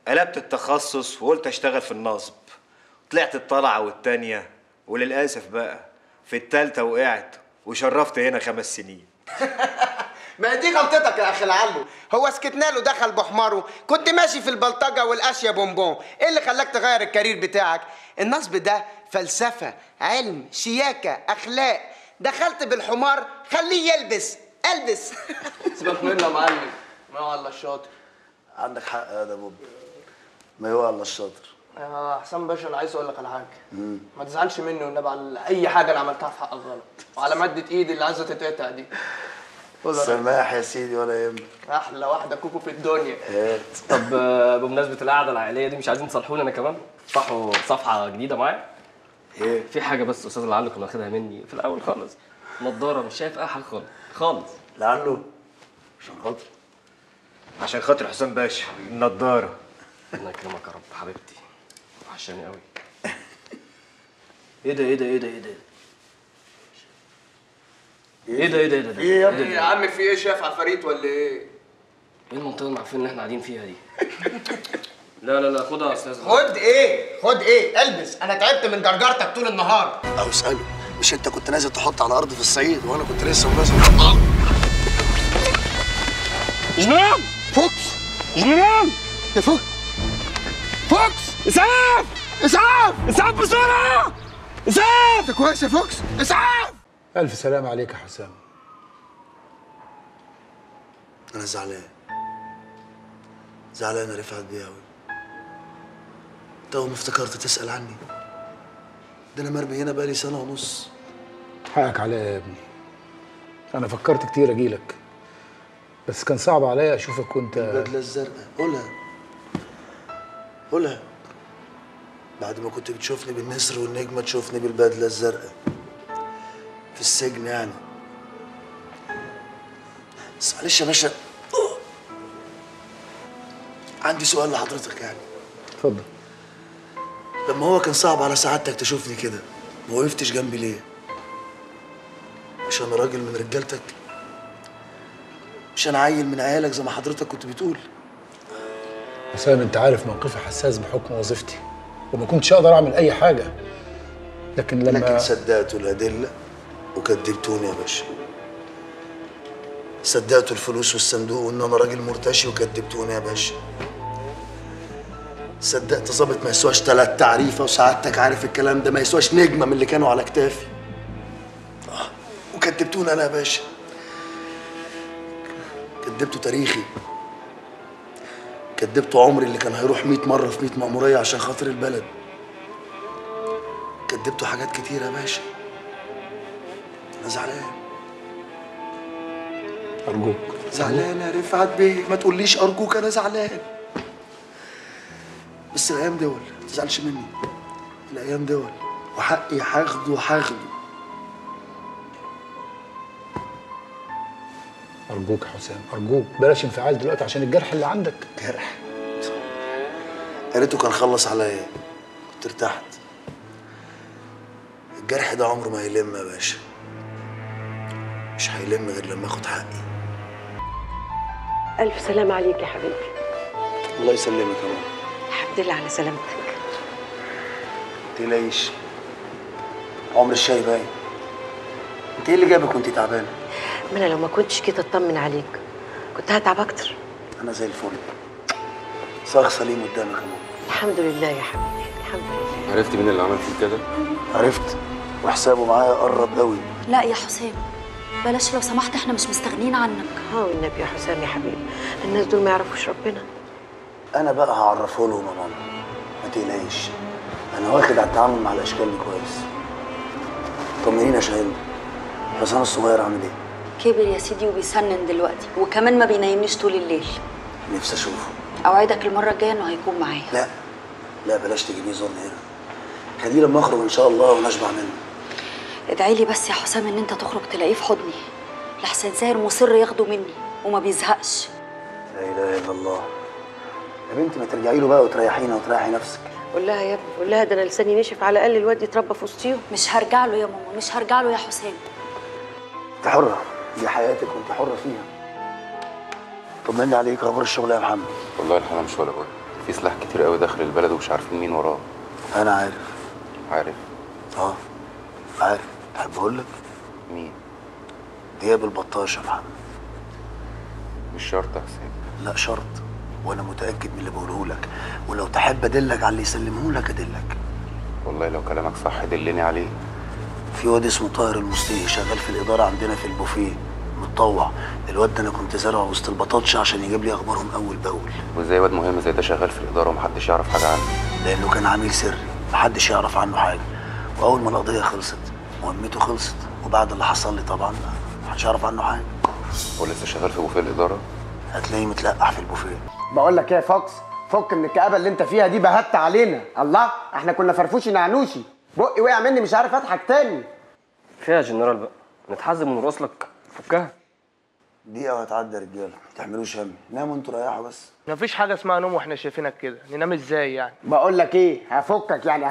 قلبت التخصص وقلت اشتغل في النصب، طلعت الطلعه والتانيه وللاسف بقى في التالته وقعت وشرفت هنا 5 سنين. ما دي غلطتك يا اخي العلو، هو سكتنا له دخل بحماره. كنت ماشي في البلطجه والاشياء بونبون، ايه اللي خلاك تغير الكارير بتاعك؟ النصب ده فلسفه، علم، شياكه، اخلاق. دخلت بالحمار خليه يلبس البس. سيبك منه يا معلم، ما هو الله الشاطر. عندك حق يا بوب، ما هو الله الشاطر. يا حسام باشا، انا عايز اقول لك على حاجه. ما تزعلش مني والنبي على اي حاجه انا عملتها في حقك غلط، وعلى ماده ايدي اللي عايزه تتقطع دي. سماح يا سيدي، ولا يهمك. احلى واحده كوكو في الدنيا. طب بمناسبه القعده العائليه دي، مش عايزين تصلحوني انا كمان؟ تصحوا صفحه جديده معايا؟ ايه؟ في حاجه بس استاذ العلو كان واخدها مني في الاول خالص، نضاره، مش شايف اي حاجه خالص. لعله عشان خاطر حسام باشا النضاره. الله يكرمك يا رب حبيبتي، وحشاني قوي. ايه ده ايه يا عم؟ في ايه؟ شايف عفاريت ولا ايه؟ ايه المنطقه المعفنه اللي احنا قاعدين فيها دي؟ لا خدها يا استاذ. خد ايه البس، انا تعبت من جرجرتك طول النهار. او اساله، مش انت كنت نازل تحط على ارض في الصعيد وانا كنت لسه ونازل؟ جنرال فوكس، جنرال يا فوكس، فوكس اسعاف اسعاف اسعاف بسرعه، اسعاف. انت كويس يا فوكس؟ اسعاف. الف سلام عليك يا حسام. انا زعلان يا رفعت بيه قوي. انت اول ما افتكرت تسال عني، ده انا مرمي هنا بقالي 1.5 سنة. حقك عليا يا ابني، انا فكرت كتير اجيلك، بس كان صعب عليا اشوفك وانت البدله الزرقاء. قولها بعد ما كنت بتشوفني بالنسر والنجمه تشوفني بالبدله الزرقاء في السجن يعني. بس معلش يا باشا، عندي سؤال لحضرتك يعني. اتفضل. لما هو كان صعب على سعادتك تشوفني كده، ما وقفتش جنبي ليه؟ مش انا راجل من رجالتك؟ مش انا عيل من عيالك زي ما حضرتك كنت بتقول؟ حسام انت عارف موقفي حساس بحكم وظيفتي، وما كنتش اقدر اعمل اي حاجه، لكن لما صدقتوا الادله وكذبتوني يا باشا. صدقتوا الفلوس والصندوق وان انا راجل مرتشي وكذبتوني يا باشا. صدقت ظابط ما يسواش 3 تعريفه وسعادتك عارف الكلام ده، ما يسواش نجمه من اللي كانوا على كتافي. وكذبتوني انا يا باشا. كذبتوا تاريخي. كذبتوا عمري اللي كان هيروح 100 مره في 100 مأموريه عشان خاطر البلد. كذبتوا حاجات كتيره يا باشا. انا زعلان. أرجوك زعلان يا رفعت بيه، ما تقوليش أرجوك، أنا زعلان. بس الأيام دول، ما تزعلش مني. الأيام دول وحقي هاخده. أرجوك يا حسام، أرجوك بلاش انفعال دلوقتي عشان الجرح اللي عندك. جرح؟ يا ريته كان خلص عليا، كنت ارتحت. الجرح ده عمره ما هيلم يا باشا. مش هيلم غير لما آخد حقي. ألف سلام عليك يا حبيبي. الله يسلمك يا ماما. الحمد لله على سلامتك. متقلقيش، عمر الشاي باين. انت ايه اللي جابك وانت تعبانه؟ ما انا لو ما كنتش كده اطمن عليك كنت هتعب اكتر. انا زي الفل. صاغ سليم قدامك يا ماما. الحمد لله يا حبيبي، الحمد لله. عرفت مين اللي عمل فيك كده؟ عرفت، وحسابه معايا قرب قوي. لا يا حسام بلاش لو سمحت، احنا مش مستغنين عنك. ها والنبي يا حسام يا حبيبي، الناس دول ما يعرفوش ربنا. انا بقى هعرفه لهم يا ماما، ما تقلقيش، انا واخد على التعامل مع الاشكال دي كويس. طمنيني يا شاهين، حسام الصغير عامل ايه؟ كبر يا سيدي وبيسنن دلوقتي، وكمان ما بينامنيش طول الليل. نفسي اشوفه. اوعدك المره الجايه انه هيكون معايا. لا لا بلاش تجيبيه ظن هنا، خليه لما اخرج ان شاء الله ونشبع منه. ادعي لي بس يا حسام ان انت تخرج تلاقيه في حضني. لحسن زاهر مصر ياخده مني وما بيزهقش. لا اله الا الله. يا بنتي ما ترجعي له بقى وتريحينا وتريحي نفسك. قول لها يا ابني، قول لها ده انا لساني نشف، على الاقل الواد يتربى في وسطيهم. مش هرجع له يا ماما، مش هرجع له يا حسام. انت حره، دي حياتك وانت حره فيها. طمني عليك، اخبار الشغل يا محمد؟ والله الحمام مش ولا بقول، في سلاح كتير قوي داخل البلد ومش عارفين مين وراه. انا عارف. عارف؟ اه عارف. تحب اقول لك؟ مين؟ دياب البطاش يا محمد. مش شرط يا حسين. لا شرط، وانا متاكد من اللي بقوله لك، ولو تحب ادلك على اللي يسلمه لك ادلك. والله لو كلامك صح دلني عليه. في واد اسمه طاهر المصري شغال في الاداره عندنا في البوفيه، متطوع. الواد ده انا كنت زارعه وسط البطاطش عشان يجيب لي اخبارهم اول باول. وازاي واد مهم زي ده شغال في الاداره ومحدش يعرف حاجه عنه؟ لانه كان عميل سري، محدش يعرف عنه حاجه. واول ما القضيه خلصت مهمته خلصت، وبعد اللي حصل لي طبعا محدش يعرف عنه حاجه. هو لسه شغال في بوفيه الاداره؟ هتلاقيه متلقح في البوفيه. بقول لك ايه يا فوكس، فك من الكآبه اللي انت فيها دي، بهت علينا. الله احنا كنا فرفوشي نعنوشي، بقي وقع مني مش عارف اضحك تاني. كفايه يا جنرال بقى، نتحزم ونرقص لك. فكها دقيقه وهتعدي يا رجاله، ما تحملوش هم، ناموا انتوا ريحوا بس. مفيش حاجه اسمها نوم واحنا شايفينك كده، ننام ازاي يعني؟ بقول لك ايه، هفكك يعني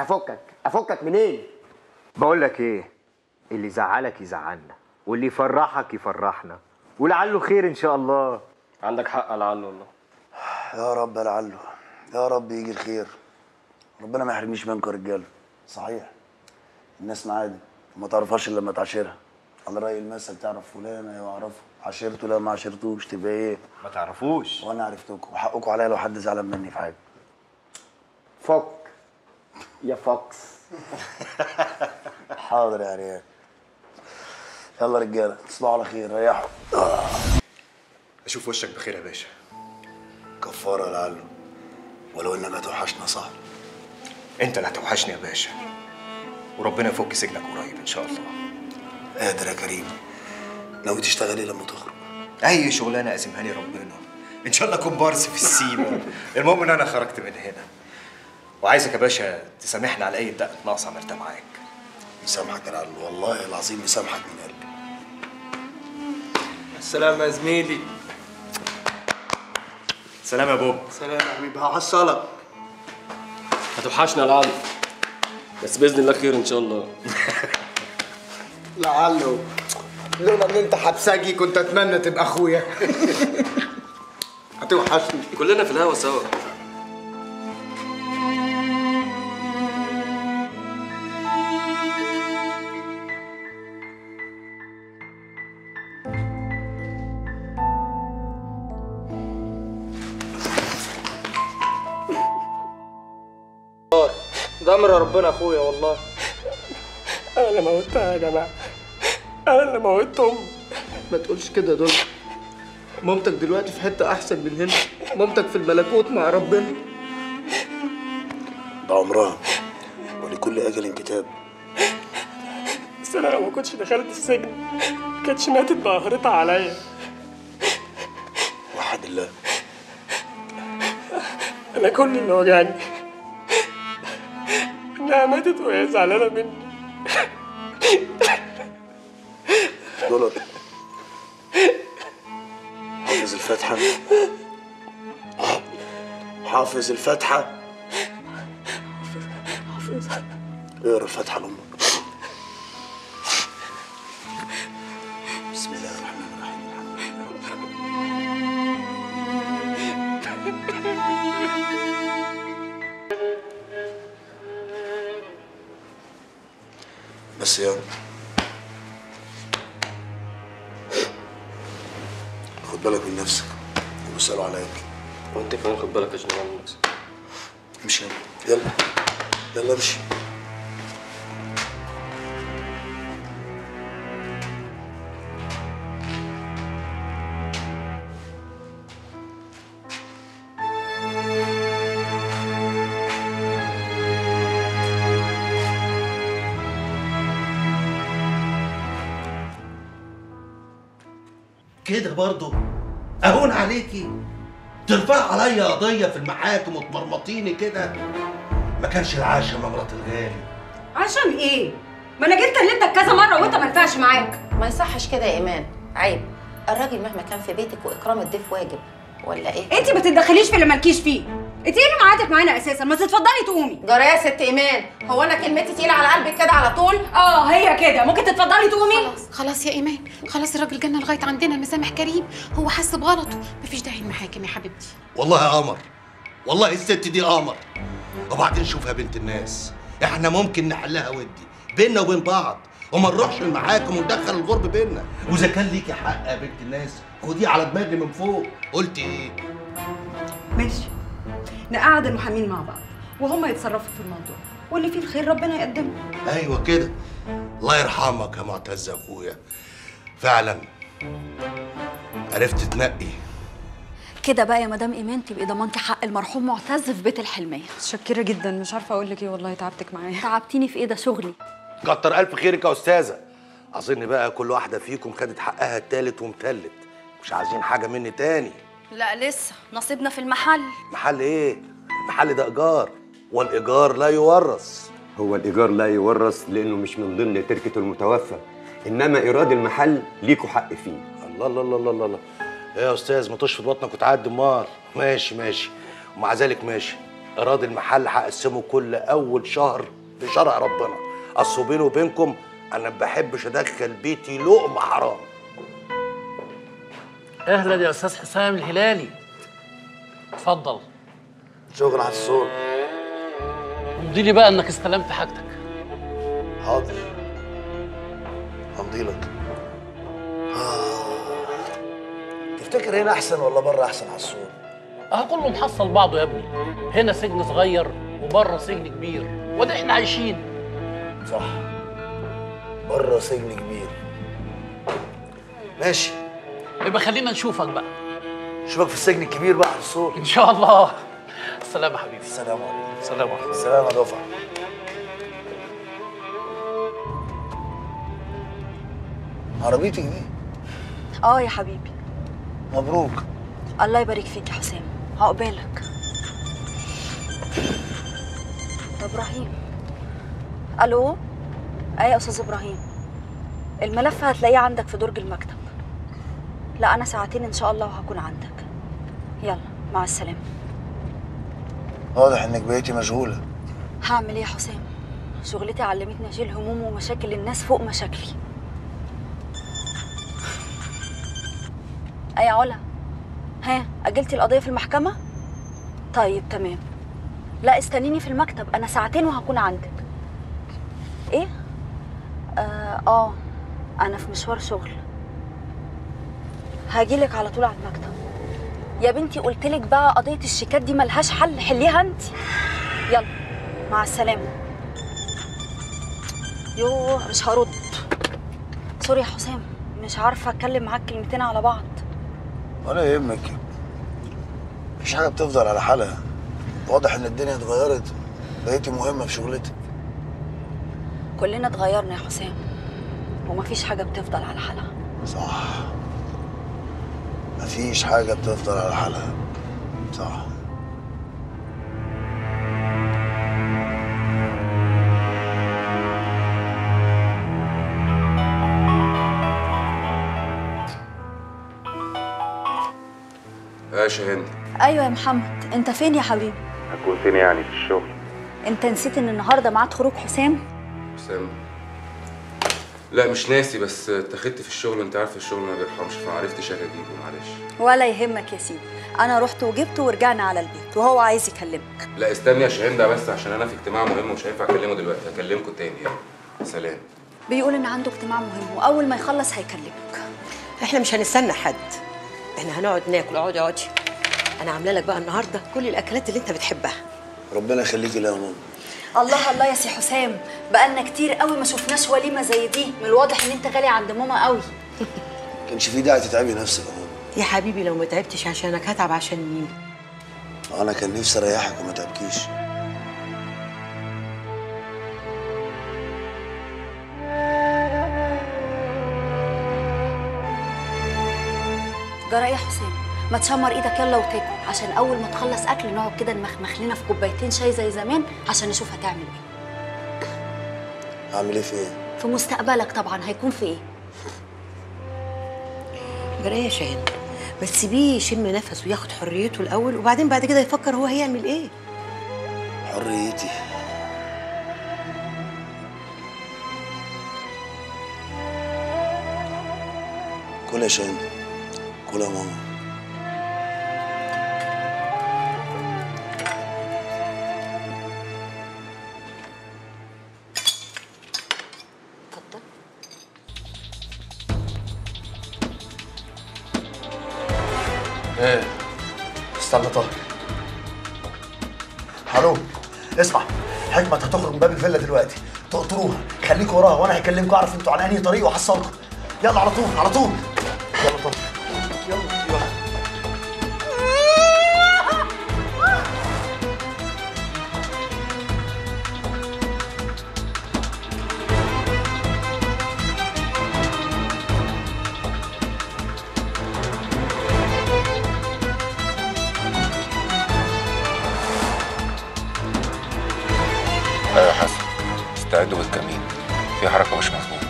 هفكك منين؟ إيه؟ بقول لك ايه، اللي يزعلك يزعلنا واللي يفرحك يفرحنا، ولعله خير ان شاء الله. عندك حق لعله والله. يا رب لعله، يا رب يجي الخير. ربنا ما يحرمنيش منكم يا رجاله. صحيح الناس معادي وما تعرفهاش الا لما تعاشرها، على راي المثل تعرف فلان ايوه اعرفه، عاشرته لا ما عاشرتوش تبقى ايه؟ ما تعرفوش. وانا عرفتكم، وحقكم عليا لو حد زعلان مني في حاجه. فك يا فوكس. حاضر يا ريال. يلا رجاله تصبحوا على خير، ريحوا. اشوف وشك بخير يا باشا. كفاره لعله، ولو انك هتوحشنا صح. انت اللي هتوحشني يا باشا، وربنا يفك سجنك قريب ان شاء الله. قادر يا كريم. ناوي تشتغل ايه لما تخرج؟ اي شغلانه قاسمها لي ربنا، ان شاء الله كومبارس في السيما. المهم ان انا خرجت من هنا، وعايزك يا باشا تسامحني على اي دقه ناقصه عملتها معاك. يسامحك يا لعلو، والله العظيم يسامحك من قلبي. السلام يا زميلي. سلام يا بوب. سلام يا حبيبي، هحصلك. هتوحشنا لعله، بس باذن الله خير ان شاء الله. لعله لولا ان انت حبسجي كنت اتمنى تبقى اخويا. هتوحشني. كلنا في الهوا سوا. ده امر ربنا اخويا والله. انا اللي موتها يا جماعه، انا اللي موتهم. ما تقولش كده، دول مامتك دلوقتي في حته احسن من هنا، مامتك في الملكوت مع ربنا. ده عمرها ولكل اجل كتاب. بس انا لو ما كنتش دخلت السجن ما كانتش ماتت بقهرتها عليا. وحد الله، انا كل اللي وجعني انها ماتت وهي زعلانه مني. دولار، حافظ الفاتحه، حافظ الفاتحه، حافظها. اقرا الفاتحه لامك. بسم الله الرحمن الرحيم، الحمد لله. بس يا خد بالك من نفسك وبيسألوا عليك، وانت كمان خد بالك يا جدعان من نفسك. امشي يلا، يلا امشي. كده برضه اهون عليكي، ترفع عليا قضيه في المحاكم وتمرمطيني كده. ما كانش العشم يا مرات الغالي. عشم ايه؟ ما انا جيت كلمتك كذا مره وانت ما ينفعش معاك. ما يصحش كده يا ايمان، عيب. الراجل مهما كان في بيتك واكرام الضيف واجب، ولا ايه؟ انت ما تتدخليش في اللي مالكيش فيه. انت ايه اللي معادك معانا اساسا؟ ما تتفضلي تقومي. جرى يا ست ايمان، هو انا كلمتي تقيله على قلبك كده على طول؟ اه هي كده. ممكن تتفضلي تقومي؟ خلاص خلاص يا ايمان، خلاص الراجل جانا لغايه عندنا، المسامح كريم، هو حس بغلطه، مفيش داعي المحاكم يا حبيبتي. والله يا قمر، والله الست دي قمر. وبعدين شوفها بنت الناس، احنا ممكن نحلها ودي بينا وبين بعض، وما نروحش المحاكم وندخل الغرب بينا. واذا كان ليكي حق يا بنت الناس خديه على دماغي من فوق. قلت ايه؟ ماشي، نقعد المحامين مع بعض وهم يتصرفوا في الموضوع، واللي فيه الخير ربنا يقدمه. ايوه كده. الله يرحمك يا معتز اخويا، فعلا عرفت تنقي. كده بقى يا مدام ايمان تبقي ضمنتي حق المرحوم معتز في بيت الحلميه. شكرا جدا، مش عارفه اقول لك ايه والله، تعبتك معايا. تعبتيني في ايه؟ ده شغلي. كتر الف خيرك يا استاذه. اظن بقى كل واحده فيكم خدت حقها التالت ومتلت، مش عايزين حاجه مني تاني. لا لسه، نصيبنا في المحل. محل ايه؟ المحل ده ايجار، والايجار لا يورث. هو الايجار لا يورث لانه مش من ضمن تركه المتوفى، انما ايراد المحل ليكوا حق فيه. الله الله الله الله الله. ايه يا استاذ، ما تشفط بطنك وتعدي امال. ماشي ماشي، ومع ذلك ماشي. ايراد المحل هقسمه كل اول شهر بشرع ربنا، اصل بيني وبينكم انا ما بحبش ادخل بيتي لقمه حرام. اهلا يا استاذ حسام الهلالي، اتفضل. شغل على الصوت. امضي لي بقى انك استلمت حاجتك. حاضر، همضي لك. تفتكر هنا احسن ولا بره احسن على الصوت؟ كله محصل بعضه يا ابني، هنا سجن صغير وبره سجن كبير، وده احنا عايشين. صح، بره سجن كبير. ماشي، يبقى خلينا نشوفك بقى. نشوفك في السجن الكبير بقى على الصور ان شاء الله. السلام يا حبيبي. السلام عليكم. السلام عليكم. السلام يا دفعه. عربيتك دي؟ اه يا حبيبي. مبروك. الله يبارك فيك يا حسام، عقبالك. ده ابراهيم. الو. ايه يا استاذ ابراهيم، الملف هتلاقيه عندك في درج المكتب. لا أنا ساعتين إن شاء الله وهكون عندك. يلا. مع السلامة. واضح انك بقيتي مشغولة. هعمل ايه يا حسام؟ شغلتي علمتني اشيل هموم ومشاكل الناس فوق مشاكلي. اي علا، ها اجلتي القضية في المحكمة؟ طيب تمام. لا استنيني في المكتب، انا ساعتين وهكون عندك. ايه؟ انا في مشوار شغل، هاجيلك على طول على المكتب. يا بنتي قلتلك بقى قضية الشيكات دي ملهاش حل، حليها انت. يلا مع السلامة. يوه مش هرد. سوري يا حسام، مش عارفة اتكلم معاك كلمتين على بعض. ولا يهمك، مفيش حاجة بتفضل على حالها. واضح ان الدنيا اتغيرت، بقيتي مهمة في شغلتك. كلنا اتغيرنا يا حسام، ومفيش حاجة بتفضل على حالها. صح، مفيش حاجة بتفضل على حالها. صح. يا شاهين. ايوه يا محمد، انت فين يا حبيبي؟ هكون فين يعني، في الشغل. انت نسيت ان النهارده ميعاد خروج حسام؟ لا مش ناسي، بس اتخذت في الشغل وانت عارف الشغل ما بيرحمش، فمعرفتش اجيبه. معلش. ولا يهمك يا سيدي، انا رحت وجبته ورجعنا على البيت وهو عايز يكلمك. لا استني يا شاهين ده بس، عشان انا في اجتماع مهم ومش هينفع اكلمه دلوقتي، هكلمكم تاني يعني. سلام. بيقول ان عنده اجتماع مهم واول ما يخلص هيكلمك. احنا مش هنستنى حد، احنا هنقعد ناكل. اقعدي اقعدي، انا عامله لك بقى النهارده كل الاكلات اللي انت بتحبها. ربنا يخليكي ليا يا ماما. الله الله يا سي حسام، بقالنا كتير قوي ما شفناش وليمه زي دي. من الواضح ان انت غالي عند ماما قوي. كانش في داعي تتعبي نفسك يا ماما. يا حبيبي لو ما تعبتش عشانك هتعب عشان مين؟ انا كان نفسي اريحك وما تعبكيش. جرى يا حسام، ما تشمر ايدك يلا وتاكل، عشان اول ما تخلص اكل نقعد كده نمخمخ لنا في كوبايتين شاي زي زمان عشان نشوف هتعمل ايه. هعمل ايه في ايه؟ في مستقبلك طبعا، هيكون في ايه؟ جرى يا شاهين، بس سيبيه يشم نفسه وياخد حريته الاول، وبعدين بعد كده يفكر هو هيعمل ايه. حريتي كل يا شاهين. كل يا ماما. اتفضل. ايه؟ استنى طارق. حروق، اسمع، حكمة هتخرج من باب الفيلا دلوقتي، تقطروها، خليكوا وراها وانا هكلمكوا اعرف انتوا على انهي طريق واحصلكوا. يلا على طول على طول. يلا طارق. يا حسن استعدوا بالكمين، في حركة مش مظبوطة.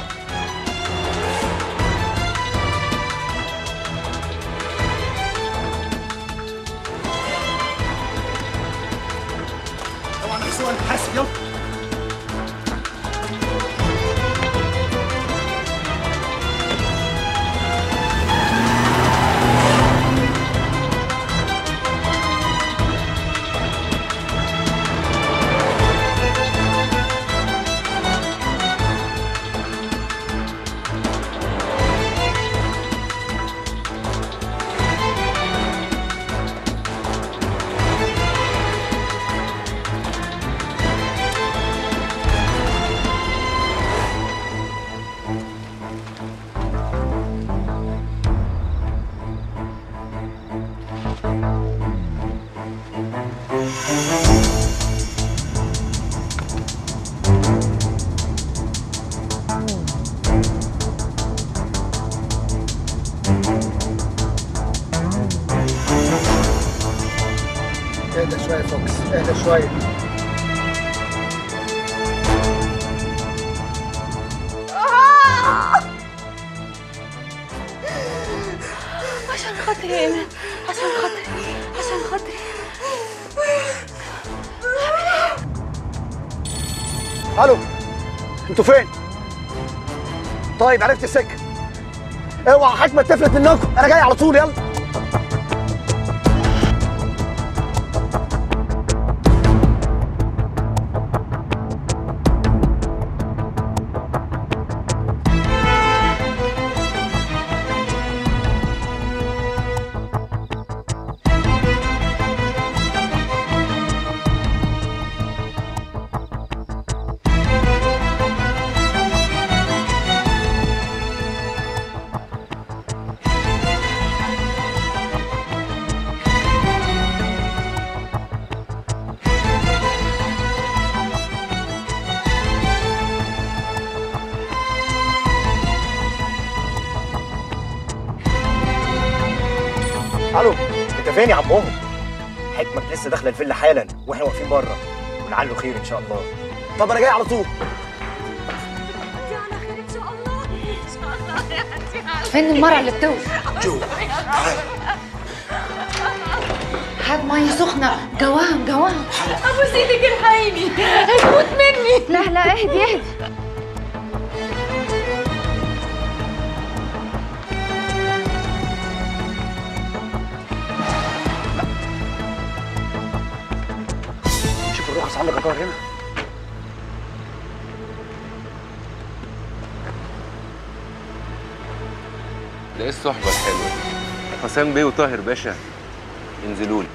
طبعا حسن حاسب. يلا اهدى شوية يا فوكس، اهدى شوية. عشان خاطري انا، عشان خاطري الو، انتوا فين؟ طيب عرفت السكه. اوعى حكمه تفلت منكم، انا جاي على طول. يلا الو، انت فين يا عمهم؟ حكمك لسه داخله الفيلا حالا واحنا واقفين بره، ولعله خير ان شاء الله. طب انا جاي على طول. على خير ان شاء الله، ان شاء الله يا حاج. فين المرأة اللي بتوزن؟ جو هات ميه سخنه. جوام جوام ابو سيدك الحيني هيموت مني. لا لا اهدي اهدي. عندك جوار هنا؟ ده ايه الصحبة الحلوة دي؟ حسام بيه وطاهر باشا انزلوا لي.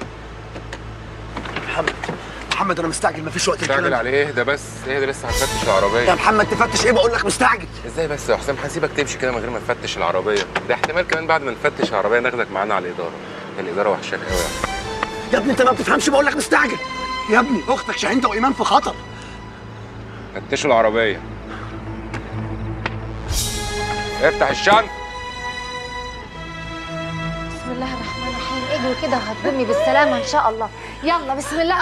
محمد انا مستعجل، مفيش وقت الكلام ده. مستعجل على ايه؟ ده بس اهدى لسه هنفتش العربية. يا محمد تفتش ايه؟ بقول لك مستعجل. ازاي بس يا حسام هسيبك تمشي كده من غير ما نفتش العربية؟ ده احتمال كمان بعد ما نفتش العربية ناخدك معانا على الإدارة. الإدارة وحشاك قوي يا حسام. يا ابني انت ما بتفهمش، بقول لك مستعجل. يا ابني اختك شاهينة وايمان في خطر. فتشوا العربيه. افتح الشنطه. بسم الله الرحمن الرحيم. اجري كده وهتقومي بالسلامه ان شاء الله. يلا بسم الله.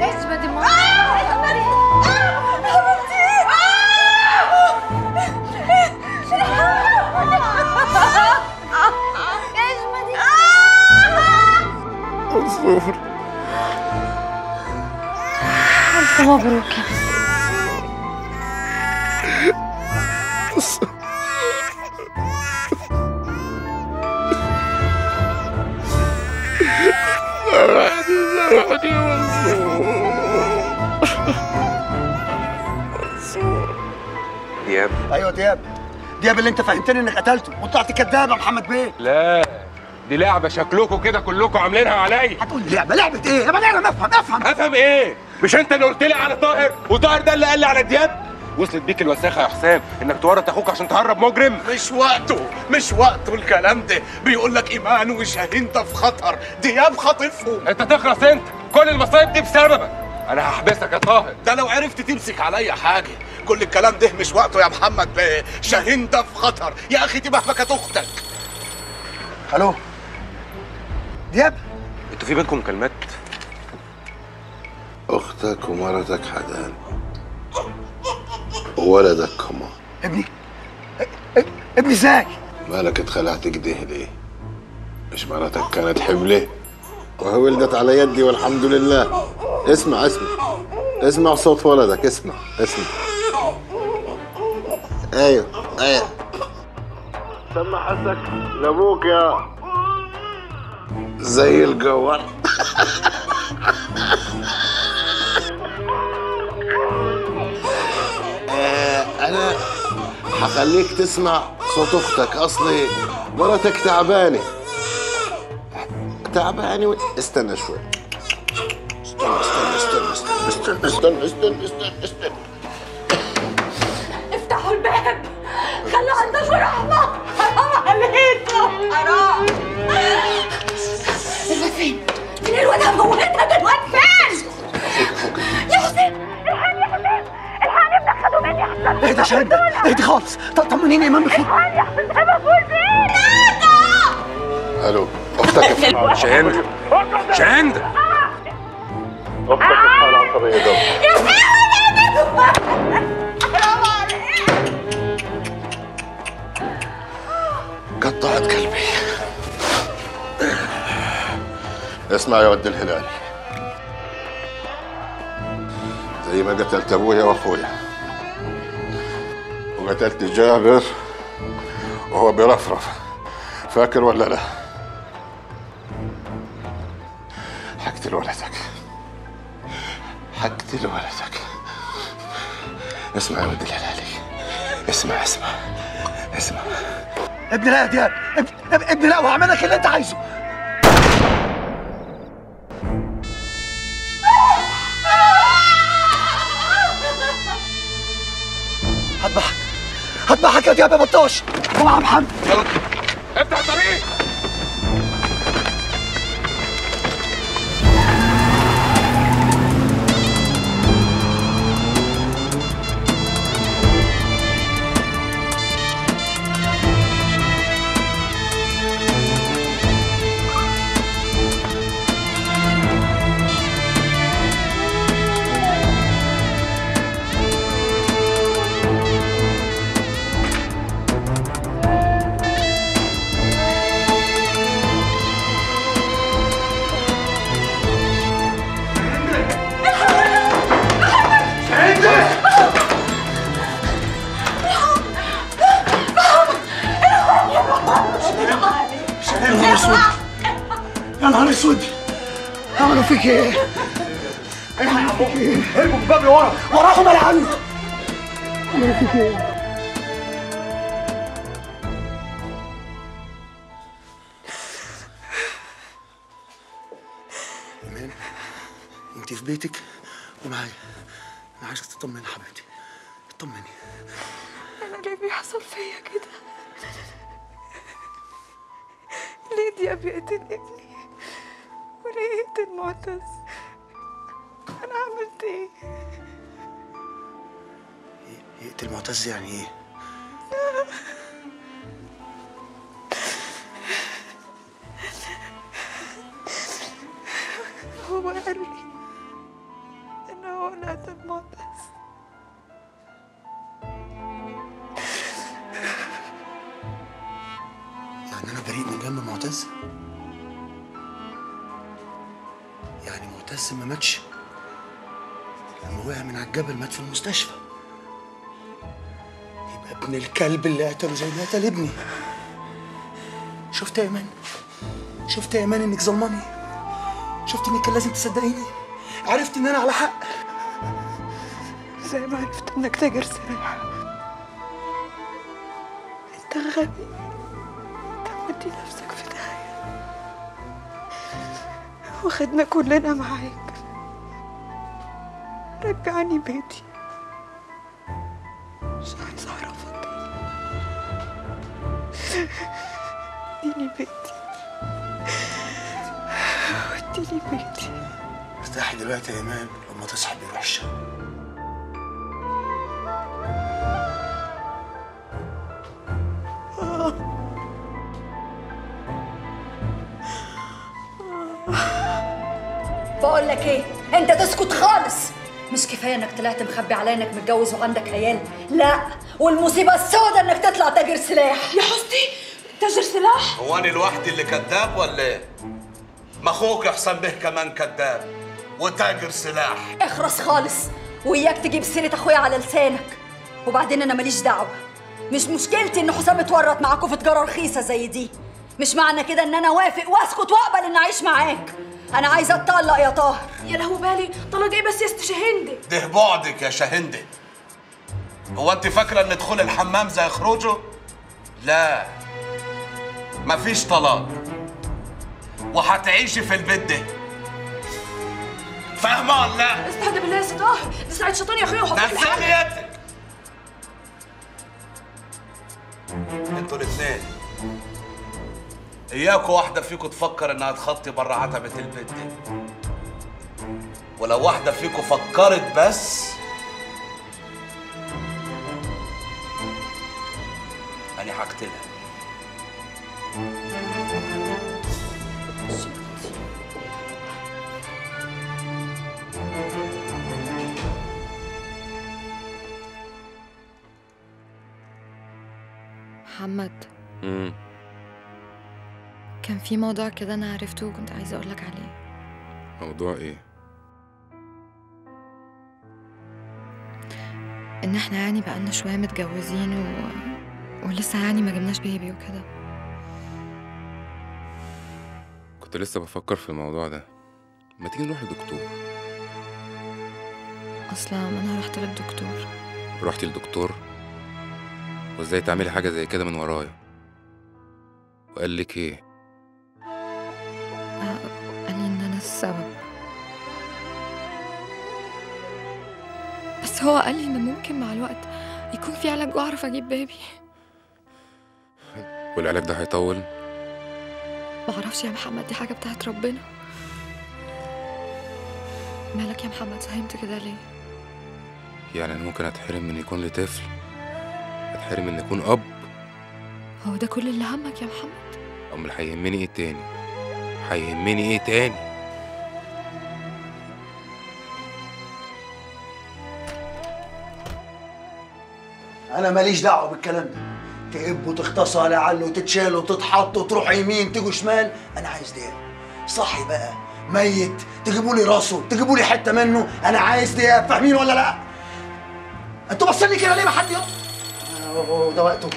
اثبت الموضوع. اصبر. ألف مبروك يا حسام. سامحني يا منصور. دياب. أيوه دياب. دياب اللي أنت فهمتني إنك قتلته وطلعت كداب يا محمد بيه. لا دي لعبة شكلكم كده كلكم عاملينها عليا. هتقول لي لعبة؟ لعبة ايه؟ يا بني انا افهم افهم. افهم ايه؟ مش انت اللي قلت لي على طاهر، وطاهر ده اللي قال لي على دياب؟ وصلت بيك الوساخة يا حسام انك تورط اخوك عشان تهرب مجرم؟ مش وقته، مش وقته الكلام ده. بيقول لك ايمان وشاهينة في خطر، دياب خاطفهم. انت تخلص انت، كل المصايب دي بسببك. انا هحبسك يا طاهر. ده لو عرفت تمسك عليا حاجة. كل الكلام ده مش وقته يا محمد. شاهينة في خطر، يا اخي دي مهبكة اختك. الو دياب، انتوا في بينكم مكالمات؟ اختك ومرتك حدان وولدك كمان. ابني ابني ازاي؟ مالك اتخلعت كده ليه؟ مش مرتك كانت حمله وهي ولدت على يدي والحمد لله. اسمع اسمع اسمع صوت ولدك، اسمع اسمع. ايوه ايوه سمع حسك لابوك يا زي الجوار. انا هخليك تسمع صوت اختك، اصلي مراتك تعبانه تعبانه. استنى شوي، استنى استنى استنى استنى استنى استنى. افتحوا الباب، خلوا عندكم رحمه. حرام عليكم حرام. فين؟ فين الواد؟ هموتها دلوقتي. فين؟ يا حسين الحقني، يا حسين الحقني، ابنك خدوه مني يا حسين. اهدي يا شاهد، اهدي خالص. طمنيني يا ايمان بخير. الحقني يا حسين، انا بقول فين؟ الو اختك شاهد. شاهد اختك في حالة عصبية جدا. يا حرام عليك، قطعت قلبي. اسمع يا ود الهلال، زي ما قتلت ابويا واخويا، وقتلت جابر وهو بيرفرف، فاكر ولا لا؟ حقتل ولدك، حقتل ولدك. اسمع يا ولد الهلال عليك، اسمع اسمع اسمع ابني. لا يا دياب، ابني لا، وهعمل لك اللي انت عايزه. هذبحك هذبحك يا دياب يا بطاش. قوم يا عم حمد، يلا افتح الطريق. انت في بيتك ومعايا، انا عايزك تطمني حبيبتي، اطمني. انا ليه بيحصل فيا كده؟ ليه دياب يقتل ابني؟ وليه يقتل معتز؟ انا عملت ايه؟ يقتل معتز يعني ايه؟ هو قال لي إن هو اللي قتل معتز، يعني أنا بريء من جنب معتز؟ يعني معتز ما ماتش؟ لما وقع من على الجبل مات في المستشفى، يبقى ابن الكلب اللي قتله زي اللي قتل ابني. شفت يا إيمان؟ شفت يا إيمان إنك ظلماني؟ شفت انك كان لازم تصدقيني؟ عرفت ان انا على حق زي ما عرفت انك تاجر سلاح. انت غبي، انت مودي نفسك في داهيه، واخدنا كلنا معاك. رجعني بيتي، مش عايزه اعرفك تاني. اديني بيتي، وديني بيتي. ارتاحي دلوقتي يا ايمان، لما تصحي بيروح الشام. بقول لك ايه، انت تسكت خالص. مش كفايه انك طلعت مخبي عليا انك متجوز وعندك عيال، لا والمصيبه السوداء انك تطلع تاجر سلاح. يا حسني تاجر سلاح؟ هو انا لوحدي اللي كذاب ولا ايه؟ ما اخوك حسام به كمان كذاب وتاجر سلاح. اخرس خالص، واياك تجيب سيره اخويا على لسانك. وبعدين انا ماليش دعوه، مش مشكلتي ان حسام اتورط معاكوا في تجاره رخيصه زي دي. مش معنى كده ان انا اوافق واسكت واقبل ان اعيش معاك. انا عايزه اتطلق يا طاهر. يا لهو بالي، طلاق ايه بس يا ست شهندي؟ ده بعدك يا شهندي. هو انت فاكره ان دخول الحمام زي خروجه؟ لا، مفيش طلاق، وهتعيشي في البيت ده. فاهمه ولا لا؟ استحد بالله يا ستار، دي ساعة شيطان يا اخويا وهتروح لحالك. نزلي يدك. انتوا الاثنين اياكوا واحدة فيكوا تفكر انها تخطي بره عتبة البيت ده. ولو واحدة فيكوا فكرت بس، أنا هقتلها. محمد، كان في موضوع كده انا عرفته وكنت عايزه اقولك عليه. موضوع ايه؟ ان احنا يعني بقالنا شويه متجوزين ولسه يعني ما جبناش بيبي وكده. كنت لسه بفكر في الموضوع ده. ما تيجي نروح للدكتور؟ اصلا ما انا رحت للدكتور. رحتي للدكتور؟ وازاي تعملي حاجه زي كده من ورايا؟ وقال لك ايه؟ قال لي ان انا السبب، بس هو قال لي ان ممكن مع الوقت يكون في علاج واعرف اجيب بيبي. والعلاج ده هيطول؟ معرفش يا محمد، دي حاجه بتاعت ربنا. مالك يا محمد ساهمت كده ليه؟ يعني انا ممكن اتحرم من يكون لي طفل؟ اتحرم من يكون اب؟ هو ده كل اللي همك يا محمد؟ امال هيهمني ايه تاني؟ هيهمني ايه تاني؟ أنا ماليش دعوة بالكلام ده، تقب وتغتصى لعله وتتشال وتتحط وتروح يمين تيجوا شمال، أنا عايز دياب، صحي بقى، ميت، تجيبوا لي راسه، تجيبوا لي حتة منه، أنا عايز دياب، فاهمين ولا لأ؟ أنتوا باصين لي كده ليه؟ ما حد يقف، أهو ده وقته.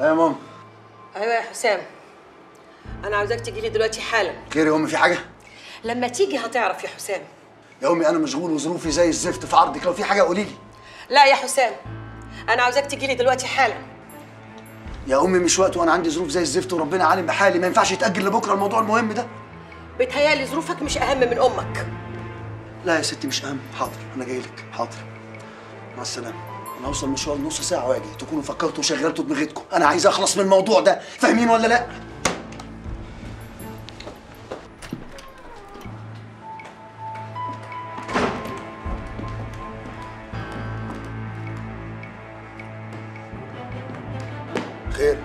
إيه يا ماما؟ أيوه يا حسام، أنا عاوزاك تيجي لي دلوقتي حالا. خير يا أمي، في حاجة؟ لما تيجي هتعرف يا حسام. يا أمي أنا مشغول وظروفي زي الزفت، في عرضك لو في حاجة قولي لي. لا يا حسام، أنا عاوزاك تجي لي دلوقتي حالا. يا أمي مش وقت، وأنا عندي ظروف زي الزفت وربنا عالم بحالي، ما ينفعش يتأجل لبكرة الموضوع المهم ده. بيتهيألي ظروفك مش أهم من أمك. لا يا ستي مش أهم، حاضر أنا جاي لك، حاضر. مع السلامة، أنا هوصل مشوار نص ساعة وأجي، تكونوا فكرتوا وشغلتوا دماغتكم، أنا عايز أخلص من الموضوع ده، فاهمين ولا لأ؟ خير؟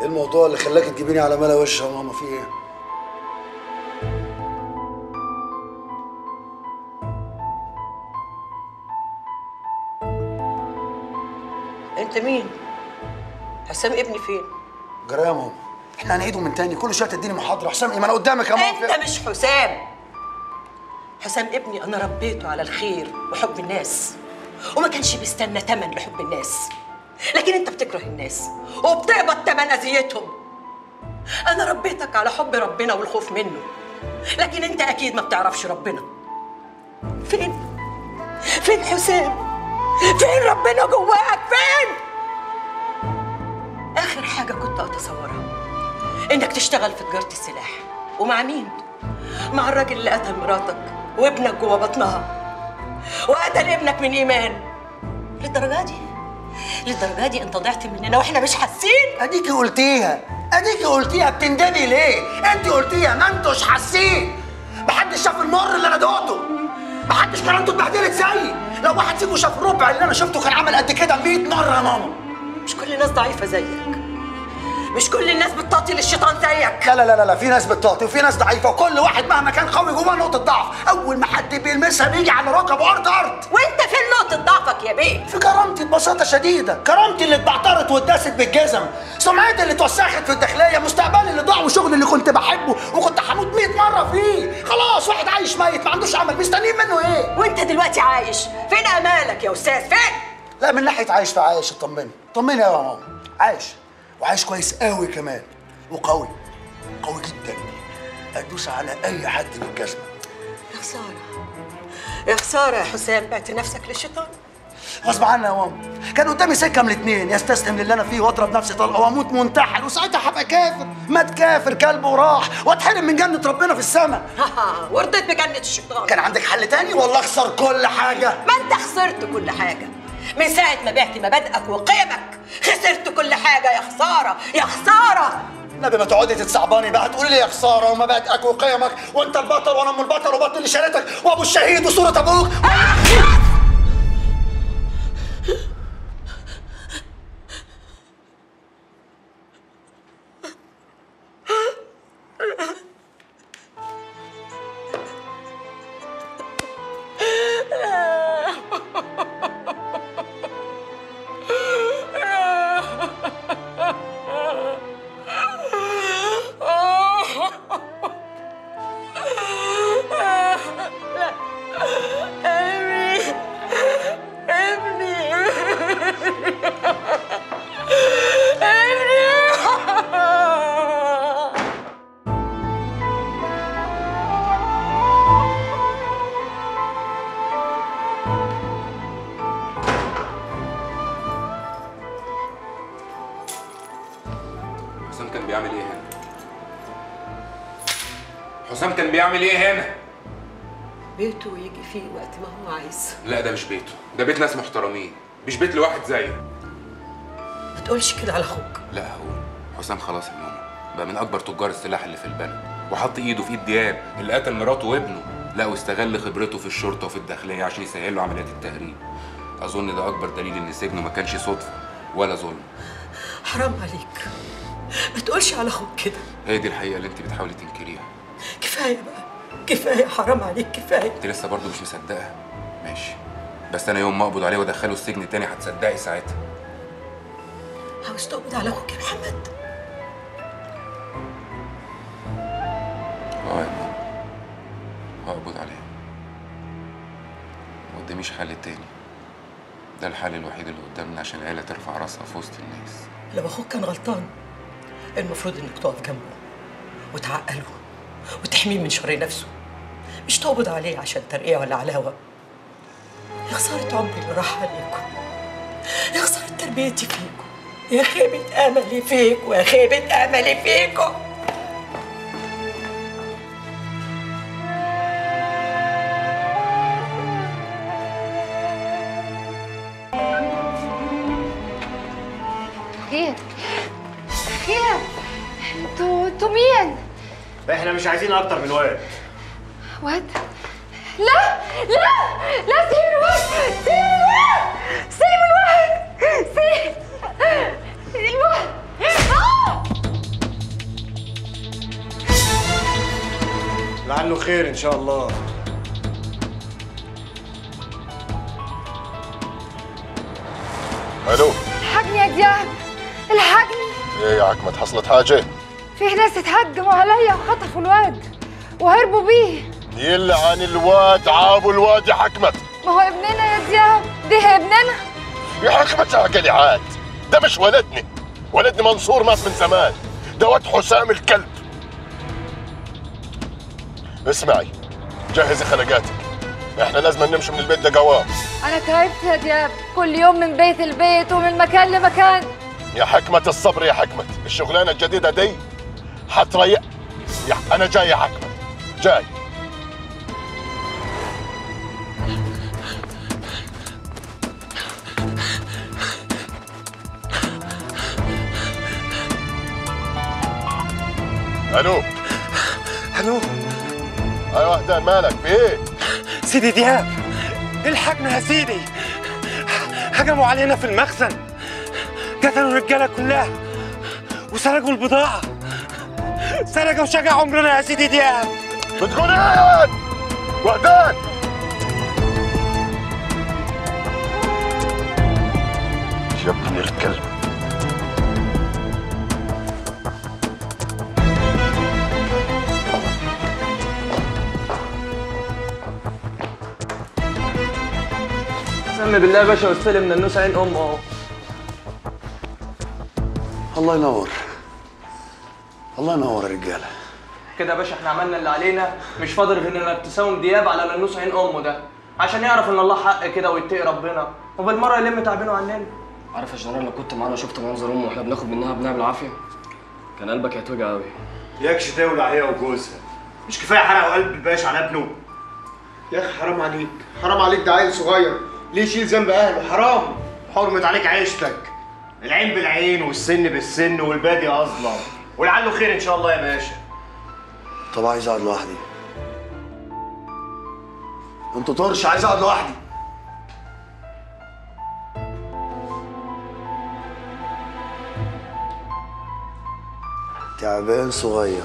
ايه الموضوع اللي خلاك تجيبيني على ملا وشها يا ماما، في ايه؟ انت مين؟ حسام ابني فين؟ جرى يا ماما، احنا هنعيده من تاني، كل شويه تديني محاضره. حسام ايه؟ ما انا قدامك يا ماما. انت مش حسام. حسام ابني انا ربيته على الخير وحب الناس، وما كانش بيستنى تمن لحب الناس، لكن انت بتكره الناس وبتقبض تمن اذيتهم. انا ربيتك على حب ربنا والخوف منه، لكن انت اكيد ما بتعرفش ربنا. فين حسام؟ فين ربنا جواك؟ فين؟ اخر حاجه كنت اتصورها انك تشتغل في تجاره السلاح، ومع مين؟ مع الراجل اللي قتل مراتك وابنك جوا بطنها، وقتل ابنك من ايمان. للدرجة دي انت ضعت مننا واحنا مش حاسين؟ اديكي قلتيها بتندمي ليه؟ انت قلتيها، ما انتوش حاسين، محدش شاف المر اللي انا دقته، محدش كان انتوا اتبهدلت زيي، لو واحد فيكم شاف الربع اللي انا شفته كان عمل قد كده 100 مرة يا ماما. مش كل الناس ضعيفة زيك، مش كل الناس بتطاطي للشيطان زيك. لا لا لا لا، في ناس بتطاطي وفي ناس ضعيفة، وكل واحد مهما كان قوي جواه نقطة ضعف، أول ما حد بيلمسها بيجي على رقبه أرض. وأنت فين نقطة ضعفك يا بيه؟ في كرامتي ببساطة شديدة، كرامتي اللي اتبعترت واتداست بالجزم، سمعتي اللي اتوسخت في الداخلية، مستقبلي اللي ضاع، وشغلي اللي كنت بحبه وكنت هموت 100 مرة فيه، خلاص واحد عايش ميت ما عندوش عمل، مستنيين منه إيه؟ وأنت دلوقتي عايش، فين آمالك يا أستاذ فين؟ لا من ناحية عايش فعايش، اطمني اطمني يا ماما، عايش. وعايش كويس قوي كمان، وقوي قوي جدا، ادوس على اي حد بالجزمه. يا خساره يا خساره يا حسام، بعت نفسك للشيطان غصب عني يا ماما. كان قدامي سكه من الاثنين، يا استسلم للي انا فيه واضرب نفسي طلقه واموت منتحر، وساعتها هبقى كافر، مات كافر كلب وراح، واتحرم من جنه ربنا في السماء. ورضيت بجنه الشيطان. كان عندك حل تاني؟ والله اخسر كل حاجه. ما انت خسرت كل حاجه من ساعة ما بعت مبادئك وقيمك، خسرت كل حاجة. يا خسارة يا خسارة. النبي ما تقعدي تتصعباني بقى، تقولي لي يا خسارة ومبادئك وقيمك، وأنت البطل وأنا أم البطل وبطل اللي شارتك وأبو الشهيد وصورة أبوك. حسام كان بيعمل ايه هنا؟ بيته ويجي فيه وقت ما هو عايز. لا ده مش بيته، ده بيت ناس محترمين، مش بيت لواحد زيه. ما تقولش كده على اخوك. لا هقول، حسام خلاص يا ماما بقى من اكبر تجار السلاح اللي في البلد، وحط ايده في ايد دياب اللي قتل مراته وابنه، لا واستغل خبرته في الشرطه وفي الداخليه عشان يسهل له عمليات التهريب. اظن ده اكبر دليل ان سجنه ما كانش صدفه ولا ظلم. حرام عليك، ما تقولش على اخوك كده. هي دي الحقيقه اللي انت بتحاولي تنكريها. كفايه بقى، كفايه، حرام عليك كفايه. انت لسه برضه مش مصدقه؟ ماشي، بس انا يوم ما اقبض عليه وادخله السجن تاني هتصدقي ساعتها. عاوز تقبض على اخوك يا محمد؟ اه يا ماما هقبض عليه، ما قداميش حل تاني، ده الحل الوحيد اللي قدامنا عشان العيله ترفع راسها في وسط الناس. لو اخوك كان غلطان المفروض انك تقف جنبه وتعقله وتحميه من شر نفسه، مش تقبض عليه عشان ترقيه ولا علاوه. يا خساره عمري اللي راح عليكم، يا خساره تربيتي فيكم، يا خيبه املي فيكم، يا خيبه املي فيكم. خير خير، انتوا مين؟ احنا مش عايزين اكتر من واد. واد؟ لا لا لا، سيب الواد، سيب الواد، سيب الواد، سيب الواد. لعله خير ان شاء الله. الو، الحقني يا دياب، الحقني. ايه يا عكمة، حصلت حاجة؟ في ناس اتهجموا عليا وخطفوا الواد وهربوا بيه. يلعن الواد، عابوا الواد يا حكمت. ما هو ابننا يا دياب، ده ابننا يا حكمت. يا جدعات ده مش ولدني، ولدني منصور مات من زمان، ده واد حسام الكلب. اسمعي، جهزي خلقاتك، احنا لازم نمشي من البيت ده قوام. انا تعبت يا دياب، كل يوم من بيت لبيت ومن مكان لمكان. يا حكمت الصبر يا حكمت، الشغلانه الجديده دي حتريق. انا جاي يا حكمة، جاي. الو الو، ايوه وحدان، مالك في ايه؟ سيدي دياب الحقنا يا سيدي، هجموا علينا في المخزن، قتلوا الرجاله كلها وسرقوا البضاعه، سرقة وشجع عمرنا يا سيدي دياب. بتقول ايه؟ وحدان يا ابن الكلب. سمي بالله يا باشا واستلم من النوس عين امه اهو. الله ينور، الله ينور يا رجاله. كده يا باشا احنا عملنا اللي علينا، مش فاضل غير ان ابتسام دياب على ننوس عين امه ده عشان يعرف ان الله حق كده ويتقي ربنا، وبالمره يلم تعبينه عننا. عارف يا جدعان لو كنت معانا وشفت منظر امه واحنا بناخد منها ابنها بالعافيه كان قلبك هيتوجع قوي. ياكش تولع هي وجوزها، مش كفايه حرقوا قلب الباشا على ابنه؟ يا اخي حرام عليك، حرام عليك، ده عيل صغير ليه يشيل ذنب اهله؟ حرام، حرمت عليك عيشتك. العين بالعين والسن بالسن والبادي اظلم، ولعله خير ان شاء الله يا باشا. طب عايز اقعد لوحدي؟ انت طرش، عايز اقعد لوحدي. تعبان صغير،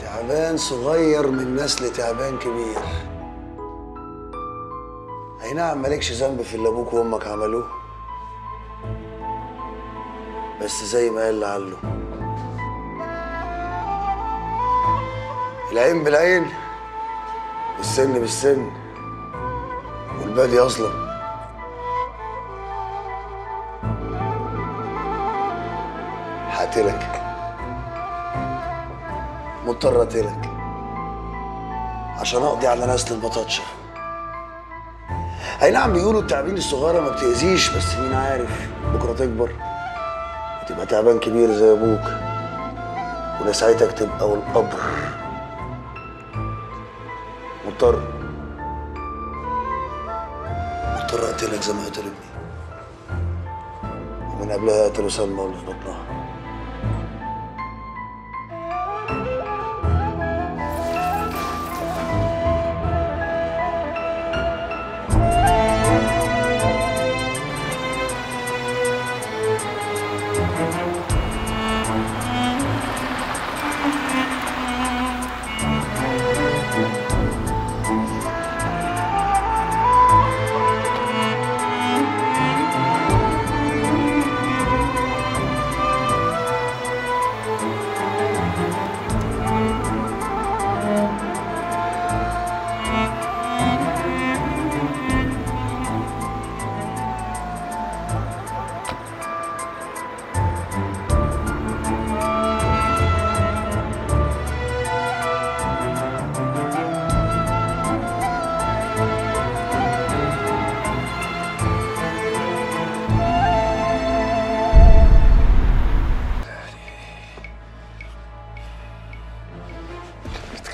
تعبان صغير من نسل تعبان كبير. اي نعم مالكش ذنب في اللي ابوك وامك عملوه، بس زي ما قال لعله، العين بالعين والسن بالسن والبادي اظلم. هقتلك، مضطر اقتلك عشان اقضي على نسل البطاطشه. اي نعم بيقولوا التعابين الصغيره ما بتاذيش، بس مين عارف بكره تكبر تبقى تعبان كبير زي ابوك. ولساعتك تبقى والقبر مضطر اقتلك زي ما قتل ابني، ومن قبلها قتلوا سلمى واللي في بطنها.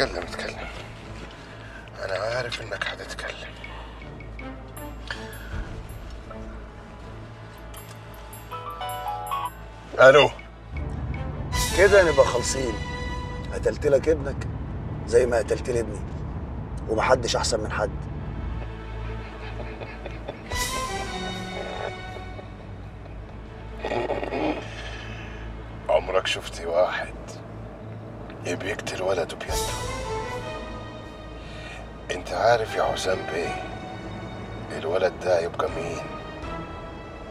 اتكلم، انا عارف انك هتتكلم. الو، كده نبقى خالصين. قتلت لك ابنك زي ما قتلت لي ابني، ومحدش احسن من حد. عمرك شفتي واحد بيقتل ولده بيده؟ انت عارف يا حسام بيه الولد ده يبقى مين؟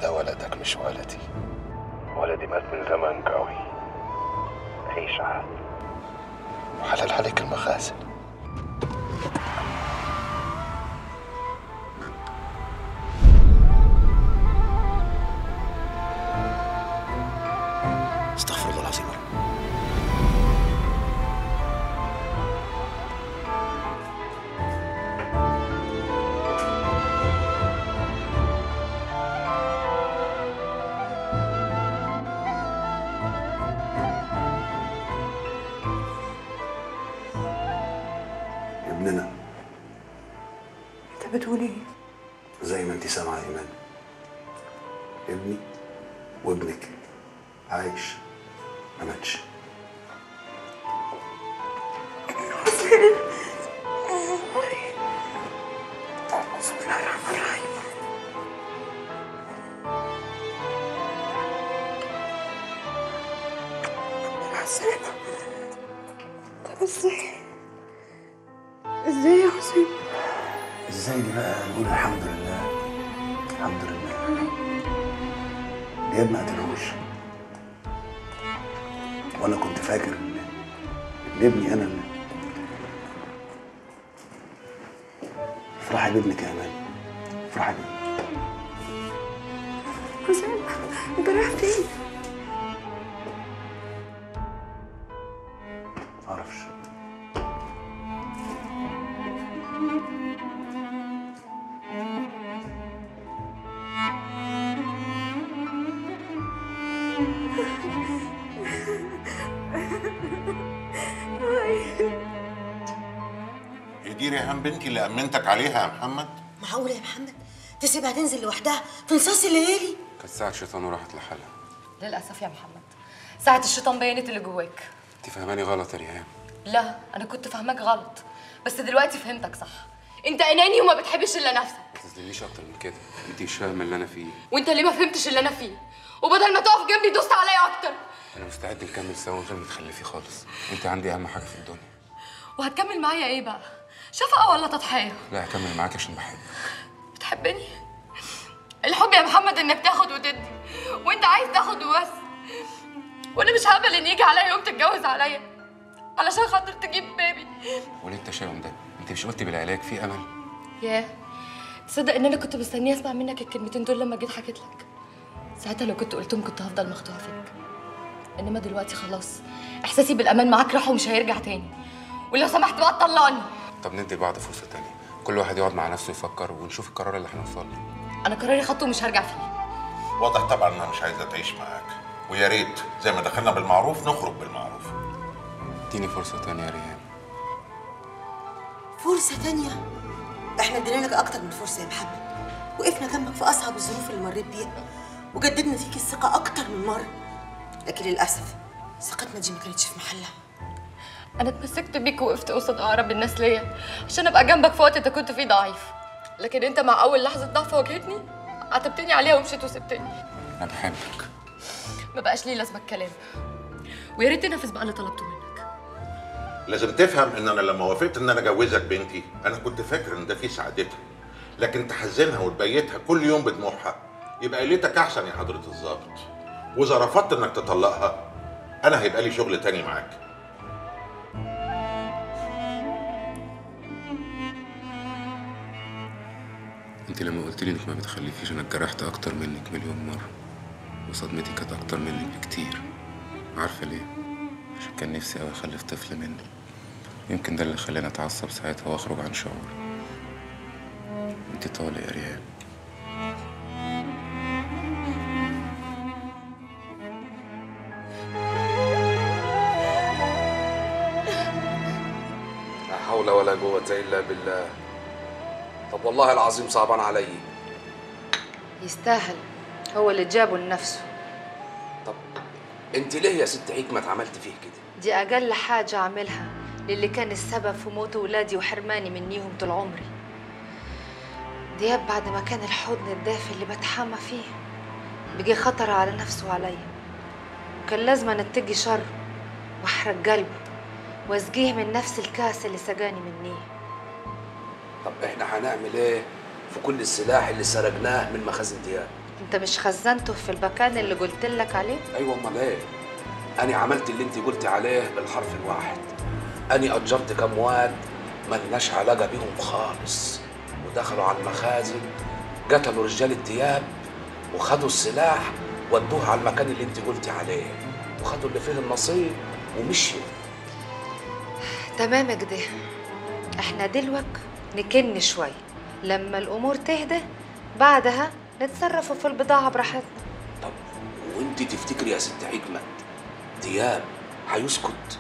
ده ولدك مش ولدي. ولدي مات من زمان قوي. عيش عاد، وحلال عليك المخازن. استغفر الله العظيم. ابننا، انت بتقول ايه؟ زي ما انت سامعه يا ايمان، ابني وابنك عايش ما ماتش. ازاي يا حسين؟ ازاي دي بقى؟ نقول الحمد لله. الحمد لله. اياد ما قتلهوش، وانا كنت فاكر ان ابني انا اللي افرحي بابنك يا امان، افرحي بابنك. حسين انت رايح فين؟ معرفش. يدير يا هام بنتي اللي امنتك عليها يا محمد. معقوله يا محمد تسيبها تنزل لوحدها في نصاص الليالي؟ كانت ساعه شيطان وراحت لحالها. للاسف يا محمد ساعه الشيطان بينت اللي جواك. انت فاهماني غلط يا ريهام. لا انا كنت فاهماك غلط، بس دلوقتي فهمتك صح. انت اناني وما بتحبش الا نفسك. ما تظلمنيش اكتر من كده، انت مش فاهمه اللي انا فيه. وانت ليه ما فهمتش اللي انا فيه؟ وبدل ما تقف جنبي دوست عليا اكتر. انا مستعد نكمل سوا من غير ما تخلفي خالص، انت عندي اهم حاجه في الدنيا. وهتكمل معايا ايه بقى؟ شفقه ولا تضحيه؟ لا هكمل معاك عشان بحبك. بتحبني؟ الحب يا محمد انك تاخد وتدي، وانت عايز تاخد وبس. وانا مش هقبل ان يجي عليا يوم تتجوز عليا علشان خاطر تجيب بيبي. وليه التشاؤم ده؟ انت مش قلتي بالعلاج في امل؟ ياه، تصدق ان انا كنت مستنيه اسمع منك الكلمتين دول لما جيت حكيت لك؟ ساعتها لو كنت قلتهم كنت هفضل مخطوعه فيك، انما دلوقتي خلاص احساسي بالامان معاك راح ومش هيرجع تاني. ولو سمحت بقى طلقني. طب ندي لبعض فرصه تانيه، كل واحد يقعد مع نفسه يفكر ونشوف القرار اللي هنوصل له. انا قراري خدته ومش هرجع فيه. واضح طبعا انها مش عايزه تعيش معاك، ويا ريت زي ما دخلنا بالمعروف نخرج بالمعروف. اديني فرصة تانية يا ريان. فرصة تانية؟ احنا ادينا لك أكتر من فرصة يا محمد. وقفنا جنبك في أصعب الظروف اللي مريت بيها، وجددنا فيك الثقة أكتر من مرة. لكن للأسف ثقتنا دي ما كانتش في محلها. أنا اتمسكت بيك ووقفت قصاد أقرب الناس ليا عشان أبقى جنبك في وقت أنت كنت فيه ضعيف. لكن أنت مع أول لحظة ضعف واجهتني عاتبتني عليها ومشيت وسبتني. أنا بحبك. ما بقاش ليه لازمة الكلام. ويا ريت تنفذ بقى اللي طلبته منك. لازم تفهم ان انا لما وافقت ان انا اجوزك بنتي انا كنت فاكر ان ده فيه سعادتها، لكن تحزنها وتبيتها كل يوم بدموعها. يبقى ليتك احسن يا حضره الظابط. واذا رفضت انك تطلقها انا هيبقى لي شغل تاني معاك. انت لما قلت لي انك ما بتخليكيش انا اتجرحت اكتر منك مليون مره، وصدمتي كانت اكتر منك بكتير. عارفه ليه؟ عشان كان نفسي قوي اخلف طفل مني. يمكن ده اللي خلاني اتعصب ساعتها واخرج عن شعوري. انت طالق يا ريان. لا حول ولا قوة الا بالله. طب والله العظيم صعبان علي. يستاهل، هو اللي جابه لنفسه. طب انت ليه يا ست حكمة اتعملت فيه كده؟ دي اقل حاجه اعملها للي كان السبب في موت ولادي وحرماني منيهم طول عمري. دياب بعد ما كان الحضن الدافي اللي بتحمى فيه بيجي خطر على نفسه وعليا، وكان لازم انتجي شره واحرق قلبه واسقيه من نفس الكاس اللي سجاني منيه. طب احنا هنعمل ايه في كل السلاح اللي سرقناه من مخازن دياب؟ انت مش خزنته في المكان اللي قلت لك عليه؟ ايوه امال ايه؟ انا عملت اللي انت قلتي عليه بالحرف الواحد. انا اجرت كام واد ملناش علاقه بيهم خالص، ودخلوا على المخازن قتلوا رجال الدياب وخدوا السلاح ودوه على المكان اللي انت قلتي عليه وخدوا اللي فيه النصيب ومشيوا. تمام يا كده. احنا دلوقتي نكن شويه لما الامور تهدى، بعدها نتصرفوا في البضاعة براحتنا. طب وانت تفتكري يا ست حكمة دياب هيسكت؟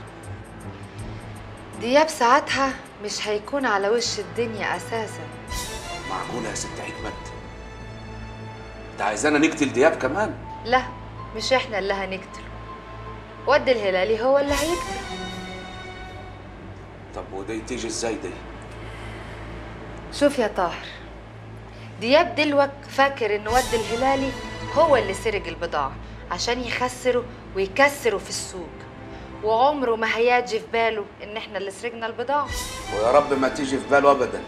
دياب ساعتها مش هيكون على وش الدنيا أساسا. معقولة يا ست حكمة؟ انت عايزانا نقتل دياب كمان؟ لا، مش احنا اللي هنقتله، ود الهلالي هو اللي هيقتل. طب ودي تيجي ازاي دي؟ شوف يا طاهر، دياب دلوقتي فاكر ان ود الهلالي هو اللي سرق البضاعه عشان يخسره ويكسره في السوق، وعمره ما هيجي في باله ان احنا اللي سرقنا البضاعه. ويا رب ما تيجي في باله ابدا.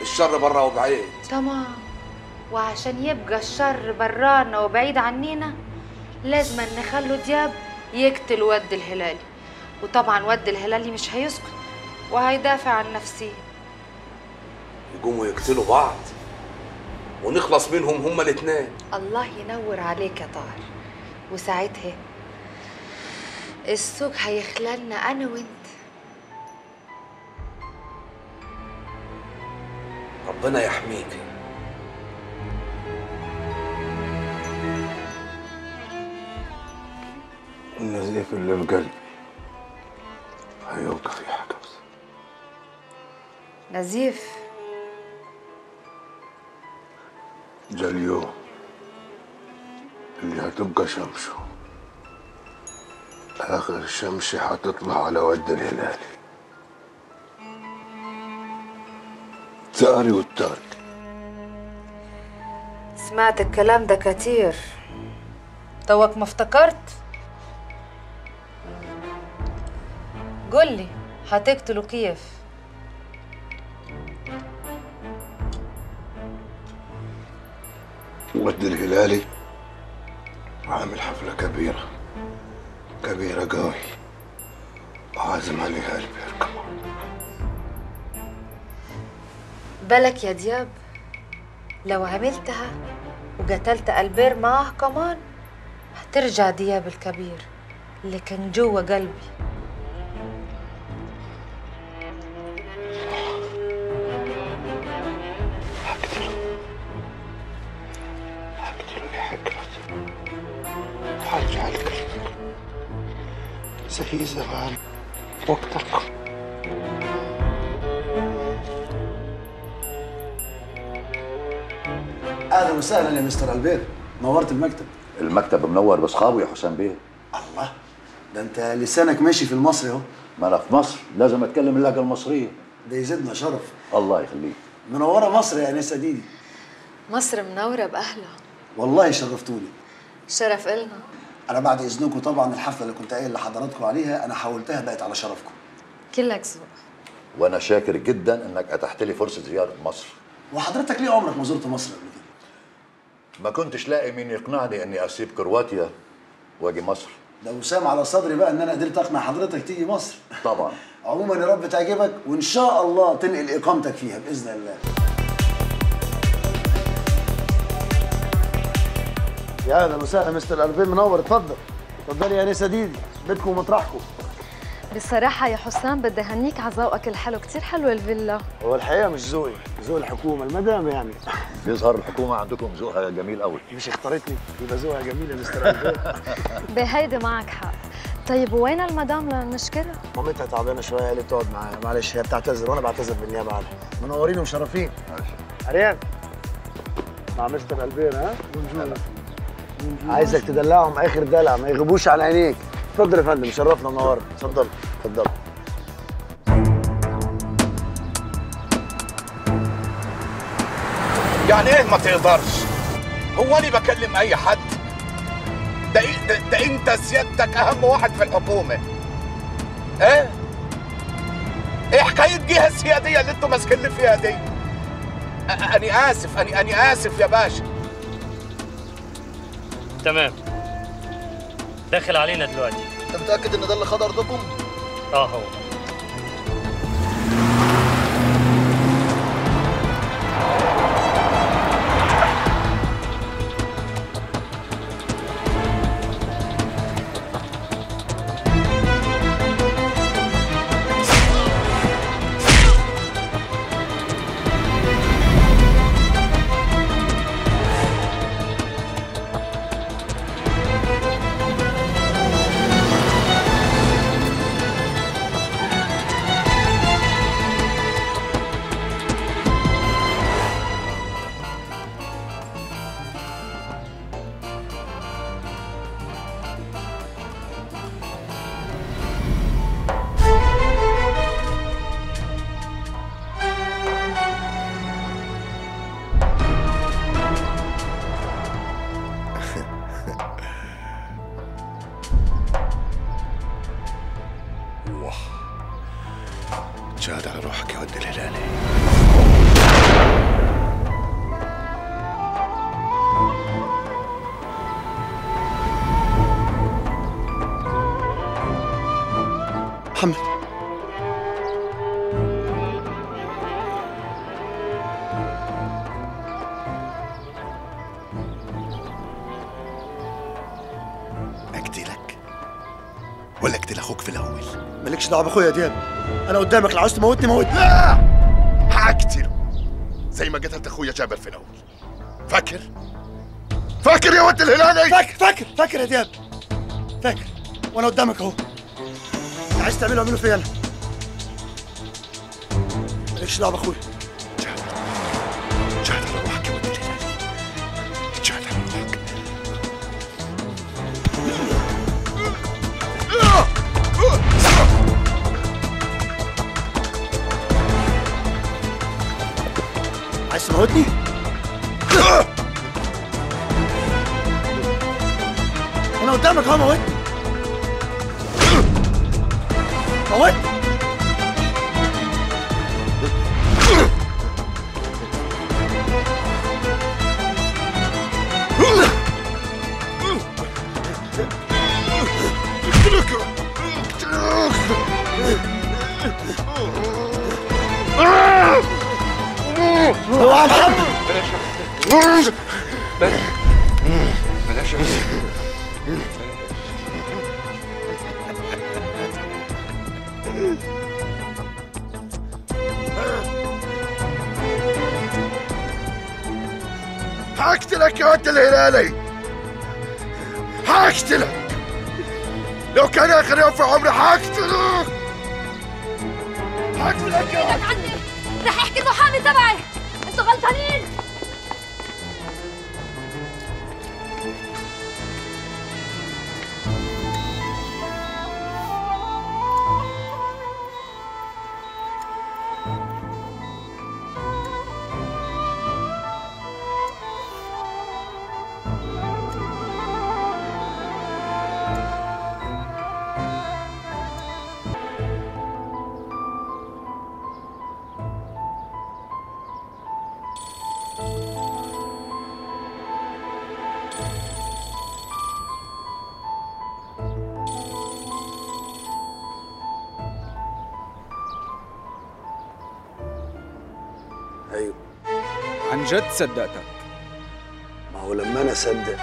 الشر بره وبعيد. تمام. وعشان يبقى الشر برانا وبعيد عنينا لازم نخلو دياب يقتل ود الهلالي، وطبعا ود الهلالي مش هيسكت وهيدافع عن نفسه. يقوموا يقتلوا بعض ونخلص منهم هما الاثنين. الله ينور عليك يا طاهر. وساعتها السوق هيخلالنا انا وانت. ربنا يحميك. النزيف اللي في قلبي هيوقف يا حكمس. نزيف؟ ده اليوم اللي هتبقى شمشه آخر شمس هتطلع على ود الهلالي. تاري والتاري. سمعت الكلام ده كتير. توك ما افتكرت؟ قولي هتقتله كيف؟ ود الهلالي عامل حفلة كبيرة كبيرة قوي، وعازم عليها البركة. بالك يا دياب لو عملتها وقتلت البير معاه كمان هترجع دياب الكبير اللي كان جوه قلبي. زي زمان وقتك. اهلا وسهلا يا مستر البير، نورت المكتب. المكتب منور باصحابه يا حسام بيه. الله، ده انت لسانك ماشي في المصري اهو. ما انا في مصر لازم اتكلم اللهجه المصريه. ده يزيدنا شرف. الله يخليك. منوره مصر يا انسه ديدي. مصر منوره باهلها. والله شرفتوني. شرف إلنا. انا بعد اذنكم طبعا الحفله اللي كنت قايل لحضراتكم عليها انا حولتها بقت على شرفكم. كلك ذوق. وانا شاكر جدا انك اتحت لي فرصه زياره مصر. وحضرتك ليه عمرك ما زرت مصر قبل كده؟ ما كنتش لاقي مين يقنعني اني اسيب كرواتيا واجي مصر. ده وسام على صدري بقى ان انا قدرت اقنع حضرتك تيجي مصر. طبعا. عموما يا رب تعجبك وان شاء الله تنقل اقامتك فيها باذن الله. يا اهلا وسهلا مستر البير، منور. اتفضل اتفضلي يا انسه ديدي، بيتكم ومطرحكم. بصراحه يا حسام بدي اهنيك على ذوقك الحلو، كتير حلوه الفيلا. هو الحقيقه مش ذوقي، ذوق الحكومه المدام يعني. بيظهر الحكومه عندكم ذوقها جميل قوي. مش اختارتني، يبقى ذوقها جميل يا مستر البير. بهيدي معك حق. طيب وين المدام لنشكرها؟ مامتها تعبانه شويه قالت تقعد معايا، معلش هي بتعتذر وانا بعتذر بالنيابه عنها. منورين ومشرفين. اريان مع مستر البير. ها؟ بونجور. عايزك تدلعهم اخر دلع، ما يغيبوش عن عينيك. اتفضل يا فندم، شرفنا النهارده. اتفضل اتفضل. يعني ايه ما تقدرش؟ هو انا بكلم اي حد؟ ده انت سيادتك اهم واحد في الحكومه. ايه؟ ايه حكايه الجهه السياديه اللي انتوا ماسكين فيها دي؟ انا اسف، انا اسف يا باشا. تمام. داخل علينا دلوقتي. انت متأكد ان ده اللي خد ارضكم؟ اه هو. جاهد على روحك يا ود الهلالي. محمد اقتلك ولا اقتل اخوك في الاول؟ مالكش دعوه باخويا دياب، أنا قدامك. لو عايز تموتني موتني. لا، هقتله زي ما قتلت أخويا جابر في الأول. فاكر؟ فاكر يا ود الهلالي؟ فاكر يا دياب، فاكر. وأنا قدامك أهو. اللي عايز تعمله أعمله فيا أنا. مالكش دعوة بأخويا. جاهد على روحك يا ود الهلالي، جاهد على روحك. عايز تموتني؟ أنا قدامك أهو. موتني موتني. اوعى محمد. بلاش بلاش. هقتلك يا ود الهلالي، هقتلك. لو كان اخر يوم في عمري هقتلك. هتعدل راح يحكي المحامي تبعي. انتوا غلطانين. ايوه عن جد صدقتك. ما هو لما انا صدق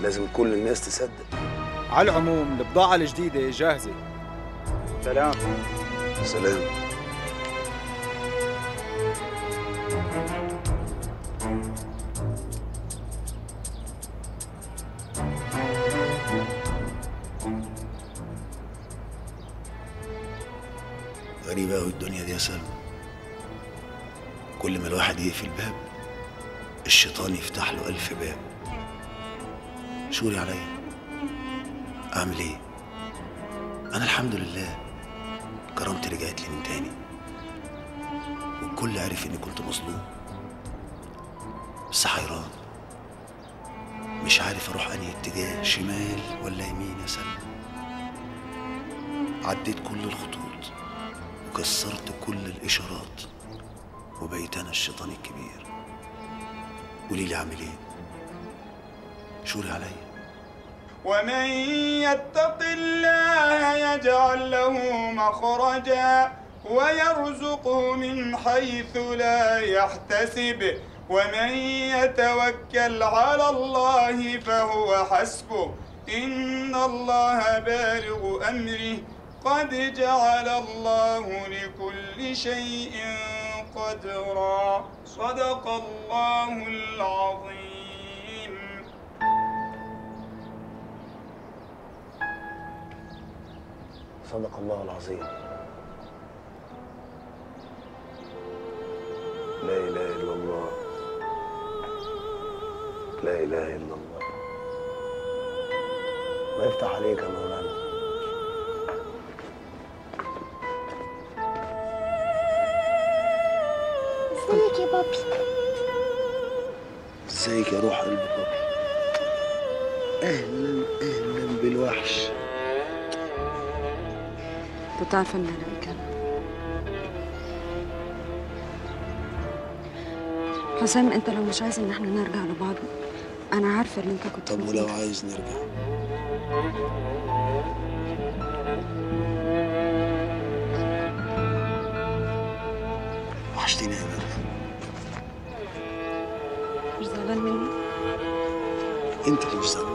لازم كل الناس تصدق. على العموم البضاعة الجديدة جاهزة. سلام. سلام. غريبة أوي الدنيا دي يا سلمى. كل ما الواحد يقفل باب الشيطان يفتح له 1000 باب. شوري عليا اعمل ايه؟ انا الحمد لله كرامتي رجعت لي من تاني، والكل عرف اني كنت مظلوم، بس حيران مش عارف اروح انهي اتجاه، شمال ولا يمين يا سلمى. عديت كل الخطوط وكسرت كل الاشارات وبقيت انا الشيطان الكبير. قولي لي اعمل ايه؟ شوري عليا. ومن يتق الله يجعل له مخرجا ويرزقه من حيث لا يحتسب ومن يتوكل على الله فهو حسبه إن الله بالغ أمره قد جعل الله لكل شيء قدرا. صدق الله العظيم. صدق الله العظيم. لا إله إلا الله. لا إله إلا الله. ما يفتح عليك يا مولانا. ازيك يا بابي؟ ازيك يا روح قلب بابي؟ اهلا اهلا بالوحش. انت بتعرف ان انا مكانك حسام. انت لو مش عايز ان احنا نرجع لبعض انا عارفه ان انت كنت. طب ولو عايز نرجع؟ وحشتيني يا بابي. مش زعلان مني؟ انت اللي مش زعلان.